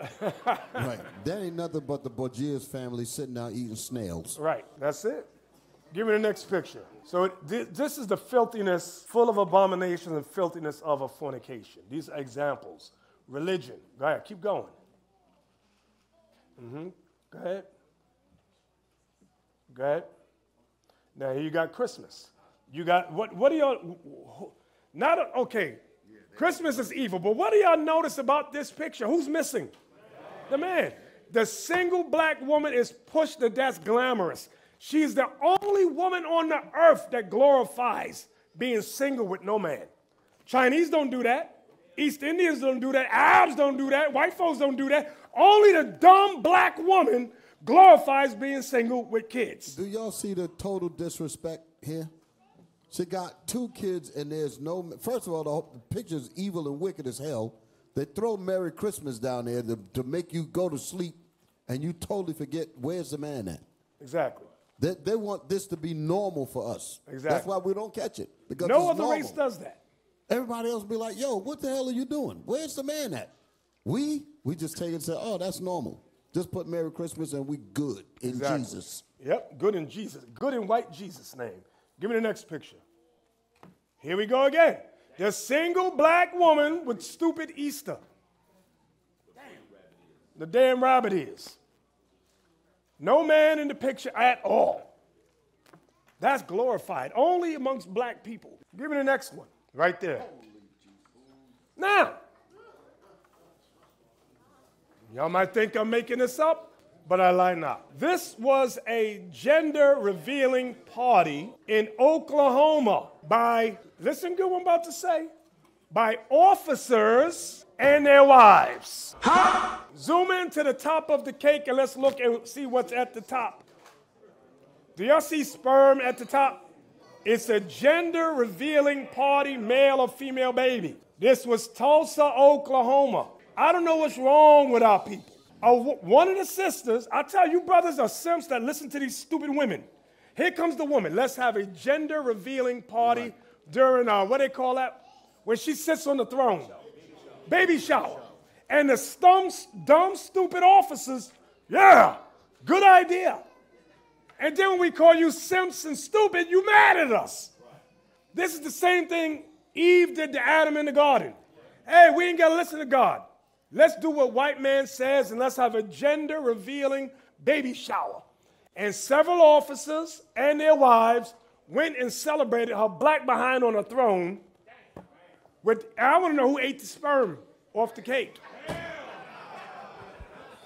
right. That ain't nothing but the Borgia's family sitting out eating snails. Right, that's it. Give me the next picture. So this is the filthiness, full of abominations and filthiness of a fornication. These are examples. Religion. Go ahead. Keep going. Mm-hmm. Go ahead. Go ahead. Now, here you got Christmas. You got, what do y'all, okay, yeah, Christmas is evil, but what do y'all notice about this picture? Who's missing? The man. The single black woman is pushed to death glamorous. She's the only woman on the earth that glorifies being single with no man. Chinese don't do that. East Indians don't do that. Arabs don't do that. White folks don't do that. Only the dumb black woman glorifies being single with kids. Do y'all see the total disrespect here? She got two kids and there's no... First of all, the picture's evil and wicked as hell. They throw Merry Christmas down there to make you go to sleep, and you totally forget where's the man at. Exactly. They want this to be normal for us. Exactly. That's why we don't catch it. Because no other race does that. Everybody else be like, yo, what the hell are you doing? Where's the man at? We just take it and say, oh, that's normal. Just put Merry Christmas and we good in exactly. Jesus. Yep, good in Jesus. Good in white Jesus' name. Give me the next picture. Here we go again. The single black woman with stupid Easter. The damn rabbit ears. No man in the picture at all. That's glorified only amongst black people. Give me the next one. Right there. Now, y'all might think I'm making this up, but I lie not. This was a gender-revealing party in Oklahoma by, listen good what I'm about to say, by officers and their wives. Huh? Zoom in to the top of the cake and let's look and see what's at the top. Do y'all see sperm at the top? It's a gender-revealing party, male or female baby. This was Tulsa, Oklahoma. I don't know what's wrong with our people. One of the sisters, I tell you brothers are simps that listen to these stupid women. Here comes the woman. Let's have a gender-revealing party during our, what they call that? When she sits on the throne. Baby shower. And the dumb, stupid officers, yeah, good idea. And then when we call you simps and stupid, you mad at us. This is the same thing Eve did to Adam in the garden. Hey, we ain't got to listen to God. Let's do what white man says, and let's have a gender-revealing baby shower. And several officers and their wives went and celebrated her black behind on a throne. With, I want to know who ate the sperm off the cake.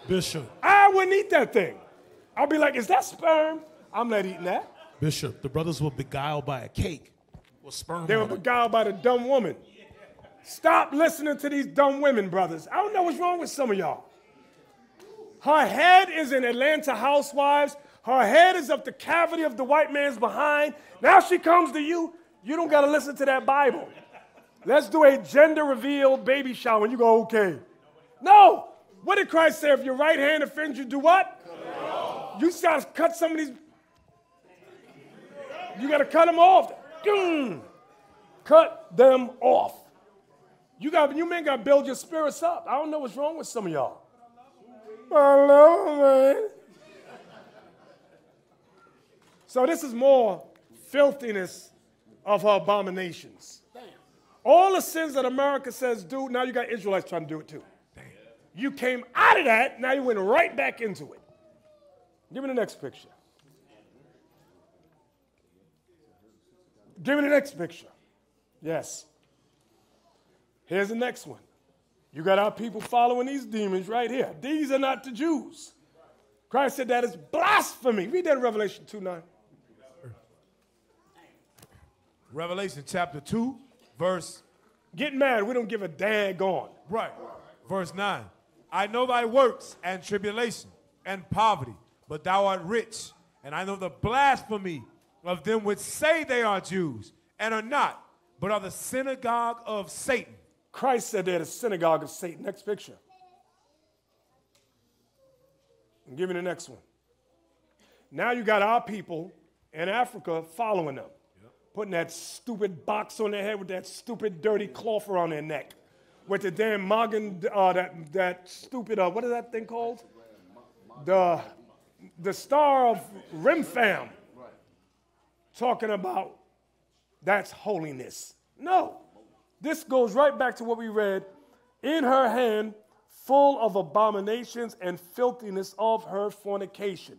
Bishop. I wouldn't eat that thing. I'll be like, is that sperm? I'm not eating that. Bishop, the brothers were beguiled by a cake with sperm. They were beguiled by the dumb woman. Stop listening to these dumb women, brothers. I don't know what's wrong with some of y'all. Her head is in Atlanta Housewives. Her head is up the cavity of the white man's behind. Now she comes to you. You don't got to listen to that Bible. Let's do a gender-revealed baby shower. And you go, okay. No. What did Christ say? If your right hand offends you, do what? You got to cut some of these. You got to cut them off. Cut them off. You men got to build your spirits up. I don't know what's wrong with some of y'all. I love them, man. So this is more filthiness of her abominations. Damn. All the sins that America says do, now you got Israelites trying to do it too. Damn. You came out of that, now you went right back into it. Give me the next picture. Give me the next picture. Yes. Here's the next one. You got our people following these demons right here. These are not the Jews. Christ said that is blasphemy. Read that in Revelation 2:9. Revelation chapter 2, verse. Get mad. We don't give a daggone. Right. Verse 9. I know thy works and tribulation and poverty, but thou art rich. And I know the blasphemy of them which say they are Jews and are not, but are the synagogue of Satan. Christ said they're the synagogue of Satan. Next picture. And give me the next one. Now you got our people in Africa following them, putting that stupid box on their head with that stupid dirty cloth around their neck, with the damn Magan, that stupid, what is that thing called? The Star of Rimfam. Talking about that's holiness. No. This goes right back to what we read. In her hand, full of abominations and filthiness of her fornication.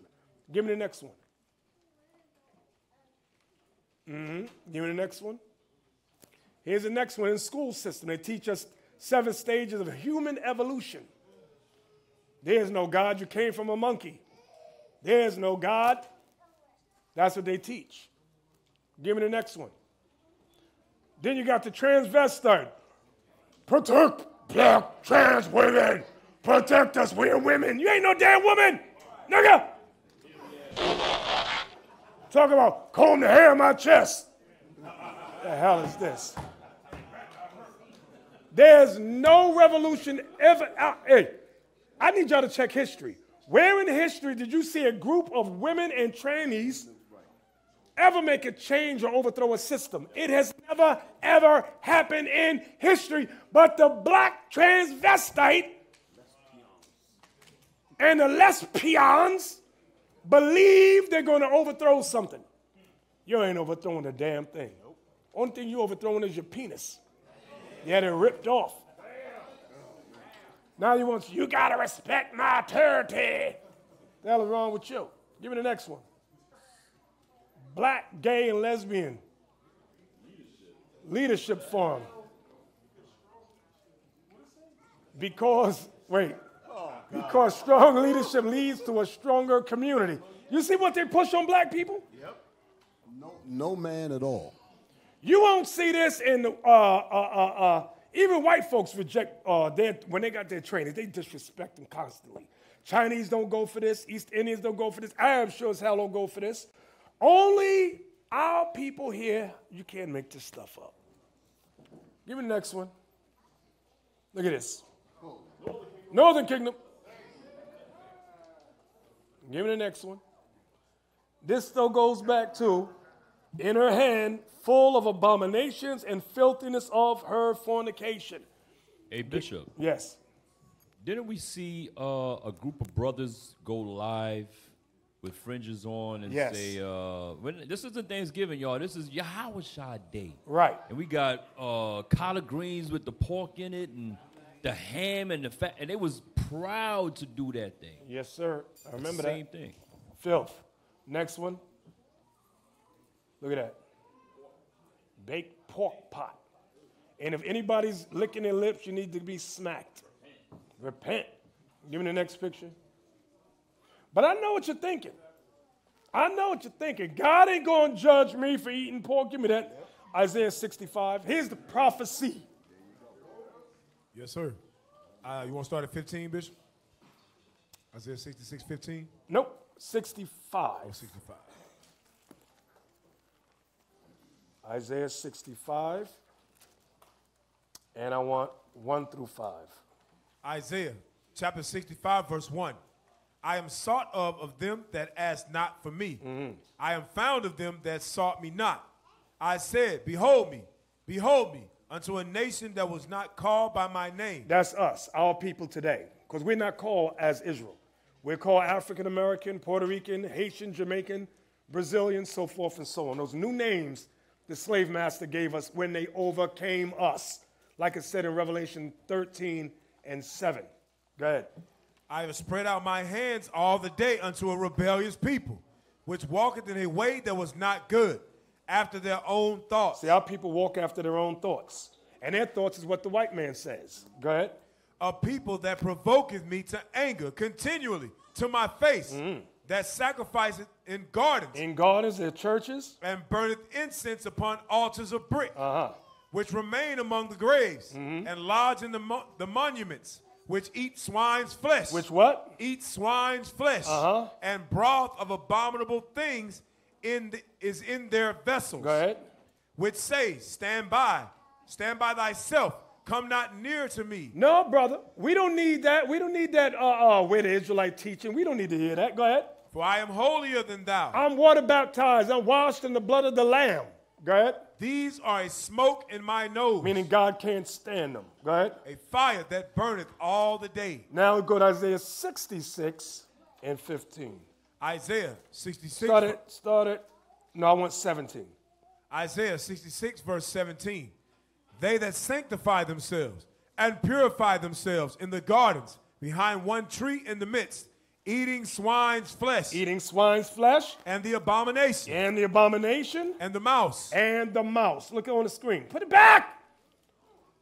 Give me the next one. Give me the next one. Here's the next one. In school system, they teach us 7 stages of human evolution. There's no God. You came from a monkey. There's no God. That's what they teach. Give me the next one. Then you got the transvestite. Protect black trans women. Protect us, we're women. You ain't no damn woman, nigga. Talk about comb the hair on my chest. What the hell is this? There's no revolution ever out. Hey, I need y'all to check history. Where in history did you see a group of women and trannies ever make a change or overthrow a system? It has never, ever happened in history. But the black transvestite and the Lesbians believe they're going to overthrow something. You ain't overthrowing a damn thing. Only thing you overthrowing is your penis. Yeah, they're ripped off. Now he wants, you got to respect my authority. The hell is wrong with you? Give me the next one. Black, gay, and lesbian. Leadership forum. Because strong leadership leads to a stronger community. You see what they push on black people? Yep. No man at all. You won't see this in even white folks reject when they got their trainings. They disrespect them constantly. Chinese don't go for this. East Indians don't go for this. Arabs sure as hell don't go for this. Only our people here, you can't make this stuff up. Give me the next one. Look at this. Northern Kingdom. Give me the next one. This still goes back to, in her hand, full of abominations and filthiness of her fornication. Hey, Bishop. Yes. Didn't we see a group of brothers go live with fringes on and say, this isn't Thanksgiving, y'all. This is Yahushua Day. Right. And we got collard greens with the pork in it and the ham and the fat. And they was proud to do that thing. Yes, sir. I remember that. Same thing. Filth. Next one. Look at that. Baked pork pot. And if anybody's licking their lips, you need to be smacked. Repent. Give me the next picture. But I know what you're thinking. I know what you're thinking. God ain't going to judge me for eating pork. Give me that. Isaiah 65. Here's the prophecy. Yes, sir. You want to start at 15, Bishop? Isaiah 66, 15? Nope. 65. Oh, 65. Isaiah 65, and I want 1 through 5. Isaiah chapter 65, verse 1. I am sought of them that asked not for me. I am found of them that sought me not. I said, behold me, unto a nation that was not called by my name. That's us, our people today, because we're not called as Israel. We're called African American, Puerto Rican, Haitian, Jamaican, Brazilian, so forth and so on. Those new names the slave master gave us when they overcame us, like it said in Revelation 13 and 7. Go ahead. I have spread out my hands all the day unto a rebellious people, which walketh in a way that was not good, after their own thoughts. See, our people walk after their own thoughts, and their thoughts is what the white man says. Go ahead. A people that provoketh me to anger continually to my face, that sacrificeth in gardens. In gardens, their churches. And burneth incense upon altars of brick, which remain among the graves, and lodge in the monuments, which eat swine's flesh. Which what? Eat swine's flesh, and broth of abominable things is in their vessels. Go ahead. Which say, stand by thyself. Come not near to me. No, brother. We don't need that. We don't need that way the Israelite teaching. We don't need to hear that. Go ahead. For I am holier than thou. I'm water baptized. I'm washed in the blood of the Lamb. Go ahead. These are a smoke in my nose. Meaning God can't stand them. Go ahead. A fire that burneth all the day. Now we go to Isaiah 66 and 15. Isaiah 66. No, I want 17. Isaiah 66 verse 17. They that sanctify themselves and purify themselves in the gardens behind one tree in the midst, eating swine's flesh. Eating swine's flesh. And the abomination. And the abomination. And the mouse. And the mouse. Look on the screen. Put it back.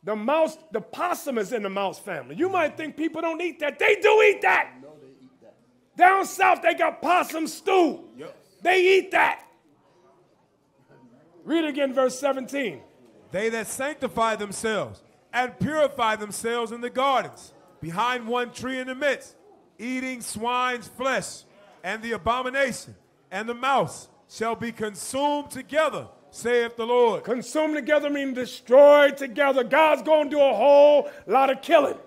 The mouse, the possum is in the mouse family. You might think people don't eat that. They do eat that. No, they eat that. Down south, they got possum stew. Yep. They eat that. Read again, verse 17. They that sanctify themselves and purify themselves in the gardens, behind one tree in the midst, eating swine's flesh, and the abomination, and the mouse shall be consumed together, saith the Lord. Consumed together means destroyed together. God's going to do a whole lot of killing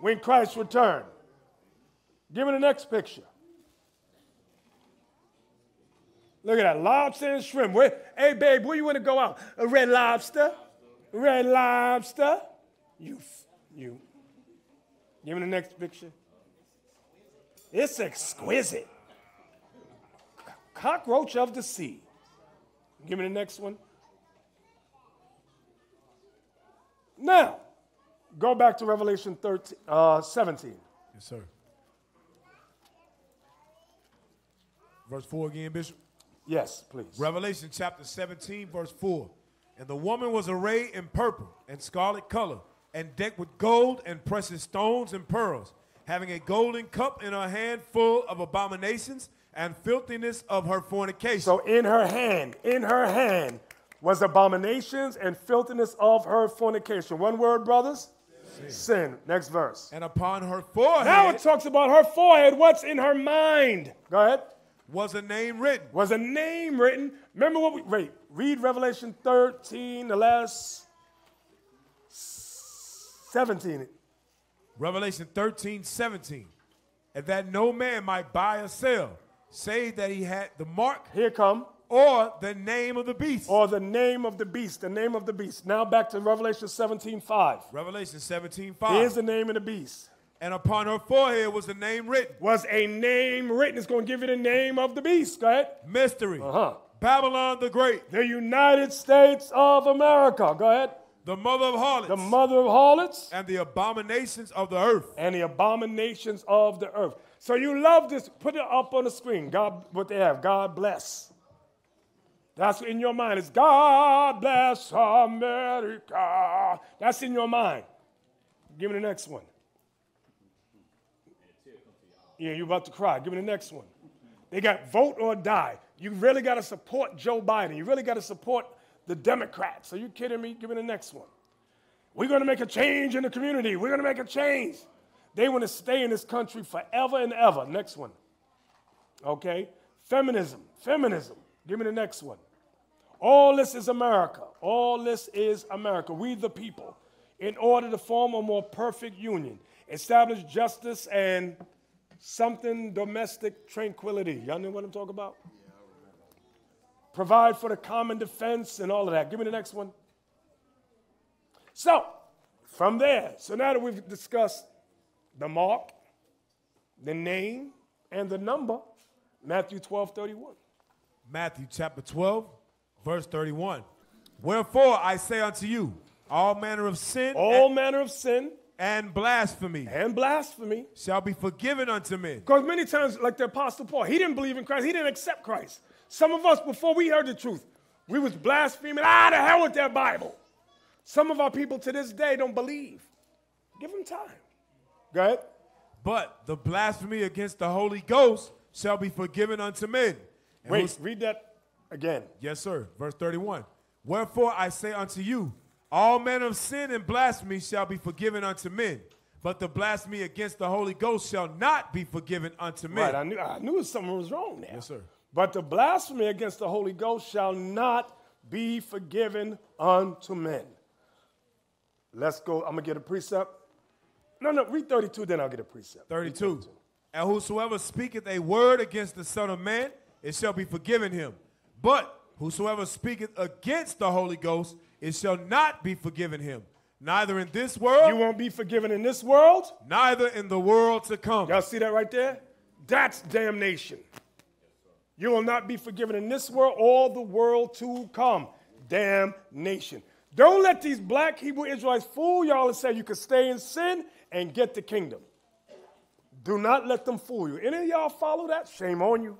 when Christ returns. Give me the next picture. Look at that, lobster and shrimp. Hey, babe, where you want to go out? A Red Lobster. Red Lobster. You. Give me the next picture. It's exquisite. Cockroach of the sea. Give me the next one. Now, go back to Revelation 17. Yes, sir. Verse 4 again, Bishop? Yes, please. Revelation chapter 17, verse 4. And the woman was arrayed in purple and scarlet color, and decked with gold and precious stones and pearls, having a golden cup in her hand full of abominations and filthiness of her fornication. So in her hand was abominations and filthiness of her fornication. One word, brothers? Sin. Sin. Next verse. And upon her forehead. Now it talks about her forehead. What's in her mind? Go ahead. Was a name written. Was a name written. Remember what we, wait, read Revelation 13, the last 17. Revelation 13, 17. And that no man might buy or sell, save that he had the mark. Here come. Or the name of the beast. Or the name of the beast. The name of the beast. Now back to Revelation 17, 5. Revelation 17, 5. Here's the name of the beast. And upon her forehead was a name written. Was a name written. It's going to give you the name of the beast. Go ahead. Mystery. Uh-huh. Babylon the Great. The United States of America. Go ahead. The mother of harlots. The mother of harlots. And the abominations of the earth. And the abominations of the earth. So you love this. Put it up on the screen. God, what they have. God bless. That's in your mind. It's God bless America. That's in your mind. Give me the next one. Yeah, you're about to cry. Give me the next one. They got vote or die. You really got to support Joe Biden. You really got to support the Democrats. Are you kidding me? Give me the next one. We're going to make a change in the community. We're going to make a change. They want to stay in this country forever and ever. Next one. Okay? Feminism. Feminism. Give me the next one. All this is America. All this is America. We the people, in order to form a more perfect union, establish justice and something domestic tranquility. Y'all know what I'm talking about? Yeah, I remember. Provide for the common defense and all of that. Give me the next one. So, from there, so now that we've discussed the mark, the name, and the number, Matthew 12, 31. Matthew chapter 12, verse 31. Wherefore I say unto you, all manner of sin. All manner of sin. And blasphemy. And blasphemy. Shall be forgiven unto men. Because many times, like the Apostle Paul, he didn't believe in Christ. He didn't accept Christ. Some of us, before we heard the truth, we was blaspheming. Ah, to hell with that Bible. Some of our people to this day don't believe. Give them time. Go ahead. But the blasphemy against the Holy Ghost shall be forgiven unto men. And wait, read that again. Yes, sir. Verse 31. Wherefore I say unto you, all manner of sin and blasphemy shall be forgiven unto men, but the blasphemy against the Holy Ghost shall not be forgiven unto men. Right, I knew something was wrong there. Yes, sir. But the blasphemy against the Holy Ghost shall not be forgiven unto men. Let's go. I'm going to get a precept. No, read 32, then I'll get a precept. 32. And whosoever speaketh a word against the Son of Man, it shall be forgiven him. But whosoever speaketh against the Holy Ghost, it shall not be forgiven him, neither in this world. You won't be forgiven in this world. Neither in the world to come. Y'all see that right there? That's damnation. You will not be forgiven in this world or the world to come. Damnation. Don't let these black Hebrew Israelites fool y'all and say you can stay in sin and get the kingdom. Do not let them fool you. Any of y'all follow that? Shame on you.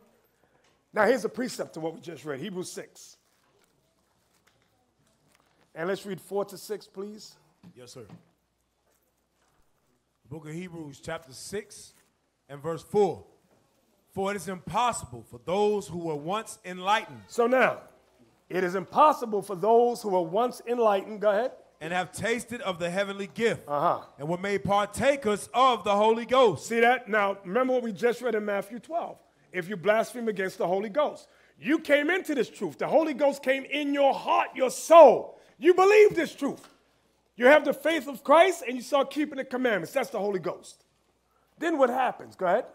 Now here's a precept to what we just read, Hebrews 6. And let's read 4 to 6, please. Yes, sir. The book of Hebrews, chapter 6 and verse 4. For it is impossible for those who were once enlightened. So now, it is impossible for those who were once enlightened. Go ahead. And have tasted of the heavenly gift. Uh-huh. And were made partakers of the Holy Ghost. See that? Now, remember what we just read in Matthew 12. If you blaspheme against the Holy Ghost. You came into this truth. The Holy Ghost came in your heart, your soul. You believe this truth. You have the faith of Christ, and you start keeping the commandments. That's the Holy Ghost. Then what happens? Go ahead.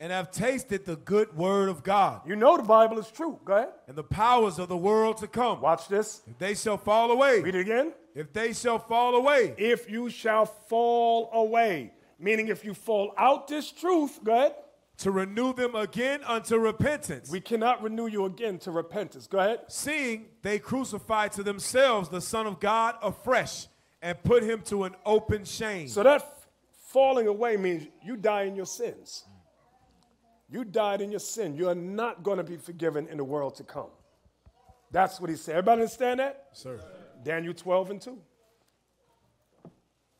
And have tasted the good word of God. You know the Bible is true. Go ahead. And the powers of the world to come. Watch this. If they shall fall away. Read it again. If they shall fall away. If you shall fall away. Meaning if you fall out this truth, go ahead. to renew them again unto repentance. We cannot renew you again to repentance. Go ahead. Seeing they crucified to themselves the Son of God afresh and put him to an open shame. So that falling away means you die in your sins. You died in your sin. You are not going to be forgiven in the world to come. That's what he said. Everybody understand that? Sir. Daniel 12 and 2.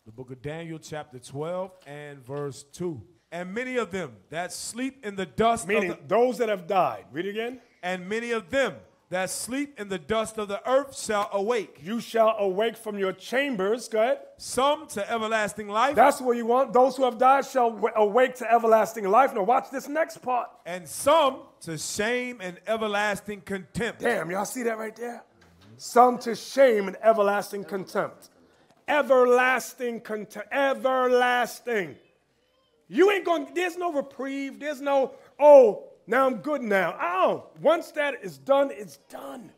The book of Daniel chapter 12 and verse 2. And many of them that sleep in the dust meaning of the, those that have died. Read it again. And many of them that sleep in the dust of the earth shall awake. You shall awake from your chambers. Go ahead. Some to everlasting life. That's what you want. Those who have died shall awake to everlasting life. Now watch this next part. And some to shame and everlasting contempt. Damn, y'all see that right there? Some to shame and everlasting contempt. Everlasting contempt. Everlasting. You ain't going, there's no reprieve. There's no, oh, now I'm good now. Oh, once that is done, it's done.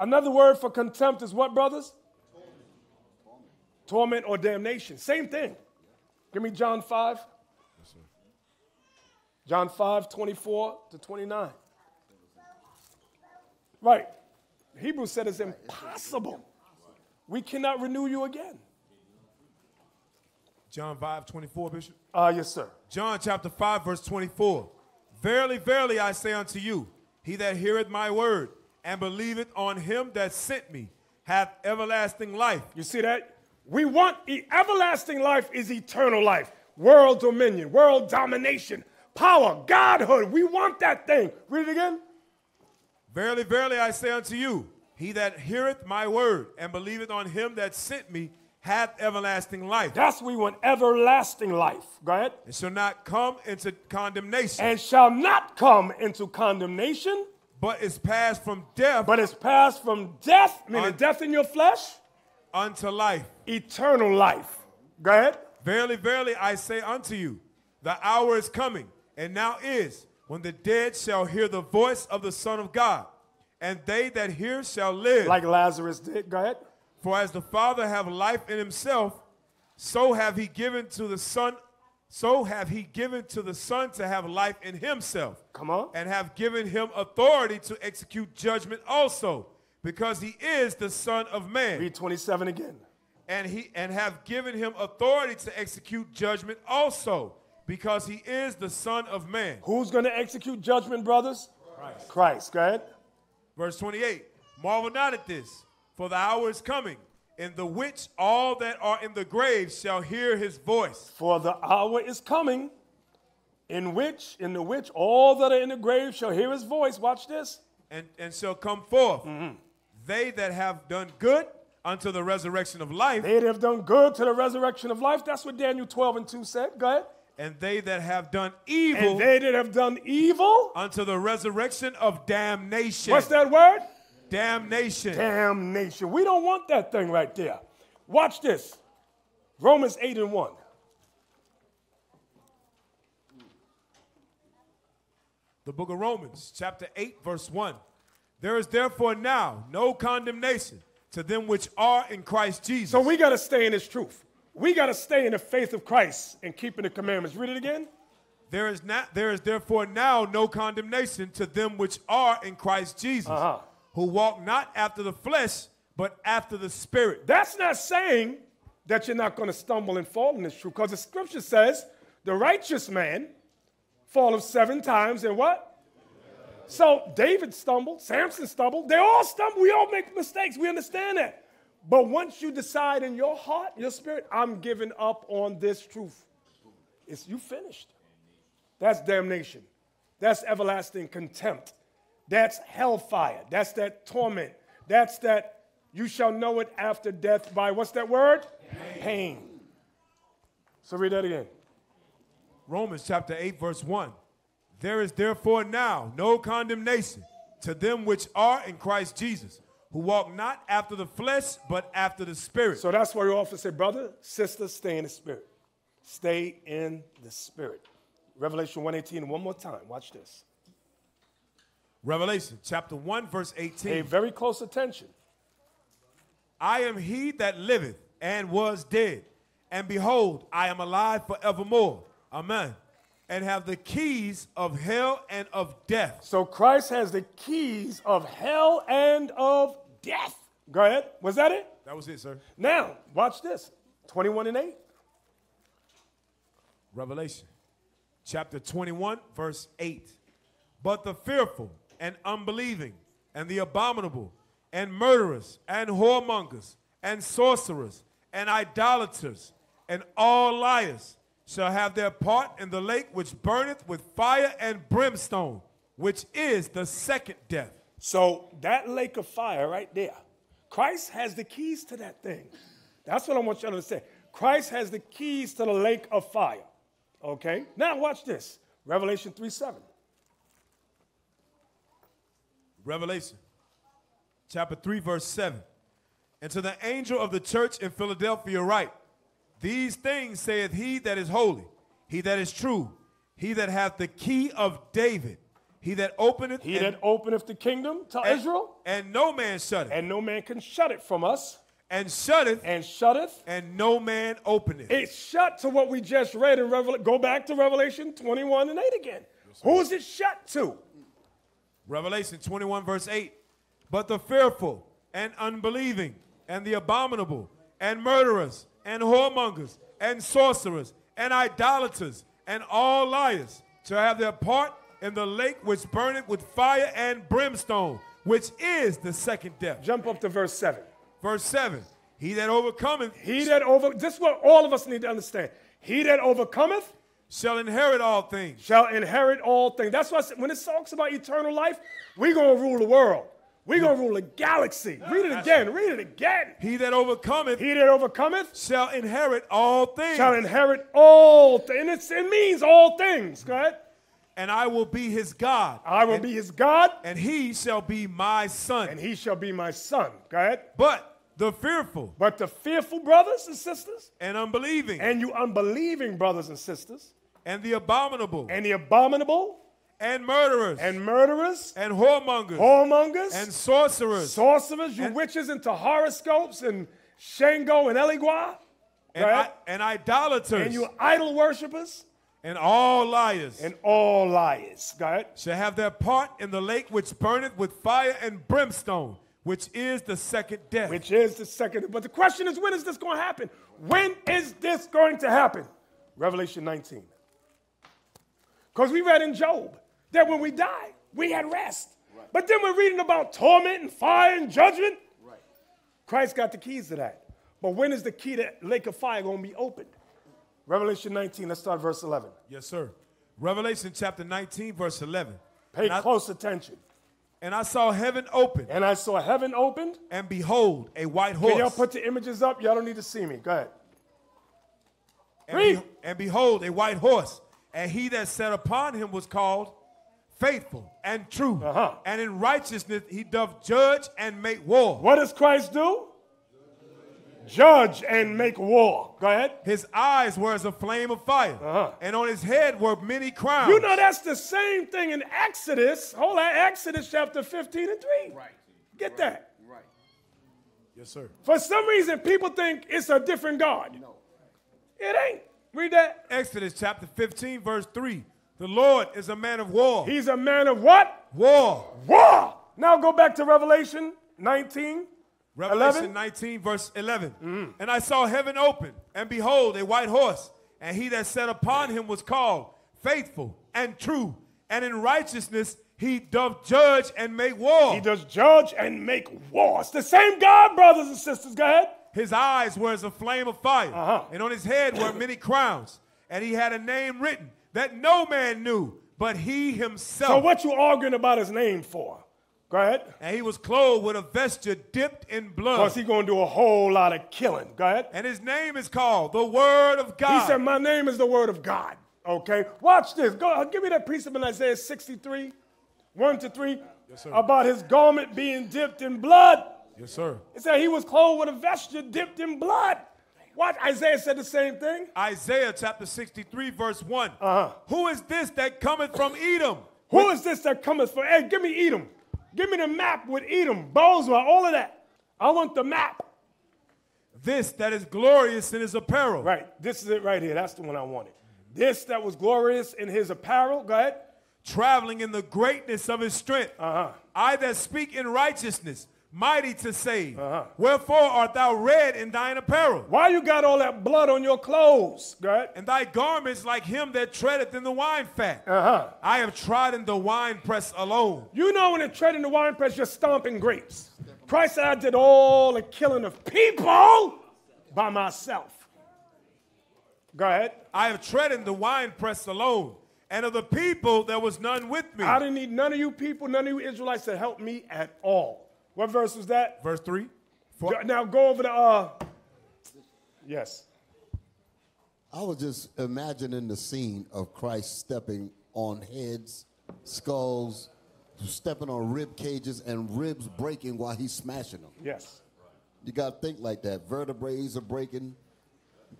Another word for contempt is what, brothers? Torment or damnation. Same thing. Give me John 5. Yes, sir. John 5, 24 to 29. Right. Hebrews said it's impossible. We cannot renew you again. John 5, 24, Bishop? Yes, sir. John chapter 5, verse 24. Verily, verily, I say unto you, he that heareth my word and believeth on him that sent me hath everlasting life. You see that? We want everlasting life is eternal life. World dominion, world domination, power, godhood. We want that thing. Read it again. Verily, verily, I say unto you, he that heareth my word and believeth on him that sent me hath everlasting life. That's we want everlasting life. Go ahead. And shall not come into condemnation. And shall not come into condemnation. But is passed from death. But is passed from death, meaning death in your flesh. Unto life. Eternal life. Go ahead. Verily, verily, I say unto you, the hour is coming, and now is, when the dead shall hear the voice of the Son of God, and they that hear shall live. Like Lazarus did. Go ahead. For as the Father have life in himself, so have he given to the Son, so have he given to the Son to have life in himself. Come on. And have given him authority to execute judgment also, because he is the Son of Man. Read 27 again. And have given him authority to execute judgment also, because he is the Son of Man. Who's going to execute judgment, brothers? Christ. Christ. Go ahead. Verse 28. Marvel not at this. For the hour is coming, in the which all that are in the grave shall hear his voice. For the hour is coming, in the which all that are in the grave shall hear his voice. Watch this. And shall come forth. Mm-hmm. They that have done good unto the resurrection of life. They that have done good to the resurrection of life. That's what Daniel 12 and 2 said. Go ahead. And they that have done evil. And they that have done evil. Unto the resurrection of damnation. What's that word? Damnation. Damnation. We don't want that thing right there. Watch this. Romans 8 and 1. The book of Romans, chapter 8, verse 1. There is therefore now no condemnation to them which are in Christ Jesus. So we got to stay in this truth. We got to stay in the faith of Christ and keeping the commandments. Read it again. There is therefore now no condemnation to them which are in Christ Jesus. Uh-huh. Who walk not after the flesh, but after the spirit. That's not saying that you're not going to stumble and fall in this truth, because the scripture says the righteous man falleth 7 times and what? So David stumbled, Samson stumbled, they all stumble, we all make mistakes, we understand that. But once you decide in your heart, your spirit, I'm giving up on this truth, it's you finished. That's damnation. That's everlasting contempt. That's hellfire. That's that torment. That's that you shall know it after death by, what's that word? Pain. Pain. So read that again. Romans chapter 8, verse 1. There is therefore now no condemnation to them which are in Christ Jesus, who walk not after the flesh, but after the spirit. So that's why we often say, brother, sister, stay in the spirit. Stay in the spirit. Revelation 1:18, one more time. Watch this. Revelation chapter 1, verse 18. Pay very close attention. I am he that liveth and was dead, and behold, I am alive forevermore. Amen. and have the keys of hell and of death. So Christ has the keys of hell and of death. Go ahead. Was that it? That was it, sir. Now, watch this. 21:8. Revelation chapter 21:8. But the fearful and unbelieving and the abominable and murderers and whoremongers and sorcerers and idolaters and all liars shall have their part in the lake which burneth with fire and brimstone, which is the second death. So that lake of fire right there, Christ has the keys to that thing. That's what I want you to understand. Christ has the keys to the lake of fire. Okay? Now watch this. Revelation 3:7. Revelation chapter 3:7. And to the angel of the church in Philadelphia write, these things saith he that is holy, he that is true, he that hath the key of David, he that openeth the kingdom to Israel, and no man shutteth, and no man can shut it from us, and shutteth, and no man openeth. It's shut to what we just read in Revelation. Go back to Revelation 21:8 again. Yes, who is it shut to? Revelation 21:8. But the fearful and unbelieving and the abominable and murderers and whoremongers and sorcerers and idolaters and all liars to have their part in the lake which burneth with fire and brimstone, which is the second death. Jump up to verse 7. Verse 7, he that overcometh, this is what all of us need to understand. He that overcometh shall inherit all things. Shall inherit all things. That's why I said, when it talks about eternal life, we're going to rule the world. We're going to rule the galaxy. Read it again. Read it again. He that overcometh shall inherit all things. Shall inherit all things. And it means all things. Go ahead. And I will be his God. I will be his God. And he shall be my son. And he shall be my son. Go ahead. But the fearful, brothers and sisters. And unbelieving. And you unbelieving brothers and sisters. And the abominable. And the abominable. And murderers. And murderers. And whoremongers. Whoremongers. And sorcerers. Sorcerers. You witches into horoscopes and Shango and Eligwa. And idolaters. And you idol worshippers. And all liars. And all liars. Go ahead. Shall have their part in the lake which burneth with fire and brimstone, which is the second death. Which is the second death. But the question is, when is this going to happen? When is this going to happen? Revelation 19. Because we read in Job that when we die, we had rest. Right. But then we're reading about torment and fire and judgment. Right. Christ got the keys to that. But when is the key to that lake of fire going to be opened? Revelation 19, let's start verse 11. Yes, sir. Revelation chapter 19, verse 11. Pay close attention. And I saw heaven open. And I saw heaven opened. And behold, a white horse. Can y'all put the images up? Y'all don't need to see me. Go ahead. Read. And behold, a white horse. And he that sat upon him was called Faithful and True. Uh-huh. And in righteousness he doth judge and make war. What does Christ do? Judge and make war. Go ahead. His eyes were as a flame of fire, and on his head were many crowns. You know that's the same thing in Exodus. Hold on, Exodus chapter 15:3. Right. Get that. Right. Yes, sir. For some reason, people think it's a different God. No. It ain't. Read that. Exodus chapter 15:3. The Lord is a man of war. He's a man of what? War. War. Now go back to Revelation 19. Revelation 19, verse 11. Mm-hmm. And I saw heaven open, and behold, a white horse, and he that sat upon him was called Faithful and True, and in righteousness he doth judge and make war. He does judge and make war. It's the same God, brothers and sisters. Go ahead. His eyes were as a flame of fire, and on his head were many crowns, and he had a name written that no man knew but he himself. So what you arguing about his name for? Go ahead. And he was clothed with a vesture dipped in blood. Because he's going to do a whole lot of killing. Go ahead. And his name is called the Word of God. He said, my name is the Word of God. Okay? Watch this. Go, give me that precept in Isaiah 63:1-3. Yes, sir. About his garment being dipped in blood. Yes, sir. It said he was clothed with a vesture dipped in blood. Watch. Isaiah said the same thing. Isaiah chapter 63:1. Who is this that cometh from Edom? Who is this that cometh from? Hey, give me Edom. Give me the map with Edom, Bozrah, all of that. I want the map. This that is glorious in his apparel. Right. This is it right here. That's the one I wanted. This that was glorious in his apparel, go ahead. Traveling in the greatness of his strength. I that speak in righteousness, mighty to save. Wherefore art thou red in thine apparel? Why you got all that blood on your clothes? Go ahead. And thy garments like him that treadeth in the wine fat. I have trodden the wine press alone. You know when you tread in the wine press, you're stomping grapes. Christ said, I did all the killing of people by myself. Go ahead. I have treaded the wine press alone, and of the people there was none with me. I didn't need none of you people, none of you Israelites to help me at all. What verse was that? Verse 3. Now go over to, yes. I was just imagining the scene of Christ stepping on heads, skulls, stepping on rib cages, and ribs breaking while he's smashing them. Yes. You got to think like that. Vertebrae are breaking.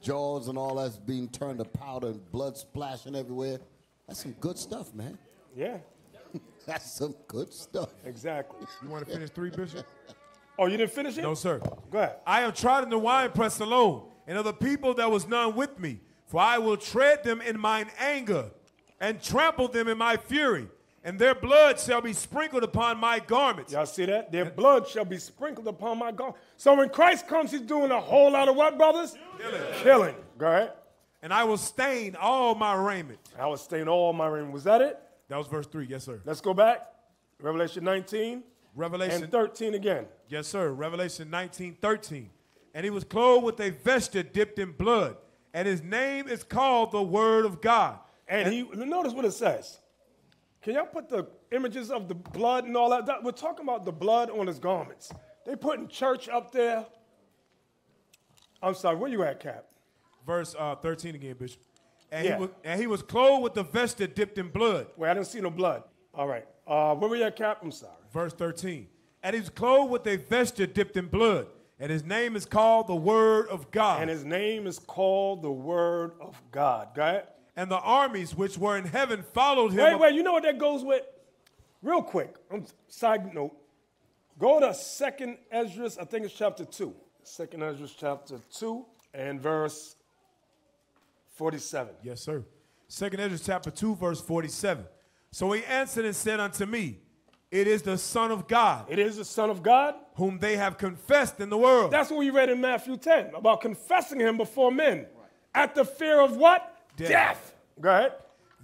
Jaws and all that's being turned to powder and blood splashing everywhere. That's some good stuff, man. Yeah. That's some good stuff. Exactly. You want to finish 3, Bishop? Oh, you didn't finish it? No, sir. Go ahead. I have trodden the winepress alone, and of the people there was none with me. For I will tread them in mine anger and trample them in my fury, and their blood shall be sprinkled upon my garments. Y'all see that? Their blood shall be sprinkled upon my garments. So when Christ comes, he's doing a whole lot of what, brothers? Killing. Killing. Go ahead. And I will stain all my raiment. I will stain all my raiment. Was that it? That was verse 3. Yes, sir. Let's go back. Revelation 19. Revelation. And 13 again. Yes, sir. Revelation 19, 13. And he was clothed with a vesture dipped in blood, and his name is called the Word of God. And he, notice what it says. Can y'all put the images of the blood and all that? We're talking about the blood on his garments. They putting church up there. I'm sorry, where you at, Cap? Verse 13 again, Bishop. And, yeah. he was clothed with the vesture dipped in blood. Wait, I didn't see no blood. All right. Where were you at, Cap? I'm sorry. Verse 13. And he was clothed with a vesture dipped in blood, and his name is called the Word of God. And his name is called the Word of God. Got it? And the armies which were in heaven followed him. Wait, you know what that goes with? Real quick, side note. Go to 2nd Ezra, I think it's chapter 2. 2nd Ezra chapter 2 and verse 47. Yes, sir. 2nd Ezra chapter 2, verse 47. So he answered and said unto me, it is the Son of God. It is the Son of God. Whom they have confessed in the world. That's what we read in Matthew 10, about confessing him before men. Right. At the fear of what? Death. Go ahead.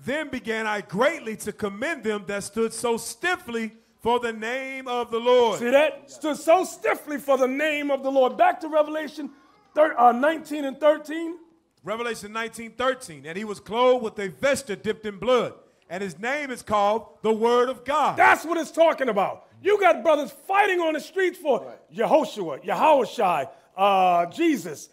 Then began I greatly to commend them that stood so stiffly for the name of the Lord. See that? Stood so stiffly for the name of the Lord. Back to Revelation 19 and 13. Revelation 19, 13. And he was clothed with a vesture dipped in blood. And his name is called the Word of God. That's what it's talking about. You got brothers fighting on the streets for Yehoshua, Yahushai, Jesus.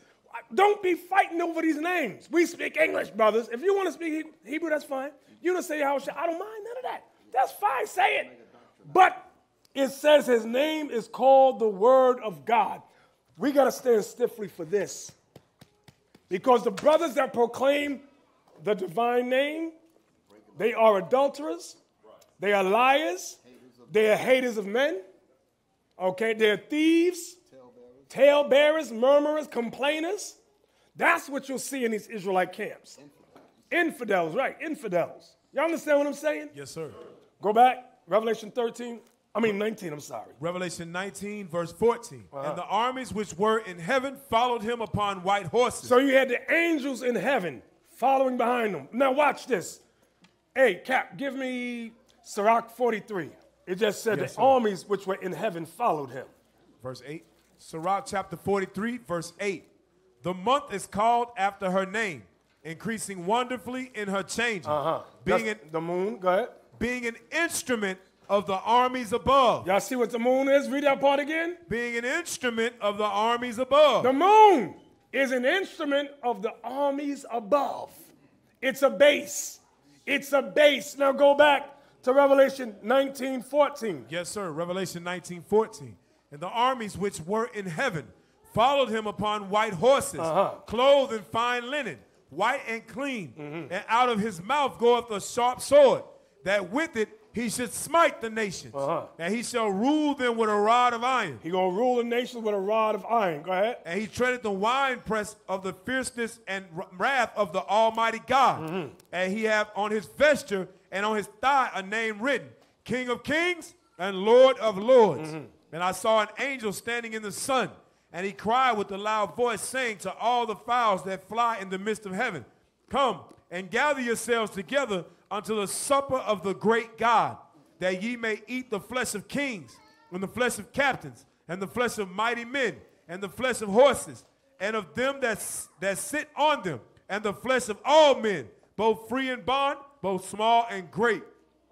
Don't be fighting over these names. We speak English, brothers. If you want to speak Hebrew, that's fine. You don't say Yahushua. I don't mind none of that. That's fine. Say it. But it says his name is called the Word of God. We got to stand stiffly for this. Because the brothers that proclaim the divine name, they are adulterers. They are liars. They are haters of men. Okay? They are thieves. Talebearers, murmurers, complainers. That's what you'll see in these Israelite camps. Infidels, right, infidels. You understand what I'm saying? Yes, sir. Go back, Revelation 19, I'm sorry. Revelation 19, verse 14. And the armies which were in heaven followed him upon white horses. So you had the angels in heaven following behind them. Now watch this. Hey, Cap, give me Sirach 43. It just said the armies which were in heaven followed him. Verse 8. Sirach chapter 43, verse 8. The month is called after her name, increasing wonderfully in her changes. Being an instrument of the armies above. Y'all see what the moon is? Read that part again. Being an instrument of the armies above. The moon is an instrument of the armies above. It's a base. It's a base. Now go back to Revelation 19:14. Yes, sir. Revelation 19:14. And the armies which were in heaven followed him upon white horses, clothed in fine linen, white and clean. And out of his mouth goeth a sharp sword, that with it He should smite the nations, and he shall rule them with a rod of iron. He's going to rule the nations with a rod of iron. Go ahead. And he treaded the winepress of the fierceness and wrath of the Almighty God. And he have on his vesture and on his thigh a name written, King of Kings and Lord of Lords. And I saw an angel standing in the sun, and he cried with a loud voice, saying to all the fowls that fly in the midst of heaven, Come and gather yourselves together unto the supper of the great God, that ye may eat the flesh of kings, and the flesh of captains, and the flesh of mighty men, and the flesh of horses, and of them that sit on them, and the flesh of all men, both free and bond, both small and great.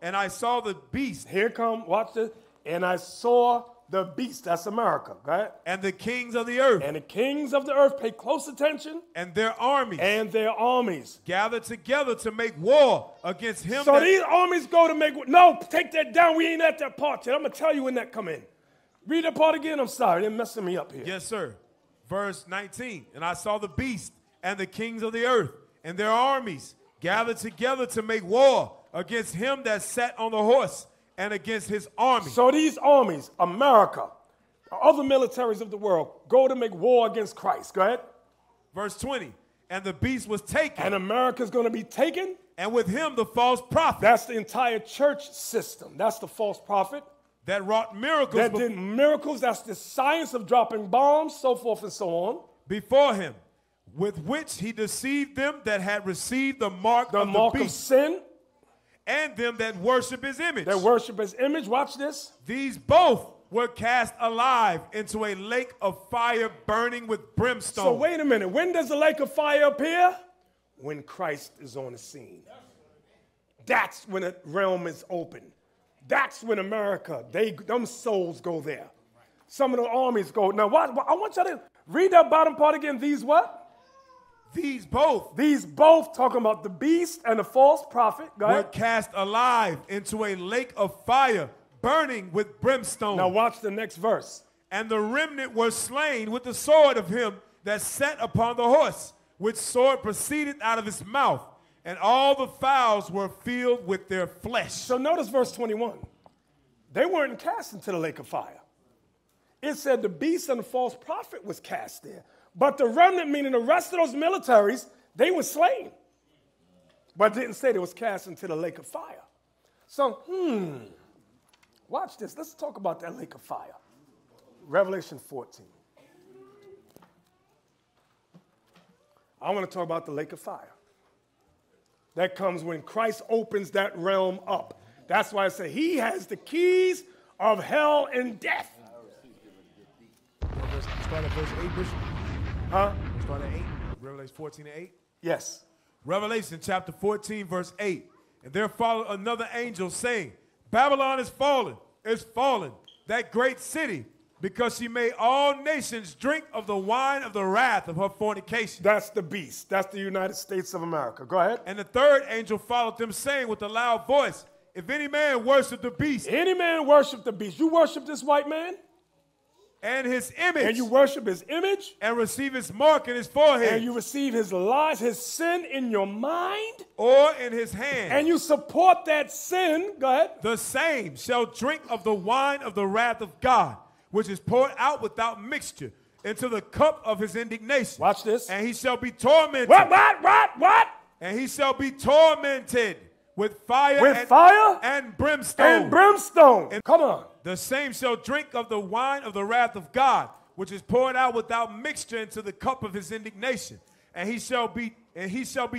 And I saw the beast. Here come, watch this. And I saw the beast, that's America, right? And the kings of the earth. And the kings of the earth, pay close attention. And their armies. And their armies. Gather together to make war against him. So these armies go to make war. No, take that down. We ain't at that part yet. I'm going to tell you when that come in. Read that part again. I'm sorry. They're messing me up here. Yes, sir. Verse 19. And I saw the beast and the kings of the earth and their armies gather together to make war against him that sat on the horse, and against his army. So these armies, America, other militaries of the world, go to make war against Christ. Go ahead. Verse 20, and the beast was taken. And America's going to be taken. And with him the false prophet. That's the entire church system. That's the false prophet. That wrought miracles. That did miracles. That's the science of dropping bombs, so forth and so on. Before him, with which he deceived them that had received the mark of the beast. The mark of sin. And them that worship his image. That worship his image. Watch this. These both were cast alive into a lake of fire burning with brimstone. So wait a minute. When does the lake of fire appear? When Christ is on the scene. That's when the realm is open. That's when America, them souls go there. Some of the armies go. Now, I want you to read that bottom part again. These what? These both. These both, talking about the beast and the false prophet. Were cast alive into a lake of fire, burning with brimstone. Now watch the next verse. And the remnant were slain with the sword of him that sat upon the horse, which sword proceeded out of his mouth. And all the fowls were filled with their flesh. So notice verse 21. They weren't cast into the lake of fire. It said the beast and the false prophet was cast there. But the remnant, meaning the rest of those militaries, they were slain. But didn't say they was cast into the lake of fire. So, watch this. Let's talk about that lake of fire. Revelation 14. I want to talk about the lake of fire. That comes when Christ opens that realm up. That's why I say he has the keys of hell and death. Start at verse 8, Bishop. Start at 8, Revelation 14 and 8? Yes. Revelation chapter 14, verse 8. And there followed another angel saying, Babylon is fallen, that great city, because she made all nations drink of the wine of the wrath of her fornication. That's the beast. That's the United States of America. Go ahead. And the third angel followed them saying with a loud voice, If any man worship the beast. Any man worship the beast. You worship this white man? And his image. And you worship his image. And receive his mark in his forehead. And you receive his lies, his sin in your mind. Or in his hand. And you support that sin. Go ahead. The same shall drink of the wine of the wrath of God, which is poured out without mixture into the cup of his indignation. Watch this. And he shall be tormented. What? And he shall be tormented with fire. And brimstone. And come on. The same shall drink of the wine of the wrath of God, which is poured out without mixture into the cup of his indignation. And he shall be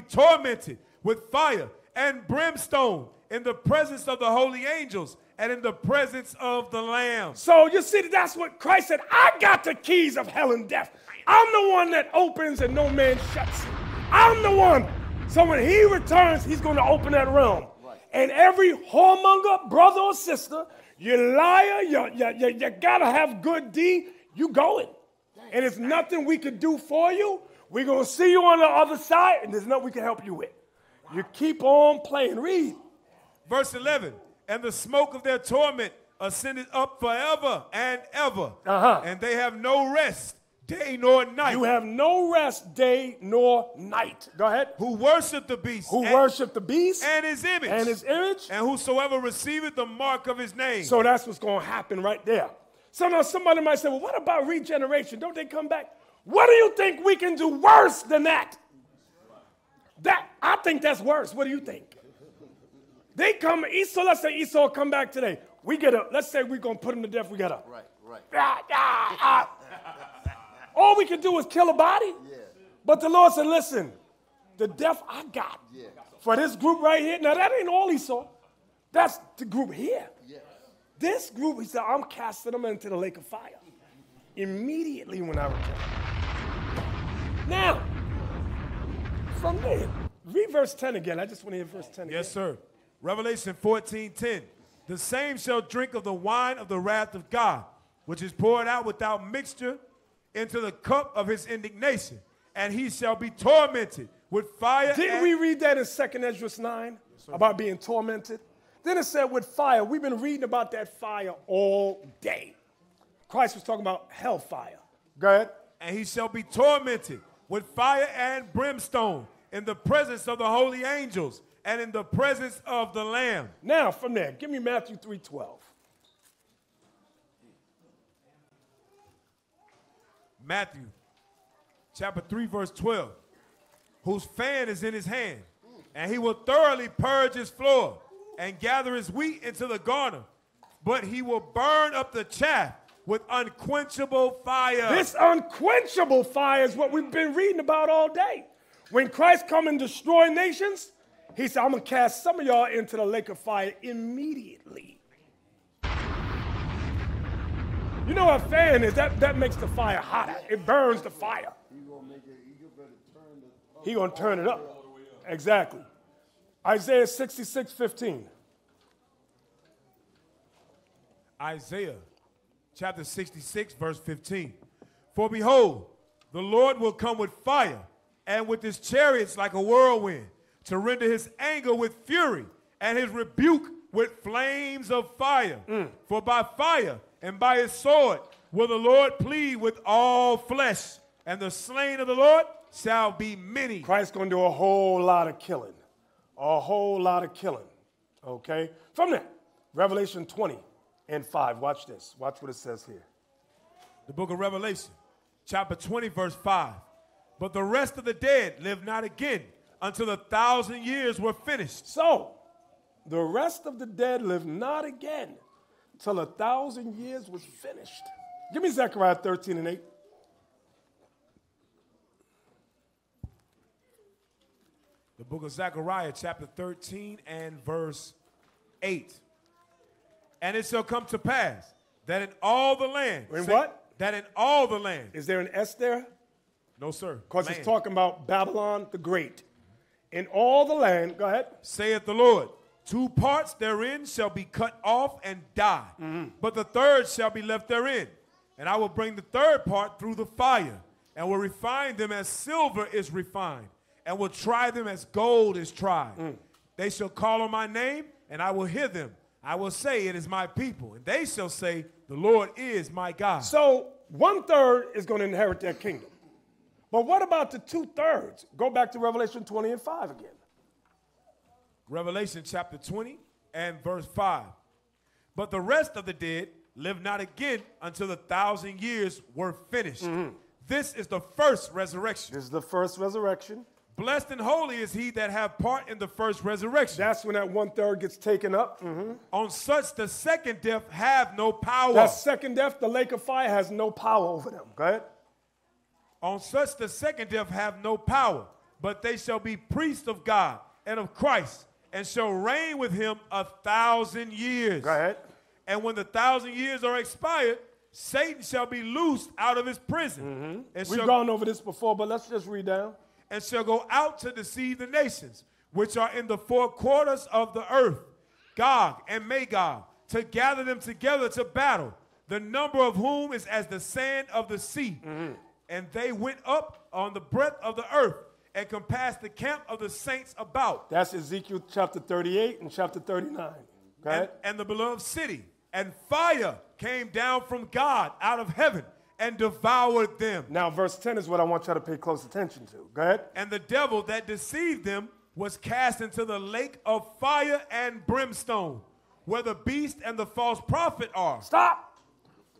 tormented with fire and brimstone in the presence of the holy angels and in the presence of the Lamb. So you see, that's what Christ said. I got the keys of hell and death. I'm the one that opens and no man shuts. I'm the one. So when he returns, he's going to open that realm. And every whoremonger, brother or sister, you liar, you gotta have good deed, you going. And there's nothing we can do for you. We're gonna see you on the other side, and there's nothing we can help you with. You keep on playing. Read. Verse 11, and the smoke of their torment ascended up forever and ever, and they have no rest day nor night. You have no rest day nor night. Go ahead. Who worship the beast. Who worship the beast. And his image. And his image. And whosoever receiveth the mark of his name. So that's what's going to happen right there. So now somebody might say, well, what about regeneration? Don't they come back? What do you think we can do worse than that? I think that's worse. What do you think? They come, Esau, let's say Esau come back today. We get up. Let's say we're going to put him to death. We get up. Right, right. All we can do is kill a body. Yeah. But the Lord said, listen, the death I got for this group right here. Now, that ain't all Esau. That's the group here. Yeah. This group, he said, I'm casting them into the lake of fire immediately when I return. Now, from there, read verse 10 again. I just want to hear verse 10 again. Yes, sir. Revelation 14:10. The same shall drink of the wine of the wrath of God, which is poured out without mixture into the cup of his indignation, and he shall be tormented with fire. Didn't we read that in 2nd Esdras 9 about being tormented? Then it said with fire. We've been reading about that fire all day. Christ was talking about hellfire. Go ahead. And he shall be tormented with fire and brimstone in the presence of the holy angels and in the presence of the Lamb. Now, from there, give me Matthew 3:12. Matthew chapter 3, verse 12. Whose fan is in his hand, and he will thoroughly purge his floor and gather his wheat into the garner, but he will burn up the chaff with unquenchable fire. This unquenchable fire is what we've been reading about all day. When Christ come and destroy nations, he said, I'm going to cast some of y'all into the lake of fire immediately. You know what a fan is? That makes the fire hotter. It burns the fire. He's going to turn it up. Exactly. Isaiah 66:15. Isaiah chapter 66, verse 15. For behold, the Lord will come with fire and with his chariots like a whirlwind, to render his anger with fury and his rebuke with flames of fire. For by fire and by his sword will the Lord plead with all flesh, and the slain of the Lord shall be many. Christ's going to do a whole lot of killing. A whole lot of killing. Okay? From that, Revelation 20:5. Watch this. Watch what it says here. The book of Revelation, chapter 20, verse 5. But the rest of the dead live not again, until 1,000 years were finished. So, the rest of the dead lived not again till 1,000 years was finished. Give me Zechariah 13:8. The book of Zechariah, chapter 13 and verse 8. And it shall come to pass that in all the land. In what? That in all the land. Is there an S there? No, sir. Because it's talking about Babylon the Great. In all the land, go ahead. Saith the Lord, two parts therein shall be cut off and die, but the third shall be left therein. And I will bring the third part through the fire, and will refine them as silver is refined, and will try them as gold is tried. They shall call on my name, and I will hear them. I will say, it is my people. And they shall say, the Lord is my God. So one third is going to inherit their kingdom. But what about the two-thirds? Go back to Revelation 20:5 again. Revelation chapter 20 and verse 5. But the rest of the dead live not again until 1,000 years were finished. This is the first resurrection. This is the first resurrection. Blessed and holy is he that have part in the first resurrection. That's when that one-third gets taken up. On such the second death have no power. That second death, the lake of fire, has no power over them. Go ahead. On such the second death have no power, but they shall be priests of God and of Christ, and shall reign with him 1,000 years. Go ahead. And when the 1,000 years are expired, Satan shall be loosed out of his prison. We've gone over this before, but let's just read down. And shall go out to deceive the nations, which are in the four quarters of the earth, Gog and Magog, to gather them together to battle, the number of whom is as the sand of the sea. And they went up on the breadth of the earth and compassed the camp of the saints about. That's Ezekiel chapter 38 and chapter 39. And the beloved city. And fire came down from God out of heaven and devoured them. Now, verse 10 is what I want you to pay close attention to. Go ahead. And the devil that deceived them was cast into the lake of fire and brimstone, where the beast and the false prophet are. Stop.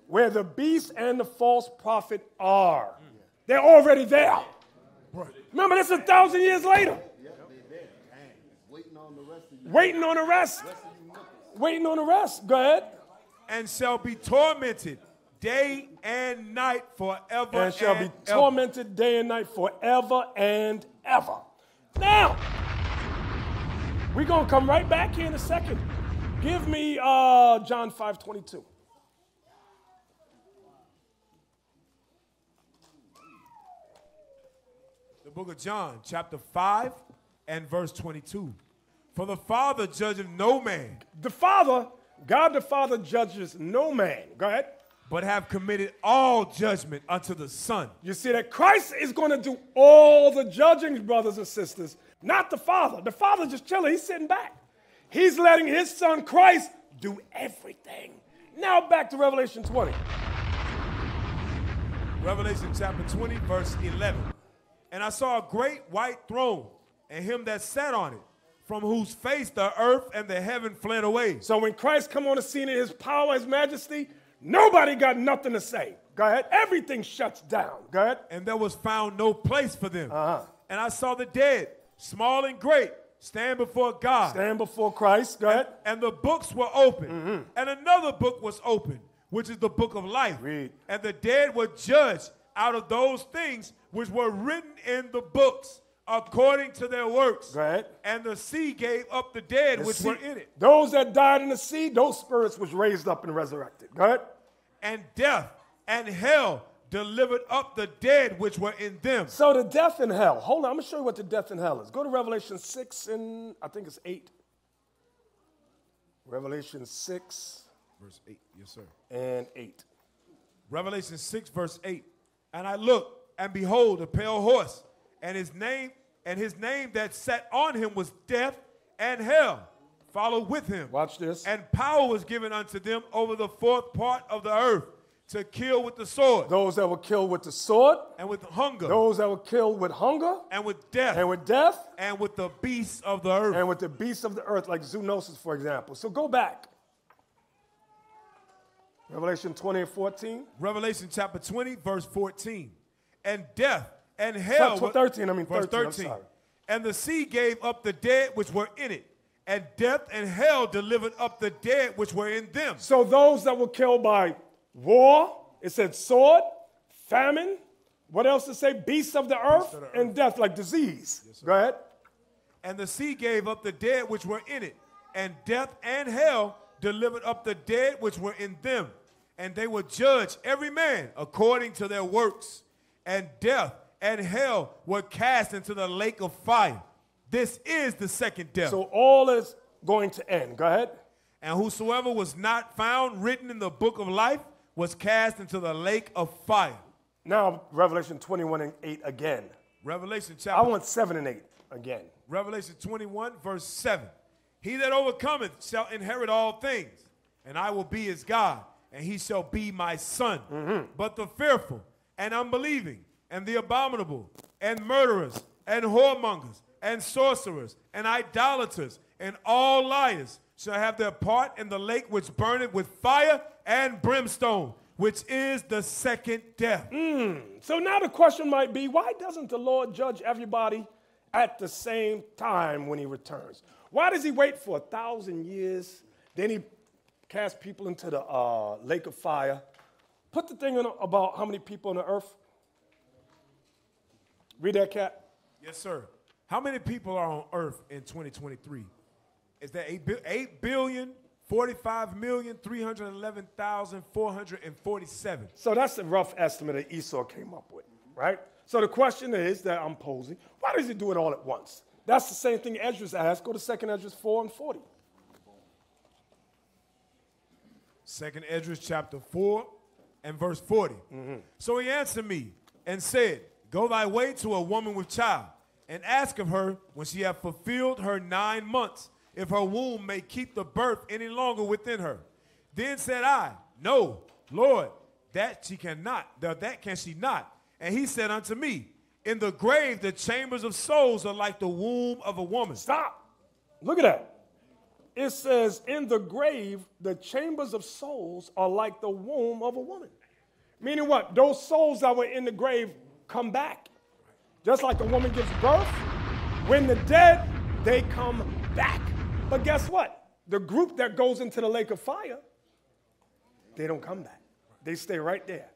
Where the beast and the false prophet are. Mm. They're already there. Right. Remember, this is 1,000 years later. Yeah, they're there. Waiting on the rest of you. Waiting on the rest. Waiting on the rest. Go ahead. And shall be tormented day and night forever. And shall be tormented day and night forever and ever. Now, we're going to come right back here in a second. Give me John 5:22. The book of John, chapter 5 and verse 22. For the Father judges no man. The Father, God the Father judges no man. Go ahead. But have committed all judgment unto the Son. You see that Christ is going to do all the judging, brothers and sisters, not the Father. The Father's just chilling. He's sitting back. He's letting his Son, Christ, do everything. Now back to Revelation 20. Revelation chapter 20, verse 11. And I saw a great white throne, and him that sat on it, from whose face the earth and the heaven fled away. So when Christ come on the scene in his power, his majesty, nobody got nothing to say. Go ahead. Everything shuts down. Go ahead. And there was found no place for them. And I saw the dead, small and great, stand before God. Stand before Christ. Go ahead. And the books were open. And another book was open, which is the book of life. Read. And the dead were judged out of those things which were written in the books, according to their works. Go ahead. And the sea gave up the dead which were in it. Those that died in the sea, those spirits was raised up and resurrected. Go ahead. And death and hell delivered up the dead which were in them. So the death and hell. Hold on, I'm going to show you what the death and hell is. Go to Revelation 6 and I think it's 8. Revelation 6. Verse 8. Yes, sir. And 8. Revelation 6, verse 8. And I looked, and behold, a pale horse, and his name... And his name that sat on him was death, and hell followed with him. Watch this. And power was given unto them over the fourth part of the earth to kill with the sword. Those that were killed with the sword. And with hunger. Those that were killed with hunger. And with death. And with death. And with the beasts of the earth. And with the beasts of the earth, like zoonosis, for example. So go back. Revelation 20 and 14. Revelation chapter 20, verse 14. And death. And hell, verse 13. And the sea gave up the dead which were in it, and death and hell delivered up the dead which were in them. So those that were killed by war, it said sword, famine, what else to say? Beasts of the earth, and death, like disease. Yes, go ahead. And the sea gave up the dead which were in it, and death and hell delivered up the dead which were in them, and they were judged every man according to their works, and death and hell were cast into the lake of fire. This is the second death. So all is going to end. Go ahead. And whosoever was not found written in the book of life was cast into the lake of fire. Now, Revelation 21 and 8 again. Revelation chapter... I want 7 and 8 again. Revelation 21, verse 7. He that overcometh shall inherit all things, and I will be his God, and he shall be my son. But the fearful and unbelieving, and the abominable, and murderers, and whoremongers, and sorcerers, and idolaters, and all liars shall have their part in the lake which burneth with fire and brimstone, which is the second death. So now the question might be, why doesn't the Lord judge everybody at the same time when he returns? Why does he wait for 1,000 years, then he casts people into the lake of fire? Put the thing in about how many people on the earth. Read that, Cap. Yes, sir. How many people are on earth in 2023? Is that 8,045,311,447? So that's a rough estimate that Esau came up with, right? So the question is that I'm posing, why does he do it all at once? That's the same thing Ezra's asked. Go to 2nd Ezra 4 and 40. 2nd Ezra chapter 4 and verse 40. So he answered me and said, Go thy way to a woman with child, and ask of her, when she hath fulfilled her 9 months, if her womb may keep the birth any longer within her. Then said I, No, Lord, That she cannot, that can she not. And he said unto me, in the grave, the chambers of souls are like the womb of a woman. Stop. Look at that. It says, in the grave, the chambers of souls are like the womb of a woman. Meaning what? Those souls that were in the grave come back. Just like a woman gives birth, when the dead, they come back. But guess what? The group that goes into the lake of fire, they don't come back. They stay right there.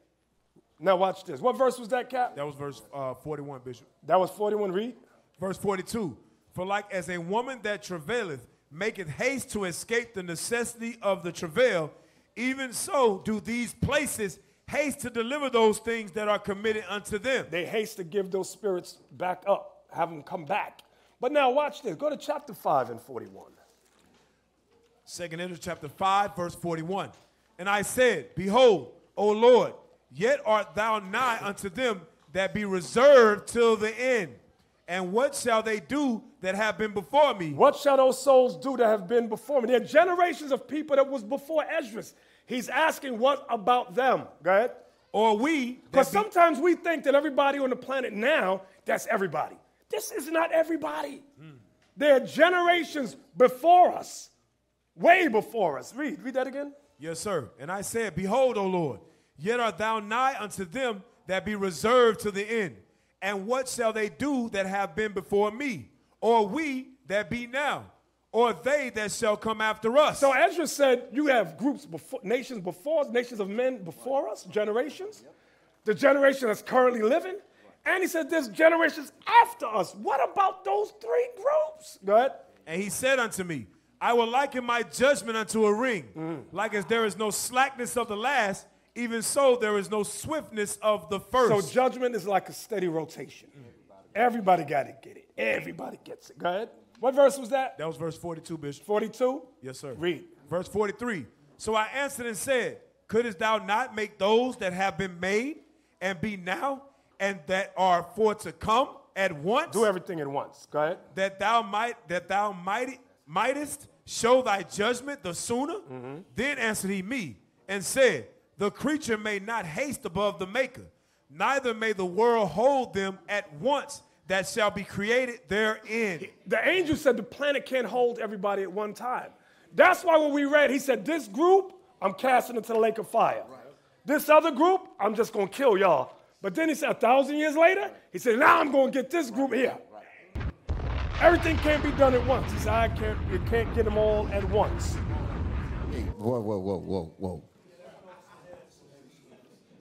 Now watch this. What verse was that, Cap? That was verse 41, Bishop. That was 41. Read. Verse 42. For like as a woman that travaileth maketh haste to escape the necessity of the travail, even so do these places haste to deliver those things that are committed unto them. They haste to give those spirits back up, have them come back. But now watch this. Go to chapter 5 and 41. Second Ezra chapter 5, verse 41. And I said, behold, O Lord, yet art thou nigh unto them that be reserved till the end. And what shall they do that have been before me? What shall those souls do that have been before me? There are generations of people that was before Ezra. He's asking, what about them? Go ahead. Or we. Because sometimes we think that everybody on the planet now, that's everybody. This is not everybody. Mm. There are generations before us, way before us. Read that again. Yes, sir. And I said, behold, O Lord, yet art thou nigh unto them that be reserved to the end. And what shall they do that have been before me? Or we that be now? Or they that shall come after us? So Ezra said, you have groups, nations before us, nations of men before us, generations. The generation that's currently living. And he said, there's generations after us. What about those three groups? Go ahead. And he said unto me, I will liken my judgment unto a ring. Like as there is no slackness of the last, even so there is no swiftness of the first. So judgment is like a steady rotation. Everybody got to get it. Everybody gets it. Go ahead. What verse was that? That was verse 42, Bishop. 42? Yes, sir. Read. Verse 43. So I answered and said, couldest thou not make those that have been made and be now and that are for to come at once? Do everything at once. Go ahead. That thou mightest show thy judgment the sooner? Then answered he me and said, the creature may not haste above the maker, neither may the world hold them at once that shall be created therein. The angel said the planet can't hold everybody at one time. That's why when we read, he said, this group, I'm casting into the lake of fire. Right. This other group, I'm just going to kill y'all. But then he said, 1,000 years later, he said, now I'm going to get this group here. Right. Everything can't be done at once. He said, you can't get them all at once. Hey, whoa, whoa, whoa, whoa, whoa.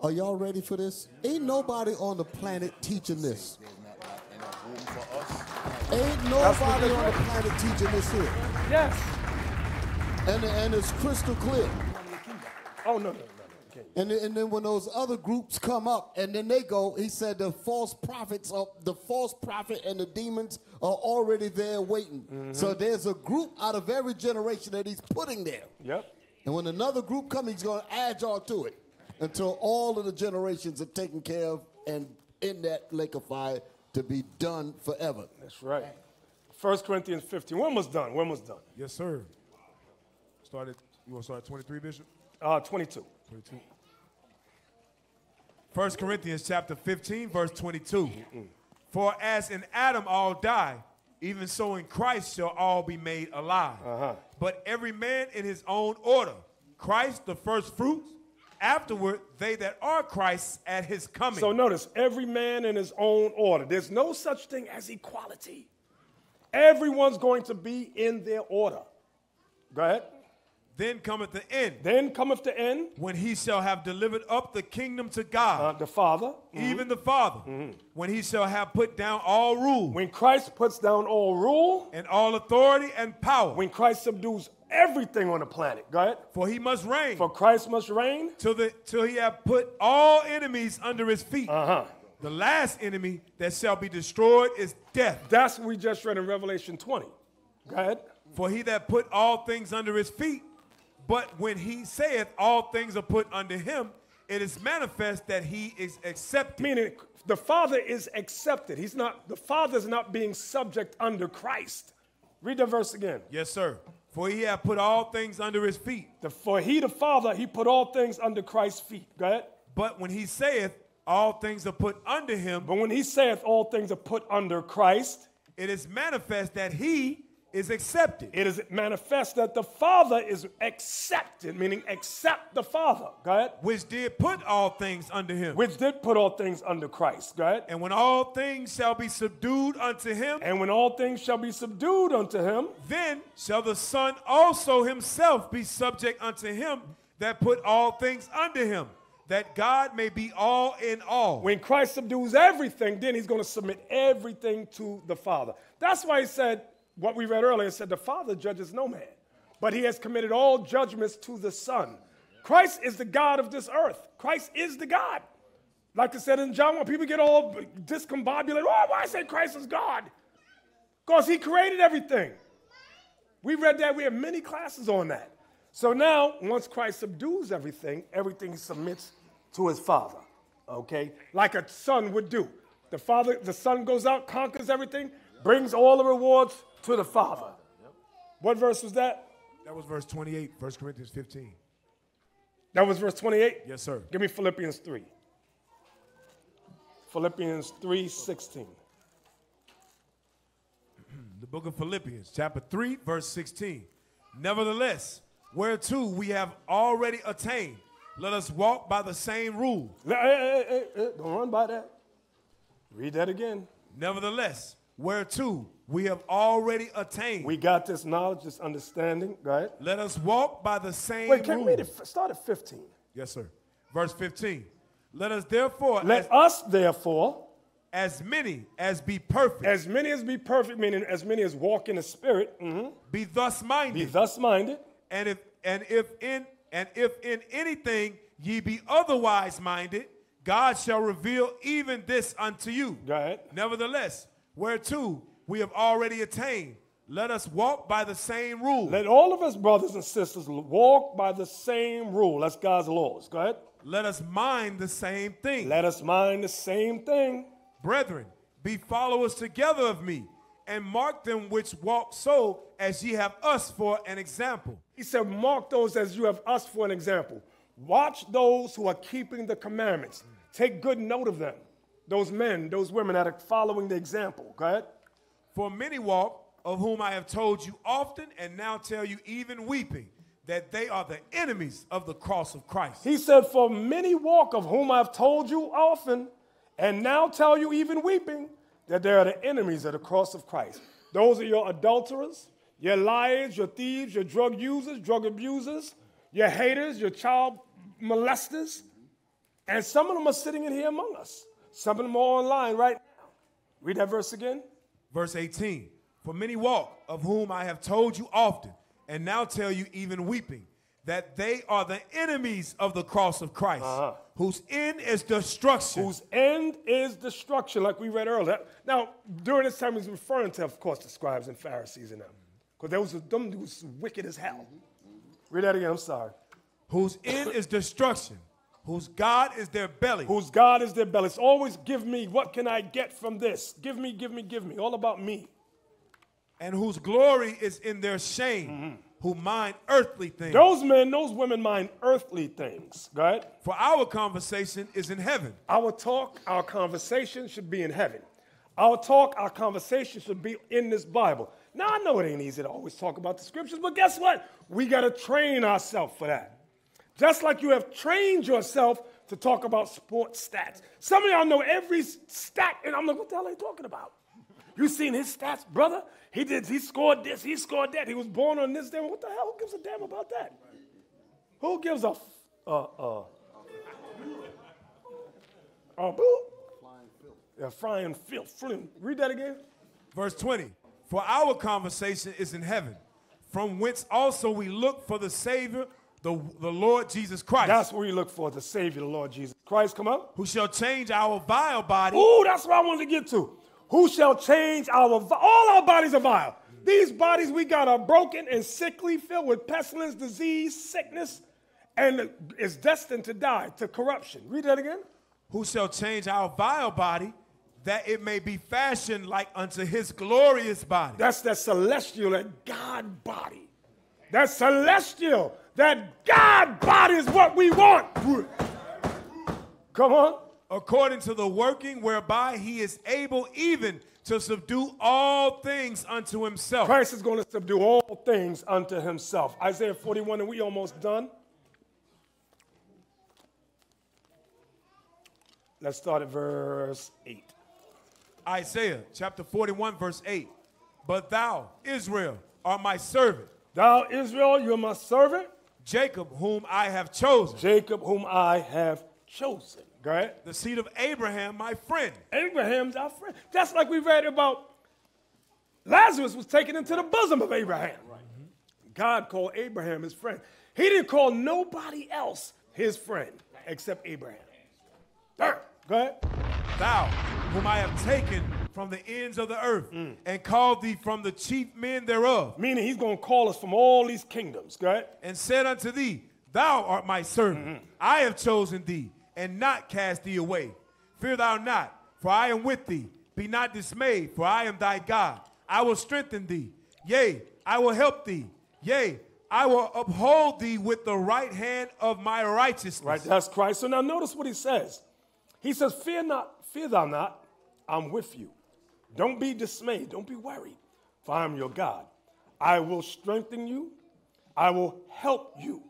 Are y'all ready for this? Ain't nobody on the planet teaching this. Ain't nobody on the planet teaching this here. Yes. And it's crystal clear. Oh, no, no, no, no. And then when those other groups come up and then they go, he said the false prophets, the false prophet and the demons are already there waiting. So there's a group out of every generation that he's putting there. Yep. And when another group comes, he's going to add y'all to it until all of the generations are taken care of and in that lake of fire to be done forever. That's right. 1 Corinthians 15. When was done? When was done? Yes, sir. Started. You want to start at 23, Bishop? 22. 22. 1 Corinthians chapter 15, verse 22. For as in Adam all die, even so in Christ shall all be made alive. But every man in his own order. Christ, the first fruits. Afterward, they that are Christ's at his coming. So notice, every man in his own order. There's no such thing as equality. Everyone's going to be in their order. Go ahead. Then cometh the end. Then cometh the end. When he shall have delivered up the kingdom to God. The Father. Even the Father. When he shall have put down all rule. When Christ puts down all rule. And all authority and power. When Christ subdues everything on the planet. Go ahead. For he must reign. For Christ must reign. Till he have put all enemies under his feet. The last enemy that shall be destroyed is death. That's what we just read in Revelation 20. Go ahead. For he that put all things under his feet. But when he saith all things are put under him, it is manifest that he is accepted. Meaning the Father is accepted. He's not, the Father is not being subject under Christ. Read the verse again. Yes, sir. For he hath put all things under his feet. For he, the Father, he put all things under Christ's feet. Go ahead. But when he saith, all things are put under him. But when he saith, all things are put under Christ. It is manifest that he is accepted. It is manifest that the Father is accepted, meaning accept the Father. Go ahead. Which did put all things under him. Which did put all things under Christ. Go ahead. And when all things shall be subdued unto him. And when all things shall be subdued unto him. Then shall the Son also himself be subject unto him that put all things under him, that God may be all in all. When Christ subdues everything, then he's going to submit everything to the Father. That's why he said, what we read earlier, said the Father judges no man, but he has committed all judgments to the Son. Christ is the God of this earth. Christ is the God. Like I said in John 1, people get all discombobulated. Oh, why say Christ is God? Because he created everything. We read that. We have many classes on that. So now, once Christ subdues everything, everything submits to his Father, okay? Like a son would do. The Son goes out, conquers everything, brings all the rewards to the Father. What verse was that? That was verse 28, 1 Corinthians 15. That was verse 28? Yes, sir. Give me Philippians 3. Philippians 3:16. The book of Philippians, chapter 3, verse 16. Nevertheless, whereto we have already attained, let us walk by the same rule. Don't run by that. Read that again. Nevertheless, whereto we have already attained. We got this knowledge, this understanding, right? Let us walk by the same rule. Wait, can we read it? Start at 15. Yes, sir. Verse 15. Let us therefore, as many as be perfect. As many as be perfect, meaning as many as walk in the Spirit. Mm-hmm. Be thus minded. Be thus minded. And if in anything ye be otherwise minded, God shall reveal even this unto you. Go ahead. Nevertheless, whereto we have already attained, let us walk by the same rule. Let all of us, brothers and sisters, walk by the same rule. That's God's laws. Go ahead. Let us mind the same thing. Let us mind the same thing. Brethren, be followers together of me, and mark them which walk so as ye have us for an example. He said, mark those as you have us for an example. Watch those who are keeping the commandments. Take good note of them. Those men, those women that are following the example. Go ahead. For many walk, of whom I have told you often, and now tell you even weeping, that they are the enemies of the cross of Christ. He said, for many walk, of whom I have told you often, and now tell you even weeping, that they are the enemies of the cross of Christ. Those are your adulterers, your liars, your thieves, your drug users, drug abusers, your haters, your child molesters. And some of them are sitting in here among us. Some of them are online right now. Read that verse again. Verse 18. For many walk, of whom I have told you often, and now tell you even weeping, that they are the enemies of the cross of Christ, whose end is destruction. Whose end is destruction, like we read earlier. Now, during this time, he's referring to, of course, the scribes and Pharisees and them. Because them was wicked as hell. Read that again, I'm sorry. Whose end is destruction, whose God is their belly. Whose God is their belly. It's always give me, what can I get from this? Give me, give me, give me. All about me. And whose glory is in their shame. Mm-hmm. Who mind earthly things. Those men, those women mind earthly things, right? For our conversation is in heaven. Our talk, our conversation should be in heaven. Our talk, our conversation should be in this Bible. Now, I know it ain't easy to always talk about the scriptures, but guess what? We got to train ourselves for that. Just like you have trained yourself to talk about sports stats. Some of y'all know every stat, and I'm like, what the hell are you talking about? You seen his stats, brother? He scored this, he scored that. He was born on this day. What the hell? Who gives a damn about that? Who gives a flying filth. Yeah, frying filth. Read that again. Verse 20. For our conversation is in heaven, from whence also we look for the Savior, the Lord Jesus Christ. That's what we look for, the Savior, the Lord Jesus Christ. Come up. Who shall change our vile body. Ooh, that's what I wanted to get to. Who shall change all our bodies are vile. These bodies we got are broken and sickly, filled with pestilence, disease, sickness, and is destined to die, to corruption. Read that again. Who shall change our vile body, that it may be fashioned like unto his glorious body. That's that celestial, that God body. That celestial, that God body is what we want. Come on. According to the working whereby he is able even to subdue all things unto himself. Christ is going to subdue all things unto himself. Isaiah 41, and we almost done. Let's start at verse 8. Isaiah chapter 41, verse 8. But thou, Israel, art my servant. Thou, Israel, you're my servant. Jacob, whom I have chosen. Jacob, whom I have chosen. Go ahead. The seed of Abraham, my friend. Abraham's our friend. That's like we read about Lazarus was taken into the bosom of Abraham. Right. Mm-hmm. God called Abraham his friend. He didn't call nobody else his friend except Abraham. Go ahead. Thou, whom I have taken from the ends of the earth and called thee from the chief men thereof. Meaning he's going to call us from all these kingdoms. Go ahead. And said unto thee, thou art my servant. Mm-hmm. I have chosen thee and not cast thee away. Fear thou not, for I am with thee. Be not dismayed, for I am thy God. I will strengthen thee. Yea, I will help thee. Yea, I will uphold thee with the right hand of my righteousness. Right, that's Christ. So now notice what he says. He says, fear not, fear thou not, I'm with you. Don't be dismayed. Don't be worried, for I am your God. I will strengthen you. I will help you.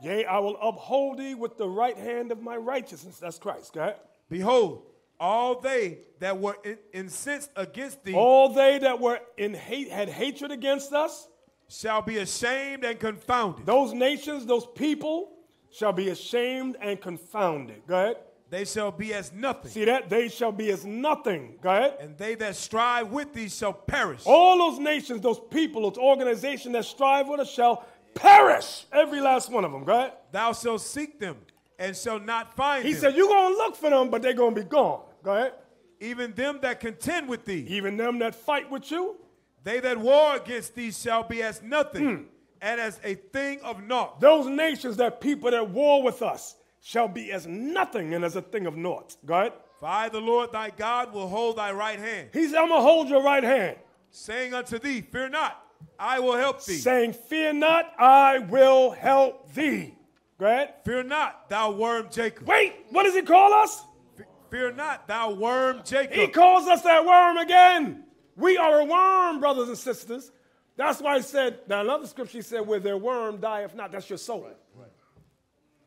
Yea, I will uphold thee with the right hand of my righteousness. That's Christ. Go ahead. Behold, all they that were incensed against thee, all they that were in hate, had hatred against us, shall be ashamed and confounded. Those nations, those people, shall be ashamed and confounded. Go ahead. They shall be as nothing. See that? They shall be as nothing. Go ahead. And they that strive with thee shall perish. All those nations, those people, those organizations that strive with us shall perish. Every last one of them. Go ahead. Thou shalt seek them and shall not find them. He said, you're going to look for them, but they're going to be gone. Go ahead. Even them that contend with thee. Even them that fight with you. They that war against thee shall be as nothing and as a thing of naught. Those nations, that people that war with us, shall be as nothing and as a thing of naught. Go ahead. For I, the Lord thy God, will hold thy right hand. He said, I'm going to hold your right hand. Saying unto thee, fear not, I will help thee. Saying, fear not, I will help thee. Go ahead. Fear not, thou worm Jacob. Wait, what does he call us? Fear not, thou worm Jacob. He calls us that worm again. We are a worm, brothers and sisters. That's why he said, now another scripture he said, where their worm dieth not. That's your soul. Right, right.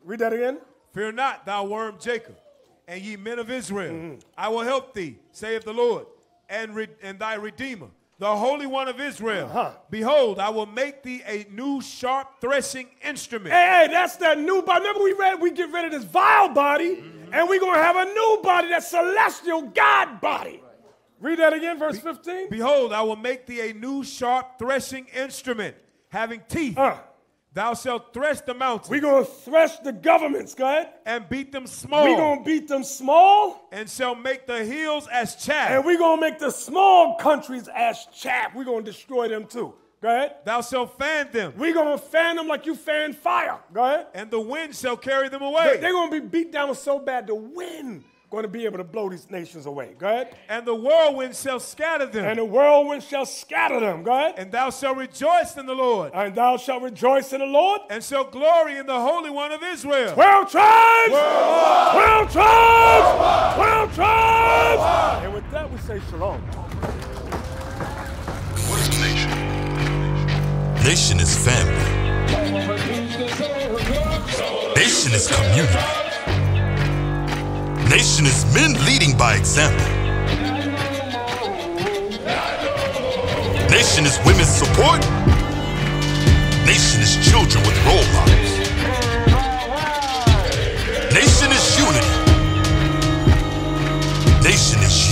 Read that again. Fear not, thou worm Jacob, and ye men of Israel. I will help thee, saith the Lord, and thy Redeemer, the Holy One of Israel. Behold, I will make thee a new sharp threshing instrument. Hey, that's that new body. Remember we get rid of this vile body, and we're going to have a new body, that celestial God body. Right. Read that again, verse 15. Behold, I will make thee a new sharp threshing instrument, having teeth. Thou shalt thresh the mountains. We're going to thresh the governments, go ahead. And beat them small. We're going to beat them small. And shall make the hills as chaff. And we're going to make the small countries as chaff. We're going to destroy them too. Go ahead. Thou shalt fan them. We're going to fan them like you fan fire. Go ahead. And the wind shall carry them away. They're going to be beat down so bad the wind going to be able to blow these nations away. Go ahead. And the whirlwind shall scatter them. And the whirlwind shall scatter them. Go ahead. And thou shalt rejoice in the Lord. And thou shalt rejoice in the Lord. And shalt glory in the Holy One of Israel. 12 tribes. Worldwide. 12 tribes. Worldwide. 12 tribes. Worldwide. And with that we say shalom. What is nation? Nation is family. Nation is community. Nation is men leading by example. Nation is women's support. Nation is children with role models. Nation is unity. Nation is